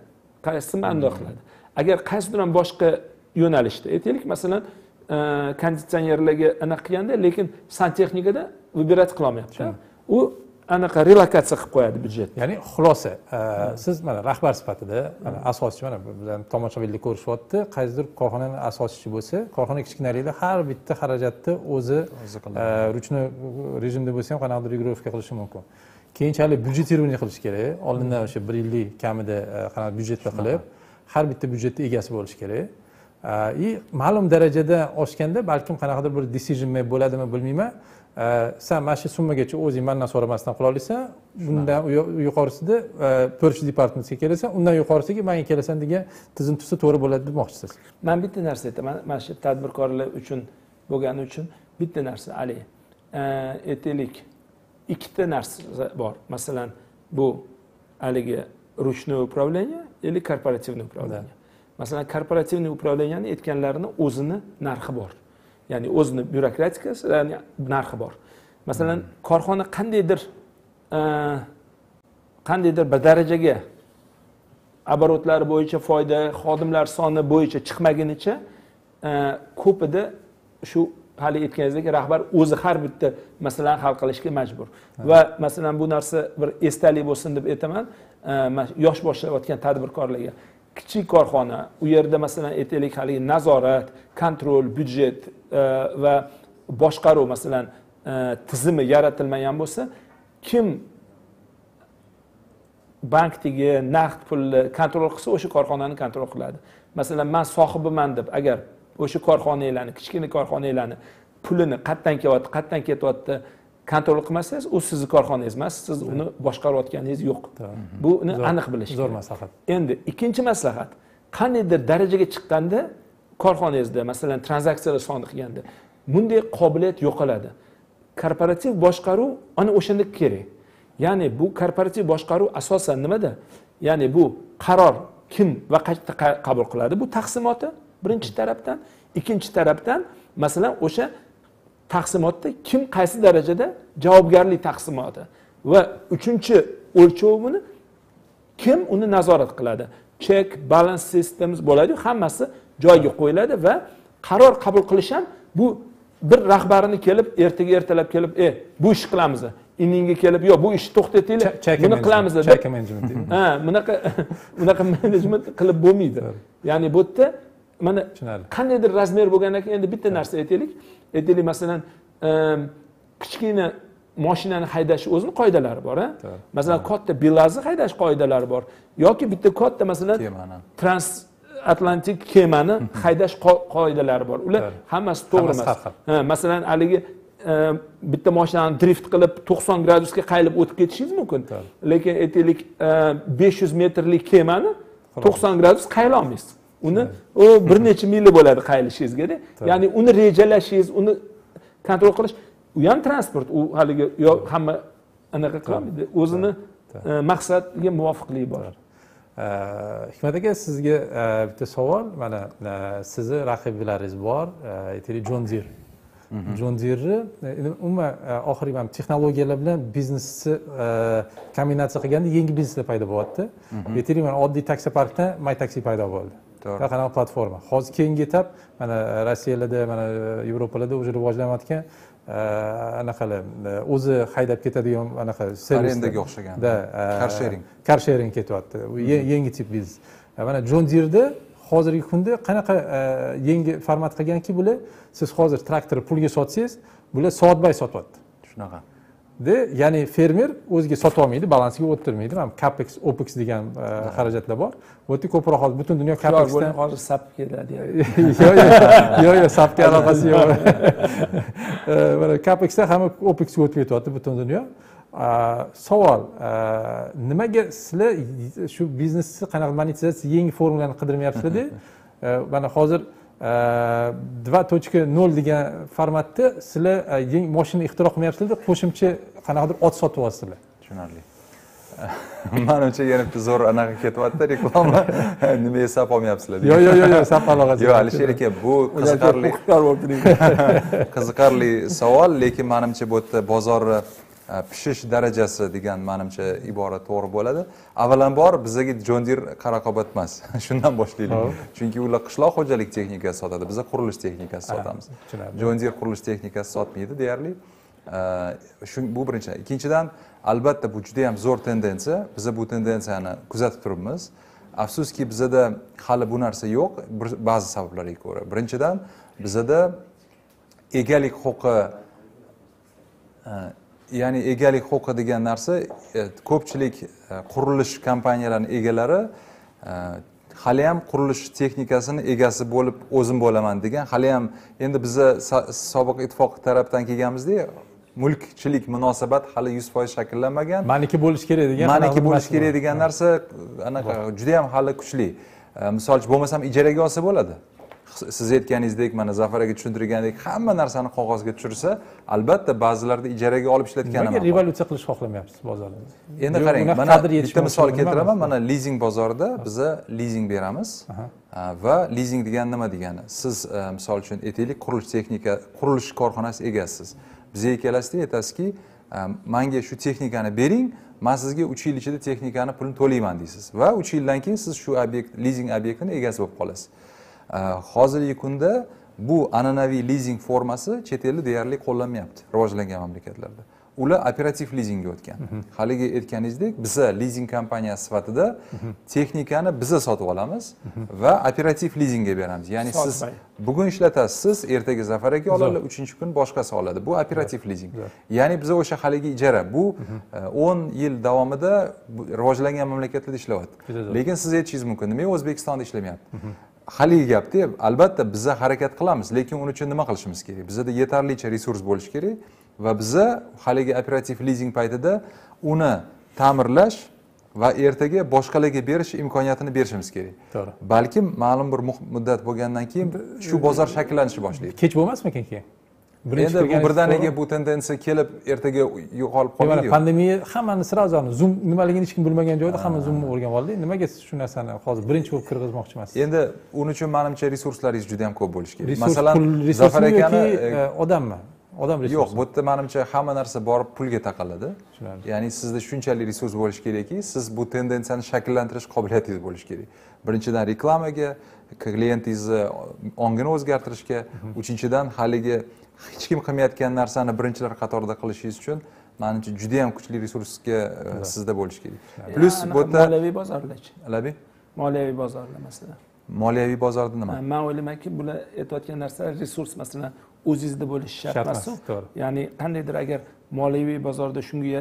qaysi mandoq qiladi. Agar qaysidir ham boshqa yo'nalishda aytaylik masalan konditsionerlarga anaqa qilganda, lekin santexnikada выбирать qilolmayapti. U anaqa relokatsiya qilib qo'yadi byudjetni. Ya'ni xulosa, siz mana rahbar sifatida, mana asoschi mana bizlarni tomoshabinlar ko'rishyapti, qaysidir korxonaning asoschisi bo'lsa, korxona kichkinaligida har bitta xarajatni o'zi ruchnoy rejimda bo'lsa ham qanaqadir regrupka qilishi mumkin. Keyinchalik byudjetiruvni qilish kerak. Oldindan o'sha 1 yillik kamida qanaqadir byudjetni qilib, har bitta byudjetni egasi bo'lish kerak. Ma'lum darajada oshganda balkim qanaqadir bir decision bo'ladimi bilmayman. Sen mana shu summagacha o'zing mendan so'ramasdan qila olasan, bundan yuqorisida purchase departmentga kelasan, undan yuqorisiga menga kelasan degan tizim tutsa to'g'ri bo'ladi demoqchisiz. Men bitta narsa aytaman, mana shu tadbirkorlar uchun bo'lgani uchun bitta narsa, Ali, aytaylik ikkita narsa bor. Masalan, bu haligi ruchnoye upravleniya yoki korporativniy upravleniya. Masalan, korporativniy upravleniyani aytganlarini o'zini narxi bor. Ya'ni o'zini byurokratikasi, ya'ni narxi bor. Masalan, korxona qandaydir bir darajaga oborotlari bo'yicha foyda, xodimlar soni bo'yicha chiqmagunicha ko'pida shu hali aytganingizdek rahbar o'zi har bitta masalani hal qilishga majbur. Va masalan bu narsa bir esdalik bo'lsin deb aytaman, yosh boshlayotgan tadbirkorlarga kichik korxona, u yerda masalan aytaylik hali nazorat, kontrol, byudjet va boshqaruv masalan tizimi yaratilmagan bo'lsa, kim bankdagi naqd pulni kontrol qilsa, o'sha korxonani kontrol qiladi. Masalan, men sohibiman deb agar o'sha korxonalarni, kichkina korxonalarni pulini qayerdan kelyapti, qayerdan ketyapti kontrol qilmasangiz, u sizning korxonangiz emas, siz uni boshqarayotganingiz yo'q. Buni aniq bilish kerak. Zo'r maslahat. Endi ikkinchi maslahat, qandaydir darajaga chiqqanda korxonangizda, masalan, tranzaksiyalar soni qilganda bunday qobiliyat yo'qoladi. Korporativ boshqaruv ana o'shanda kerak. Ya'ni bu korporativ boshqaruv asosan nimada? Ya'ni bu qaror kim va qayerda qabul qiladi? Bu taqsimoti birinchi tarafdan, ikkinchi tarafdan masalan o'sha taqsimotda kim qaysi darajada javobgarlik taqsimoti va uchinchi o'lchovini kim uni nazorat qiladi. Check balance systems bo'ladi-ku, hammasi joyiga qo'yiladi va qaror qabul qilish ham bu bir rahbarini kelib ertaga ertalab kelib, bu ish qilamiz, ininga kelib, yo'q bu ishni to'xtatinglar, buni qilamiz deb. Check management. Ha, bunaqa management qilib bo'lmaydi. Ya'ni bu yerda mana qandaydir razmer bo'lgandan keyin endi bitta narsa aytaylik. Aytaylik masalan, kichkina mashinani haydash o'zini qoidalari bor, a? Masalan, katta bilazni haydash qoidalari bor yoki bitta katta masalan transatlantik kemani haydash qoidalari bor. Ular hammasi to'g'ri emas. Ha, masalan, haligi bitta mashinani drift qilib 90 gradusga qayilib o'tib ketishingiz mumkin. Lekin aytaylik 500 metrlik kemani 90 gradus qayila olmaysiz. Uni bir necha mili bo'ladi qayilishingizga. Ya'ni uni rejalashingiz, uni kontrol qilish, u ham transport, u haligi hamma anaqa qilmaydi, o'zini maqsadiga muvofiqlik bor. Hikmat aka, sizga bitta savol. Mana sizni raqiblaringiz bor, aytaylik John Deere. John Deere umuman oxirgi mana texnologiyalar bilan biznesni kombinatsiya qilganda yangi bizneslar paydo bo'lyapti. Aytaylik mana oddiy taksi parkdan My Taxi paydo bo'ldi. Qanaqa platforma. Hozir keyingi etap mana Rossiyalarda, mana Yevropalarda o'sha rivojlanayotgan anaqalar o'zi haydab ketadigan anaqa servis arendaga o'xshagan. Da, car sharing ketyapti. U yangi tip biznes. Mana John Deere'da hozirgi kunda qanaqa yangi format qilganki, bular siz hozir traktor pulga sotsangiz, bular soatbay sotyapti. Shunaqa. Ya'ni fermer o'ziga sotib olmaydi, balansiga o'tirmaydi. Mana capex, opex degan xarajatlar bor. Bu yerda ko'proq hozir butun dunyo capexdan hozir SAP keladi. Yo'q, SAPga aloqasi yo'q. Mana capexdan hamma opexga o'tib ketyapti butun dunyo. Savol, nimaga sizlar shu biznesni qanaqa monetizatsiya yangi formulalarni qidirmayapsizlar-da? Mana hozir 2.0 degan formatda sizlar yangi mashina ixtiro qilmayapsizlar, qo'shimcha qanaqadir ot sotib olsizlar. Tushunarli. Menimcha yana bir zo'r anaqa ketyapti reklama. Nima hisob olmayapsizlar. Yo'q, sap aloqasi. Yo'q, Alisher aka, bu qiziqarli savol, lekin menimcha bu yerda bozorni pishish darajasi degan menimcha ibora to'g'ri bo'ladi. Avvalambor bizaga John Deere qaraqobat emas. Shundan boshlaylik. Chunki ular qishloq xo'jalik texnikasi sotadi, biz qurilish texnikasi sotamiz. John Deere qurilish texnikasi sotmaydi deyarli. Bu birinchi. Ikkinchidan, albatta bu juda ham zo'r tendensiya. Biz bu tendensiyani kuzatib turibmiz. Afsuski bizda hali bu narsa yo'q, ba'zi sabablarga ko'ra. Birinchidan, bizda egalik huquqi ya'ni egalik huquqi degan narsa ko'pchilik qurilish kompaniyalarining egalari hali ham qurilish texnikasini egasi bo'lib o'zim bo'laman degan, hali ham endi biza sobiq ittifoq tarafdan kelganmizda mulkchilik munosabat hali 100% shakllanmagan. Maniki bo'lish kerak degan narsa anaqa juda ham hali kuchli. Misol uchun bo'lmasam ijaraga olsa bo'ladi. siz aytganingizdek mana Zafaraga tushuntirgandek hamma narsani qog'ozga tushirsa, albatta ba'zilarni ijaraga olib ishlatgan ham. Revolyutsiya qilish xohlamayapsiz bozorda. Endi qarang, mana bitta misol keltiraman, mana lizing bozorida biz lizing beramiz. Va lizing degan nima degani? Siz misol uchun aytaylik, qurilish korxonasi egasiz. Biz ikkalasida aytasizki, menga shu texnikani bering, men sizga 3 yil ichida texnikani pulini to'layman deysiz va 3 yildan keyin siz shu obyekt, lizing obyektini egasi bo'lib qolasiz. Hozirgi kunda bu an'anaviy lizing formasi chet elda deyarli qo'llanmayapti rivojlangan mamlakatlarda. Ular operativ lizingga o'tgan. Haligi aytganingizdek, biz lizing kompaniyasi sifatida texnikani biz sotib olamiz va operativ lizingga beramiz. Ya'ni siz bugun ishlatasiz, ertaga Zafarga oladi, 3-kun boshqasi oladi. Bu operativ lizing. Ya'ni biz o'sha haligi ijara, bu 10 yil davomida rivojlangan mamlakatlarda ishlayapti. Lekin siz aytishingiz mumkin, nima O'zbekistonda ishlamayapti? Hali gapdi, albatta biz harakat qilamiz, lekin uning uchun nima qilishimiz kerak? Bizda yetarlicha resurs bo'lishi kerak va biz haligi operativ lizing paytida uni ta'mirlash va ertaga boshqalarga berish imkoniyatini berishimiz kerak. To'g'ri. Balkim ma'lum bir muddat bo'lgandan keyin shu bozor shakllanishi boshlaydi. Kech bo'lmasmikin keyin? Endi bu birdaniga bu tendensiya kelib ertaga yo'qolib qoladi. Mana pandemiya hammani sirozon zoom nimaligini hech kim bilmagan joyda hamma zoomni o'rganib oldi. Nimaga siz shu narsani hozir birinchi bo'lib kirgizmoqchimisiz? Endi uning uchun menimcha resurslaringiz juda ham ko'p bo'lishi kerak. Masalan, Zafar akani odammi? Odam resursi. Yo'q, bu yerda menimcha hamma narsa borib pulga taqaladi. Ya'ni sizda shunchalik resurs bo'lishi kerakki, siz bu tendensiyani shakllantirish qobiliyatingiz bo'lishi kerak. Birinchidan reklamaga, klientingizni ongini o'zgartirishga, uchinchidan haligi hech kim qilmayotgan narsani birinchilar qatorida qilishingiz uchun menimcha juda ham kuchli resursga sizda bo'lish kerak. Plus bu yerda moliyaviy bozorlachi. Alabiy? Moliyaviy bozorlar masalan. Moliyaviy bozorda nima? Men o'ylaymanki, bular aytayotgan narsalar resurs masalan o'zingizda bo'lishi shart emas. Ya'ni qandaydir agar moliyaviy bozorda shunga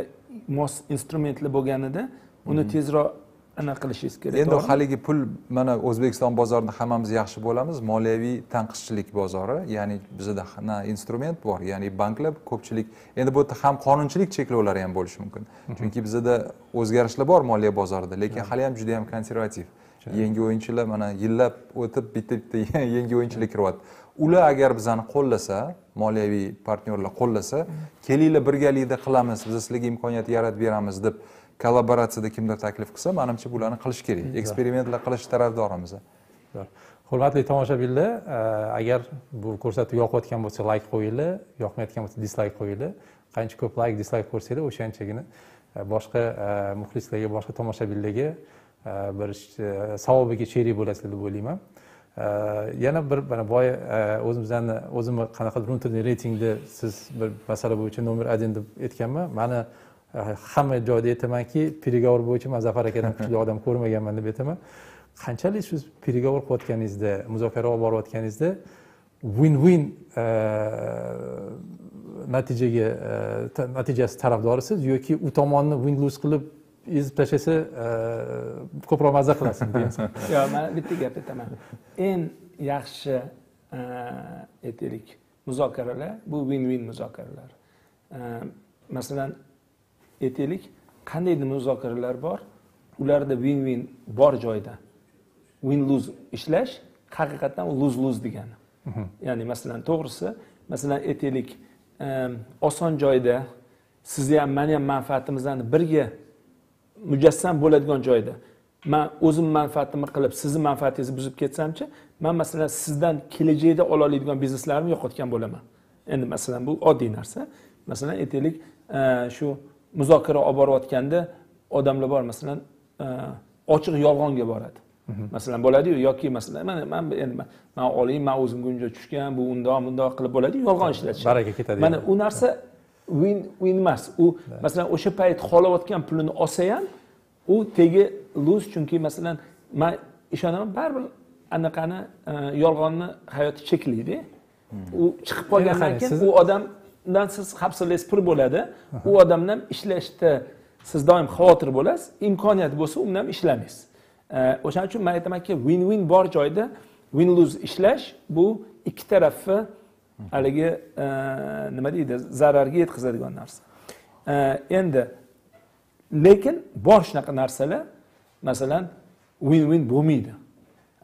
mos instrumentlar bo'lganida uni tezroq ana qilishingiz kerak. Endi haligi pul mana O'zbekiston bozorida hammamiz yaxshi bo'lamiz, moliyaviy tanqischilik bozori, ya'ni bizda na instrument bor, ya'ni banklar ko'pchilik. Endi bu yerda ham qonunchilik cheklovlari ham bo'lishi mumkin. Chunki bizda o'zgarishlar bor moliya bozorida, lekin hali ham juda ham konservativ. Yangi o'yinchilar mana yillab o'tib bitta yangi o'yinchilar kiryapti. Ular agar bizani qo'llasa, moliyaviy partnyorlar qo'llasa, kelinglar birgalikda qilamiz, biz sizlarga imkoniyat yaratib beramiz deb kollaboratsiyada kimdir taklif qilsa, menimcha bularni qilish kerak. Eksperimentlar qilish tarafdorimiz. Hurmatli tomoshabinlar, agar bu ko'rsatuv yoqayotgan bo'lsa, like qo'yinglar, yoqmayotgan bo'lsa, dislike qo'yinglar. Qancha ko'p like, dislike qo'ysanglar, o'shanchagina boshqa muxlislarga, boshqa tomoshabinlarga bir savobiga sherik bo'lasizlar deb o'ylayman. Yana bir mana boy o'zimizdan o'zimni qanaqadir internet reytingda siz bir masala bo'yicha nomer 1 deb aytganman. Meni hamma joyda aytamanki, pergovor bo'yicha men Zafar akadan kuchli odam ko'rmaganman deb aytaman. Qanchalik siz pergovor qilayotganingizda, muzokara olib borayotganingizda win-win natijasi tarafdorisiz yoki u tomonni win-lose qilib ezib tashlasa ko'proq mazza qilasiz deysan? Yo'q, men bitta gap aytaman. Eng yaxshi aytaylik muzokaralar bu win-win muzokaralar. Masalan, aytaylik, qanday muzokaralar bor? Ularda win-win bor joyda. Win-lose ishlash haqiqatan lose-lose degani. Ya'ni masalan, to'g'risi, masalan aytaylik, oson joyda sizni ham meni ham manfaatimizni birga mujassam bo'ladigan joyda men o'zim manfaatimni qilib, sizni manfaatingizni buzib ketsamchi, men masalan sizdan kelajakda ola oladigan bizneslarimni yo'qotgan bo'laman. Endi masalan bu oddiy narsa. Masalan aytaylik, shu muzokara olib borayotganda odamlar bor, masalan ochiq yolg'onga boradi. Masalan bo'ladi-yu, yoki masalan men oling, men o'zimga unga tushgan, bu undoq qilib bo'ladi, yolg'on ishlatish. Baraka ketadi. Mana u narsa win-win emas. U masalan o'sha payt xolayotgan pulini olsa ham u tegi lose, chunki masalan men ishonaman, baribir anaqani yolg'onni hayoti cheklaydi. U chiqib qolgandan keyin u odam dan siz xavfsizligingiz pir bo'ladi. U odamdan ishlashda siz doim xavotir bo'lasiz. Imkoniyat bo'lsa, undan ishlamaysiz. O'shaning uchun men aytamanki, win-win bor joyda win-lose ishlash bu ikki tarafni haligi nima deydi, zararga yetkazadigan narsa. Endi lekin bor shunaqa narsalar, masalan, win-win bo'lmaydi.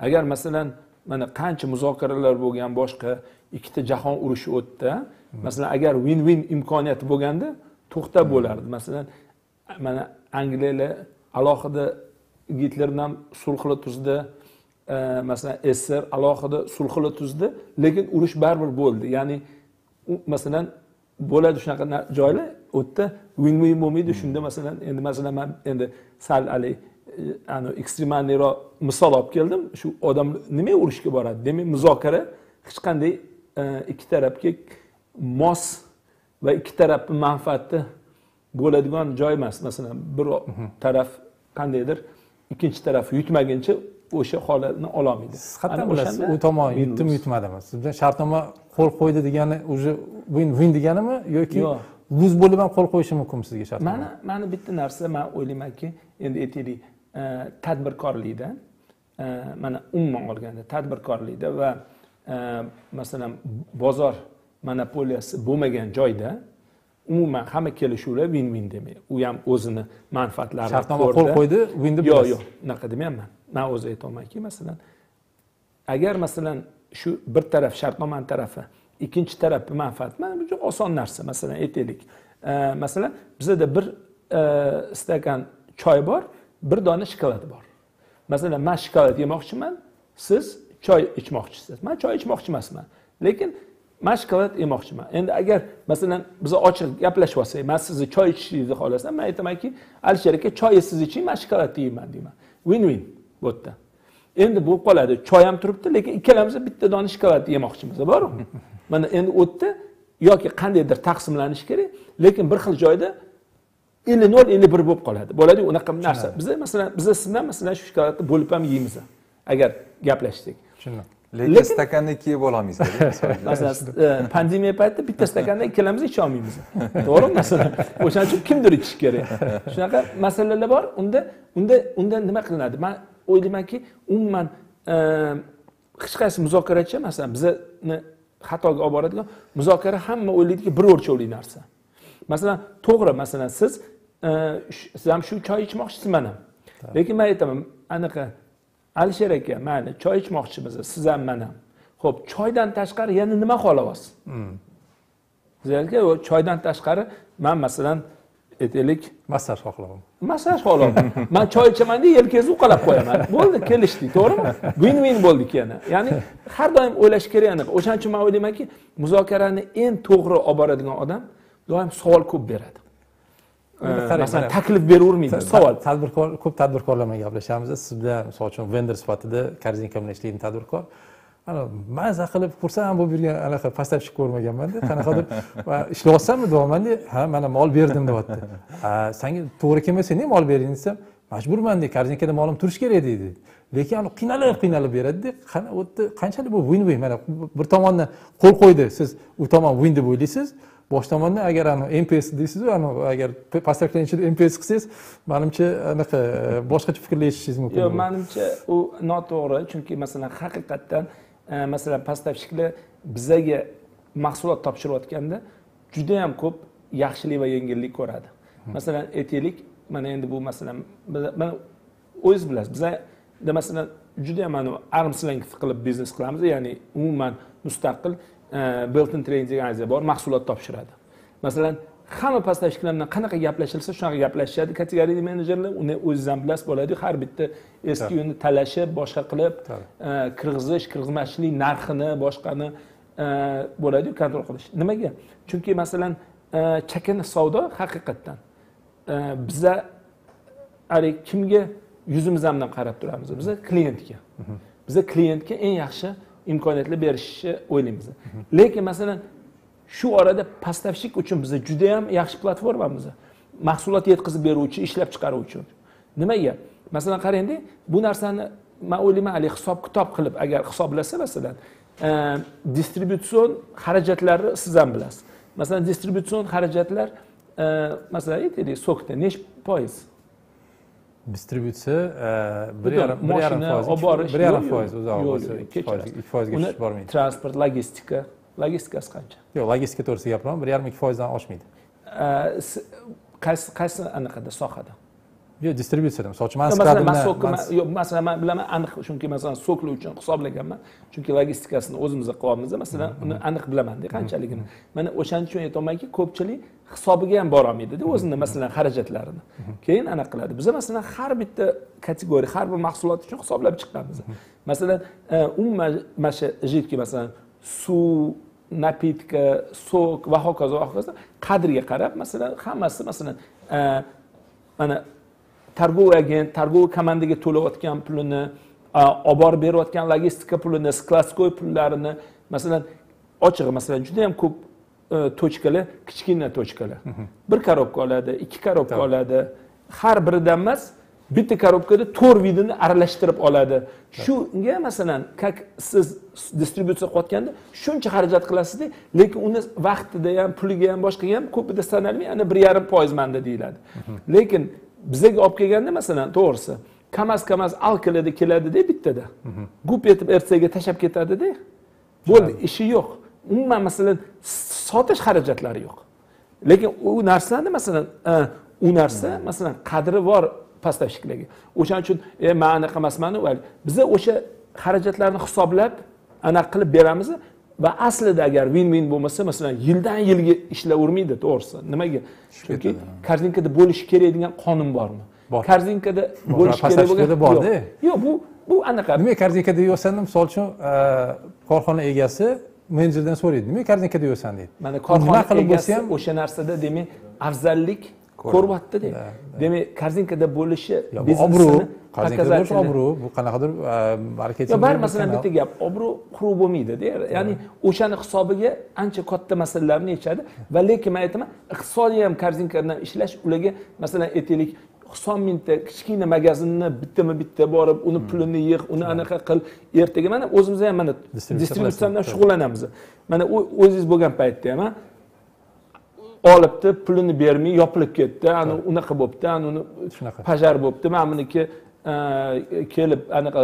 Agar masalan mana qancha muzokaralar bo'lgan, boshqa ikkita jahon urushi o'tdi. Masalan, agar win-win imkoniyati bo'lganda to'xtab bo'lardi. Masalan, mana Angliyalar alohida Gitler bilan sulhni tuzdi. Masalan, SSR alohida sulhni tuzdi, lekin urush baribir bo'ldi. Ya'ni masalan bo'ladi shunaqa joylar, o'tda win-win bo'lmaydi. Shunda masalan endi men endi sal ali ana ekstremalniroq misol olib keldim. Shu odam nima urushga boradi? Demak, muzokara hech qanday ikki tarafga mos va ikki tarafning manfaati bo'ladigan joy emas. Masalan, bir taraf qandaydir ikkinchi taraf yutmaguncha o'sha holatni ola olmaydi. Hatto bilasiz, u tomon yutdimi, yutmadimi? Siz bilan shartnoma qo'l qo'ydi degani o'zi win-win deganimi yoki luz bo'lib ham qo'l qo'yishi mumkin sizga shartnoma? Mana bitta narsa men o'ylaymanki, endi aytaylik, tadbirkorlikda, mana umuman olganda tadbirkorlikda va masalan bozor monopoliyasi bo'lmagan joyda umuman hamma kelishuvlar win-win demak. U ham o'zini manfaatlarini shartnoma qo'l qo'ydi, win deb bilasiz. Yo'q, unaqa demayman. Men o'zi aytolmayki, masalan, agar masalan shu bir taraf shartnoma tarafi, ikkinchi taraf manfaat, mana bu juda oson narsa. Masalan, aytaylik, masalan, bizda bir stakan choy bor, bir dona shokolad bor. Masalan, men shokolad yemoqchiman, siz choy ichmoqchisiz. Men choy ichmoqchi emasman, lekin men shokolad yemoqchiman. Endi agar masalan biz ochiq gaplashib olsak, men sizni choy ichishingizni xohlasam, men aytamanki, Alisher aka, choyni siz iching, men shokoladni yeyman deyman. Win-win. Bo'tda. Endi bu qoladi. Choy ham turibdi, lekin ikkalamiz bitta dona shokolad yemoqchimiz, bormi? Mana endi o'tda yoki qandaydir taqsimlanish kerak, lekin bir xil joyda 50-0, 51 bo'lib qoladi. Bo'ladi-ku, unaqa narsa. Biz masalan, biz siz bilan masalan shu shokoladni bo'lib ham yeymiz agar gaplashsak. Tushundim. Lekin stakanni ikkiga bo'la olmaymiz. Masalan, pandemiya paytida bitta stakandan ikkalamiz icha olmaymiz. To'g'rimi masalan? O'shaning uchun kimdir ichish kerak. Shunaqa masalalar bor. Unda nima qilinadi? Men o'ylaymanki, umuman hech qaysi muzokarachi masalan bizni xatoga olib boradigan muzokara hamma o'ylaydiki bir o'lchovli narsa. Masalan, to'g'ri, masalan siz ham shu choy ichmoqchisiz mana. Lekin men aytaman, aniqa Alisher aka, mana choy ichmoqchimiz, siz ham men ham. Xo'p, choydan tashqari yana nima xohlaysiz? Siz aka, choydan tashqari men masalan aytaylik, massaj xohlayman. Massaj xohlayman. Men choy ichaman deb yelkangizni uqalab qo'yaman. Bo'ldi, kelishdik, to'g'rimi? Win-win bo'ldik yana. Ya'ni har doim o'ylash kerak aniq. O'shaning uchun men o'ylaymanki, muzokarani eng to'g'ri olib boradigan odam doim savol ko'p beradi. Masalan, taklif beravermaydi, savol. Tadbirkor, ko'p tadbirkorlar bilan gaplashamiz. Siz bilan misol uchun vendor sifatida Korzinka bilan ishlaydigan tadbirkor. Ana maza qilib ko'rsam bu birga aloqa pastlashib ko'rmaganman-da, qanaqadir va ishlayapsanmi deyapman-da, ha, mana mol berdim deyapti. Senga to'g'ri kelmasa ne mol bering desam, majburman deydi, Korzinkada molim turish kerak deydi. Lekin ana qiynalib beradi-da, qana o'tdi, qanchalik bu win-win, mana bir tomondan qo'l qo'ydi, siz u tomon win deb o'ylaysiz. Bosh tomondan agar MPS deysiz, agar pastaklanishida MPS qilsangiz, menimcha anaqa boshqacha fikrlashingiz mumkin. Yo'q, menimcha u noto'g'ri, chunki masalan haqiqatan masalan pastakchilar bizga mahsulot topshirayotganda juda ham ko'p yaxshilik va yengillik ko'radi. Masalan, aytaylik, mana endi bu masalan men o'zingiz bilasiz, bizda masalan juda ham mana arms length qilib biznes qilamiz, ya'ni umuman mustaqil built-in training degan narsa bor, mahsulot topshiradi. Masalan, hamma pastashkilar bilan qanaqa gaplashilsa shunaqa gaplashishadi. Kategoriya menejerlar uni o'zizdan bilasiz bo'ladi, har bitta SKU-ni talashib, boshqa qilib, kirg'izish, kirg'izmaslik narxini, boshqani bo'ladi-ku kontrol qilish. Nimaga? Chunki masalan, chekin savdo haqiqatan biz kimga yuzimizdan qarab turamiz? Biz klientga. Biz klientga eng yaxshi imkoniyatlar berishni o'ylaymiz. Lekin masalan shu orada pastafshik uchun bizda juda ham yaxshi platformamiz. Mahsulot yetkazib beruvchi, ishlab chiqaruvchi. Nimaga? Masalan qarang-da, bu narsani men o'ylayman, hali hisob-kitob qilib agar hisoblasa masalan, distributsion xarajatlarni siz ham bilasiz. Masalan, distributsion xarajatlar masalan aytaylik, sokda nech foiz? Distributsiya 1.5% o'zi olsa 2% gacha bormaydi. Transport, logistikasi qancha? Yo'q, logistika to'g'risida gapiram, 1.5-2% dan oshmaydi. Qaysi sohada? Yo, distributsiyadan sochmas kadrlar. Masalan men bilaman aniq, chunki masalan sokli uchun hisoblaganman. Chunki logistikasini o'zimizda qo'yamizda, masalan uni aniq bilaman-da qanchaligini. Mana o'shaning uchun aytolmayki, ko'pchilik hisobiga ham bora olmaydi-da o'zini masalan xarajatlarini. Keyin aniq qiladi. Biz masalan har bitta kategoriya, har bir mahsulot uchun hisoblab chiqamiz. Masalan, umma jidki masalan suv, napitka, sok va hokazo qadriga qarab masalan hammasi masalan mana targov agent, targov komandaga to'layotgan pulini, olib borib berayotgan logistika pulini, skladskoy pullarini, masalan ochig'i masalan juda ham ko'p tochkalar, kichkina tochkalar. Bir karobka oladi, ikki karobka oladi. Har biridan emas, bitta karobkada 4 vidini aralashtirib oladi. Shunga masalan, siz distributsiya qotganda shuncha xarajat qilasiz-da, lekin uni vaqtida ham, puliga ham, boshqaga ham ko'pida sanalmay, ana 1.5% menda deyiladi. Lekin bizga olib kelganda masalan to'g'risi kamaz alkilada keladi-da bittada. Gup etib RCga tashab ketadi-da. Bo'ldi, ishi yo'q. Umuman masalan sotish xarajatlari yo'q. Lekin u narsani masalan u narsa qadri bor pastashliklarga. O'shaning uchun men anaqa emasman, biz o'sha xarajatlarni hisoblab aniq qilib beramiz. Va aslida agar win-win bo'lmasa, masalan, yildan-yilga ishlayvermaydi, to'g'risi. Nimaga? Chunki korzinkada bo'lish kerak degan qonun bormi? Korzinkada bo'lish kerak bo'lgan. Yo'q, bu aniq. Nima korzinkada yo'qsan, misol uchun, korxona egasi menejerdan so'raydi, nima korzinkada yo'qsan deydi. Mana korxona egasi ham o'sha narsada, demak, afzallik ko'ryapti-da. Demak, korzinkada bo'lishi obro', korzinkada obro', bu qanaqadir marketing. Yo'q, masalan bitta gap, obro' qurib bo'lmaydi-da. Ya'ni o'shani hisobiga ancha katta masalalarni yechadi va lekin men aytaman, iqtisodiy ham korzinkadan ishlash ularga masalan aytaylik 100 mingta kichkina magazinni bittama-bitta borib, uni pulini yig', uni anaqa qil, ertaga mana o'zimiz ham mana distributsiya bilan shug'ullanamiz. Mana o'zingiz bo'lgan paytda ham olibdi, pulini bermay yopilib ketdi, ana unaqa bo'pti, ana uni shunaqa pajar bo'pti, mana buniki kelib anaqa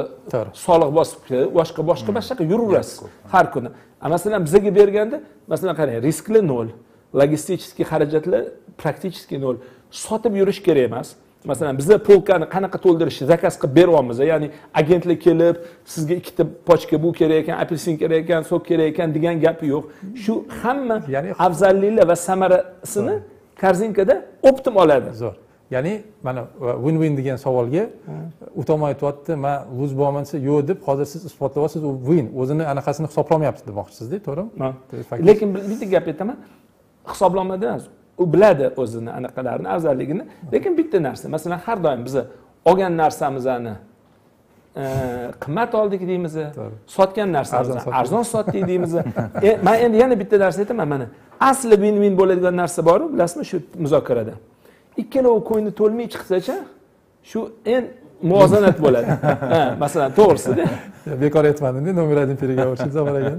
soliq bosib keladi, boshqa yuraverasiz har kuni. Masalan bizga berganda, masalan qarang, riskli 0, logistikasiy xarajatlar praktichki 0. Sotib yurish kerak emas. Masalan, biz polkani qanaqa to'ldirishni zakaz qilib beryapmiz. Ya'ni agentlar kelib, sizga 2 ta pochka bu kerak ekan, apelsin kerak ekan, sok kerak ekan degan gapi yo'q. Shu hamma afzalliklar va samarasini korzinkada optim oladi. Zo'r. Ya'ni mana win-win degan savolga u tomon aytayapti, men luz bo'lmasa yo'q deb, hozir siz isbotlayapsiz, u win, o'zini anaqasini hisoblamayapsiz demoqchisiz-da, to'g'rimi? Lekin bitta gap aytaman, hisoblanmadi. U biladi o'zini anaqalarini, afzalligini. Lekin bitta narsa, masalan har doim biz olgan narsamizni qimmat oldik deymiz, sotgan narsamizni arzon sotdik deymiz. Men endi yana bitta narsa aytaman, mana asli win-win bo'ladigan narsa bor-ku, bilasizmi, shu muzokarada. Ikkalovi ko'ngli to'lmay chiqsa-chi, shu endi muvozanat bo'ladi. Ha, masalan, to'g'risi-da. Bekor aytmadim-da, nomerdan periga o'rishib zamaragan.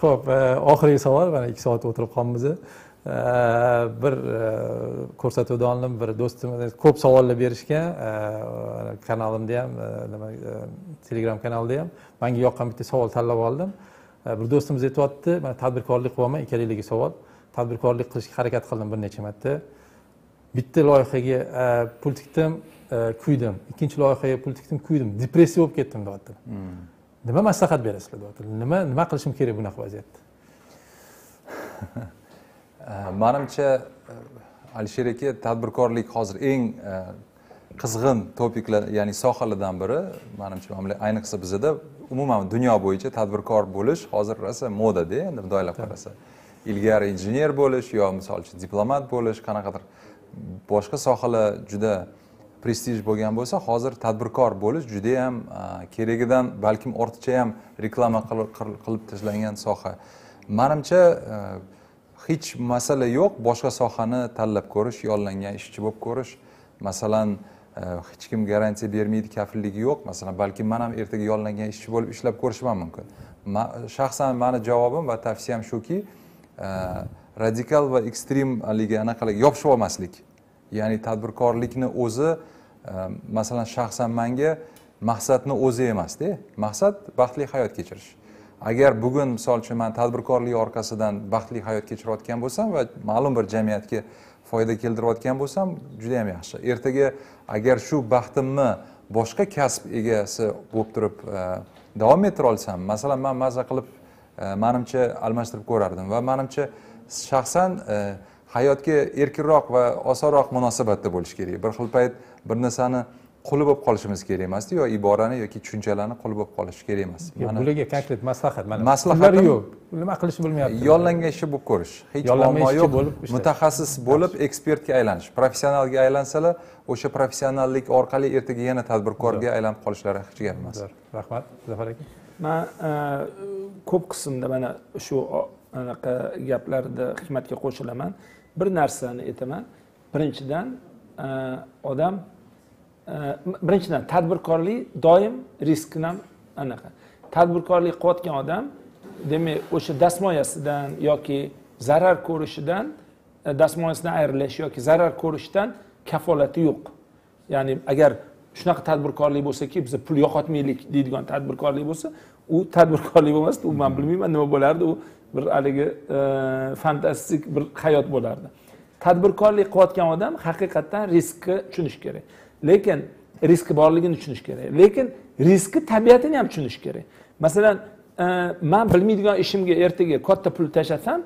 Xo'p, oxirgi savol, mana 2 soat o'tirib qolamiz. Bir ko'rsatuvda olinib, bir do'stimiz ko'p savollar berishgan, kanalimda ham, nima Telegram kanalida ham menga yoqqan bitta savol tanlab oldim. Bir do'stimiz aytayapti, men tadbirkorlik qilaman, ikkalaligiga savol. Tadbirkorlik qilishga harakat qildim bir necha marta. Bitta loyihaga pul tikdim, kuydim. Ikkinchi loyihaga pul tikdim, kuydim. Depressiya bo'lib ketdim, deyapti. Nima maslahat berasizlar, doktor? Nima qilishim kerak bunaqa vaziyatda? Menimcha Alisher aka, tadbirkorlik hozir eng qizg'in topiklar, ya'ni sohalardan biri. Menimcha ayniqsa bizda umuman dunyo bo'yicha tadbirkor bo'lish hozir rosa moda-da, endi bundoylab qarasa. Ilgari injener bo'lish yo masalan diplomat bo'lish, qanaqadir boshqa sohalar juda prestij bo'lgan bo'lsa, hozir tadbirkor bo'lish juda ham keragidan balkim ortiqcha ham reklama qilib tashlangan soha. Menimcha hech masala yo'q, boshqa sohani tanlab ko'rish, yollangan ishchi bo'lib ko'rish. Masalan, hech kim garantiya bermaydi, kafilligi yo'q. Masalan, balkim men ham ertaga yollangan ishchi bo'lib ishlab ko'rishim mumkin. Shaxsan meni javobim va tavsiyam shuki, radikal va ekstrem aliga anaqalarga yopishib olmaslik. Ya'ni tadbirkorlikni o'zi, masalan shaxsan menga maqsadni o'zi emas-da, maqsad baxtli hayot kechirish. Agar bugun misol uchun men tadbirkorlik orqasidan baxtli hayot kechirayotgan bo'lsam va ma'lum bir jamiyatga foyda keltirayotgan bo'lsam juda ham yaxshi. Ertaga agar shu baxtimni boshqa kasb egasi bo'lib turib davom ettira olsam, masalan men mazza qilib menimcha almashtirib ko'rardim va menimcha shaxsan hayotga erkinroq va osonroq munosabatda bo'lish kerak. Bir xil payt bir narsani quli bo'lib qolishimiz kerak emas, yo iborani yoki tushunchalarni quli bo'lib qolish kerak emas. Mana bularga konkret maslahat, mana maslahatlar yo'q. Nima qilishni bilmayapti. Yollangan ish bo'lib ko'rish, hech muammo yo'q. Mutaxassis bo'lib ekspertga aylanish, professionalga aylansalar, o'sha professionallik orqali ertaga yana tadbirkorga aylanib qolishlari hech gap emas. Rahmat, Zafar aka. Men ko'p qismda mana shu anaqa gaplarda Hikmatga qo'shilaman. Bir narsani aytaman. Birinchidan tadbirkorlik doim riskni ham anaqa. Tadbirkorlik qilayotgan odam, demak, o'sha dastmoyasidan yoki zarar ko'rishidan, dastmoyasidan ayrilish yoki zarar ko'rishdan kafolati yo'q. Ya'ni agar shunaqa tadbirkorlik bo'lsa-ki, biz pul yo'qotmaylik deydigan tadbirkorlik bo'lsa, u tadbirkorlik emas, u men bilmayman nima bo'lardi, u bir haligi fantastik bir hayot bo'lardi. Tadbirkorlik qilayotgan odam haqiqatan riskni tushunish kerak. Lekin riski borligini tushunish kerak. Lekin riski tabiatini ham tushunish kerak. Masalan, men bilmaydigan ishimga ertaga katta pul tashlatsam,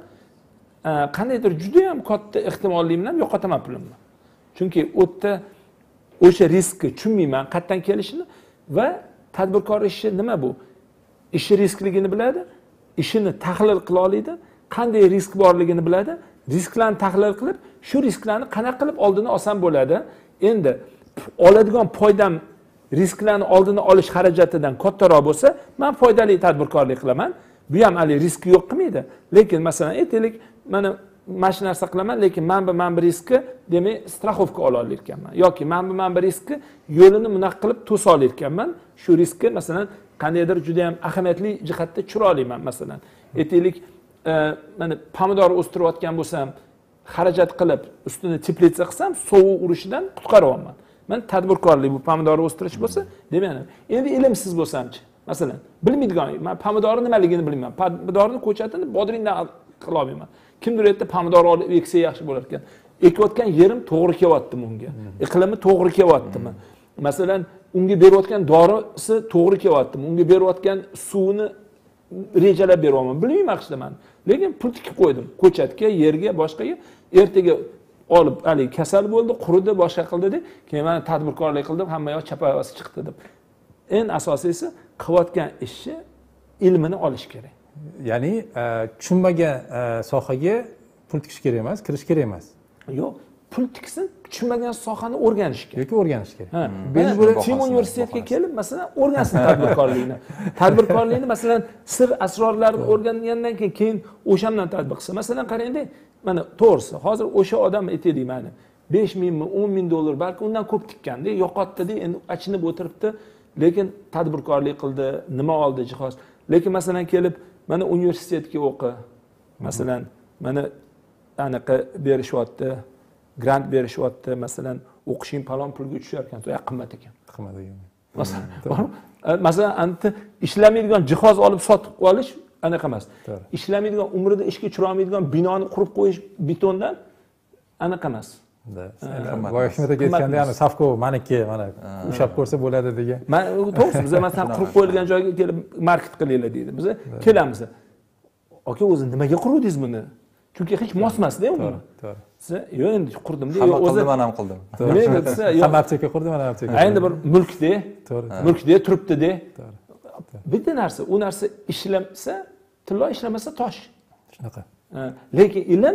qandaydir juda ham katta ehtimollik bilan yo'qotaman pulimni. Chunki o'tda o'sha riskni tushunmayman, qatdan kelishini va tadbirkor ishi nima bu? Ishi riskligini biladi, ishini tahlil qila oladi, qanday risk borligini biladi, risklarni tahlil qilib, shu risklarni qanaqa qilib oldini olsam bo'ladi. Endi oladigan foydam risklarni oldini olish xarajatidan kattaroq bo'lsa, men foydali tadbirkorlik qilaman. Bu ham hali riski yo'q qilmaydi. Lekin masalan, aytaylik, mana mana shu narsa qilaman, lekin men bir riskni, demak, straxovka ola olar ekanman yoki men bir riskni yo'lini bunaq qilib to'sa olar ekanman. Shu riskni masalan qandaydir juda ham ahamiyatli jihatda tushira olaman masalan. Aytaylik, mana pomidor o'stirayotgan bo'lsam, xarajat qilib, ustini teplitsa qilsam, sovuq urishidan qutqaraman. Men tadbirkorlik bu pomidorni o'stirish bo'lsa, demayman. Endi ilmsiz bo'lsam-chi, masalan, bilmaydigan, men pomidorni nimaligini bilmayman. Pomidorni ko'chatini bodringdan qila olmayman. Kimdir aytdi, pomidor olib eksa yaxshi bo'lar ekan. Ekayotgan yerim to'g'ri kelyaptimi unga? Iqlimi to'g'ri kelyaptimi? Masalan, unga berayotgan dorisi to'g'ri kelyaptimi? Unga berayotgan suvni rejalab beraman. Bilmayman qishdaman. Lekin pul tikib qo'ydim. Ko'chatga, yerga, boshqaga. Ertaga olib, hali kasal bo'ldi, quridi, boshqa qildi deb, keyin mana tadbirkorlik qildim, hamma yoq chapavasi chiqdi deb. Eng asosiysi qilayotgan ishni ilmini olish kerak. Ya'ni tushunmagan sohaga pul tikish kerak emas, kirish kerak emas. Yo'q, pul tiksin, tushunmagan sohani o'rganish kerak. Yoki o'rganish kerak. Ha, Chim universitetga kelib, masalan, o'rgansin tadbirkorlikni. Tadbirkorlikni masalan, sir asrorlarini o'rgangandan keyin o'shandan tadbiq qilsa. Masalan, qarang-da, mana to'g'risi hozir o'sha odam aytaylik mana 5000mi, 10000 dollar balki undan ko'p tikkanda yo'qotdi-da, endi achinib o'tiribdi, lekin tadbirkorlik qildi, nima oldi jihoz. Lekin masalan kelib mana universitetga o'qi. Masalan, mana anaqa berishyapti, grant berishyapti, masalan, o'qishing palon pulga tushar ekan, to'y qimmat ekan. Qimmat ekan. Masalan, anta ishlamaydigan jihoz olib sotib olish anaqa emas. Ishlamaydigan, umrida ishga tushira olmaydigan binoni qurib qo'yish betondan anaqa emas. Voy Hikmat aka aytganda, ya'ni safko meniki, mana ushab ko'rsa bo'ladi degan. Men to'g'risi biz masalan qurib qo'yilgan joyga kelib market qilinglar deydi. Biz kelamiz. Aka, o'zi nimaga qurdingiz buni? Chunki hech mos emas-da uni. To'g'ri. Siz yo'q, endi qurdim-da, yo'q o'zi men ham qildim. Nimaga desa, ham apteka qurdim, mana apteka. Endi bir mulkda, mulkda turibdi-da. Bitta narsa, u narsa ishlamsa tillo, ishlamasa tosh. Shunaqa. Lekin ilm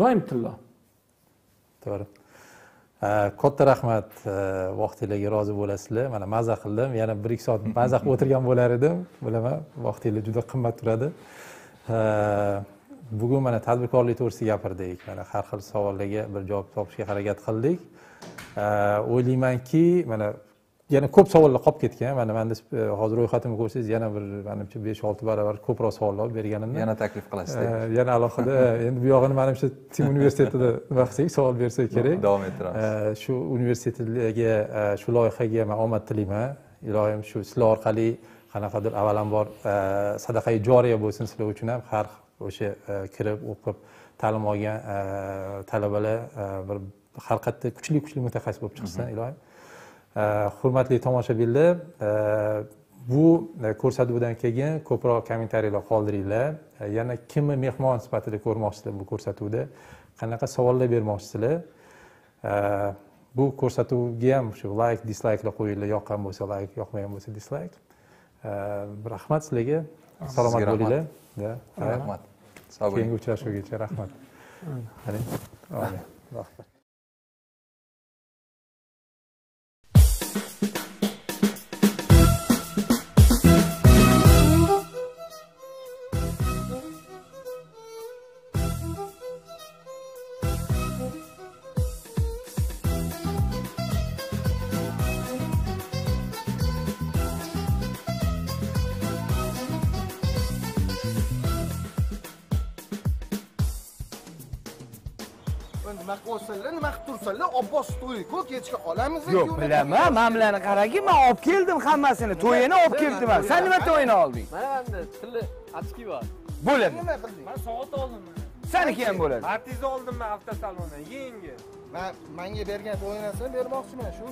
doim tillo. To'g'ri. Katta rahmat, vaqtingizga rozi bo'lasizlar. Mana mazza qildim, yana 1-2 soat mazza qilib o'tirgan bo'lar edim. Bilaman, vaqtingiz juda qimmat turadi. Bugun mana tadbirkorlik to'g'risida gapirdik. Mana har xil savollarga bir javob topishga harakat qildik. O'ylaymanki, mana yana ko'p savollar qolib ketgan. Mana menda hozir ro'yxatimni ko'rsangiz, yana bir menimcha 5-6 barobar ko'proq savollar berganimni. Yana taklif qilasizda. Yana alohida endi bu yog'ini menimcha Tim universitetida nima qilsak, savol bersak kerak. Davom ettiramiz. Shu universitetga, shu loyihaga men omad tilayman. Ilohim shu sizlar orqali qanaqadir avvalambor sadaqa joriya bo'lsin sizlar uchun ham, har o'sha kirib o'qib ta'lim olgan talabalar bir haqiqatda kuchli mutaxassis bo'lib chiqsin, ilohim. Hurmatli tomoshabinlar, bu ko'rsatuvdan keyin ko'proq kommentariyalar qoldiringlar. Yana kimni mehmon sifatida ko'rmoqchisizlar bu ko'rsatuvda? Qanaqa savollar bermoqchisizlar? Bu ko'rsatuvga ham shu like, dislike la qo'yinglar. Yoqqan bo'lsa like, yoqmagan bo'lsa dislike. Rahmat sizlarga. Salomat bo'linglar. Rahmat. Sağ olun. Keyingi uchrashuvgacha rahmat. Rahmat. Makosallar, maktursallar, obos to'y ko'k kechga olamiz. Yo'q, bilaman, men bilan qaragin, men olib keldim hammasini. To'yini olib keldim men. Sen nima to'yini olding? Mana bunda tili achki bor. Bo'ladi. Nima qilding? Men soat oldim. Seniki ham bo'ladi. Artizni oldim men avtosalondan, yangi. Men menga bergan to'yinasini bermoqchiman shu.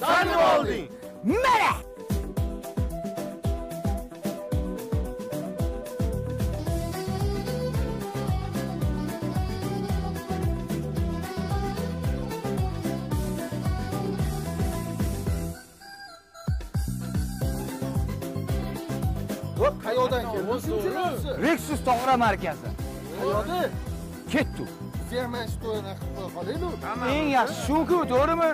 Sen olding. Mana hayoldan keldim. Rexus To'g'ra markazi. Hayodi ketdi. Zerman stoyni qilib qo'yaylik. Eng yaxshi shuku, to'g'rimi?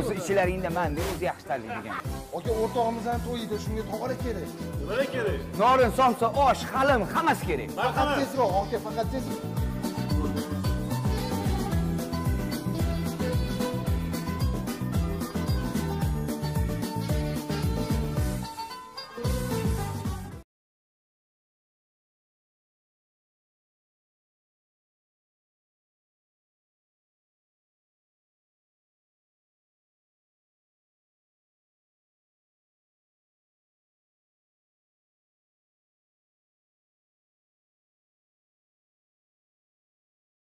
O'zi ichlaringda men deb o'zi yaxshi tanlaydigan. Aka, o'rtog'imizdan to'yida shunga to'g'ra kerak. Nima kerak? Norin, somsa, osh, halim, hammasi kerak. Faqat tezroq, aka, faqat tezroq.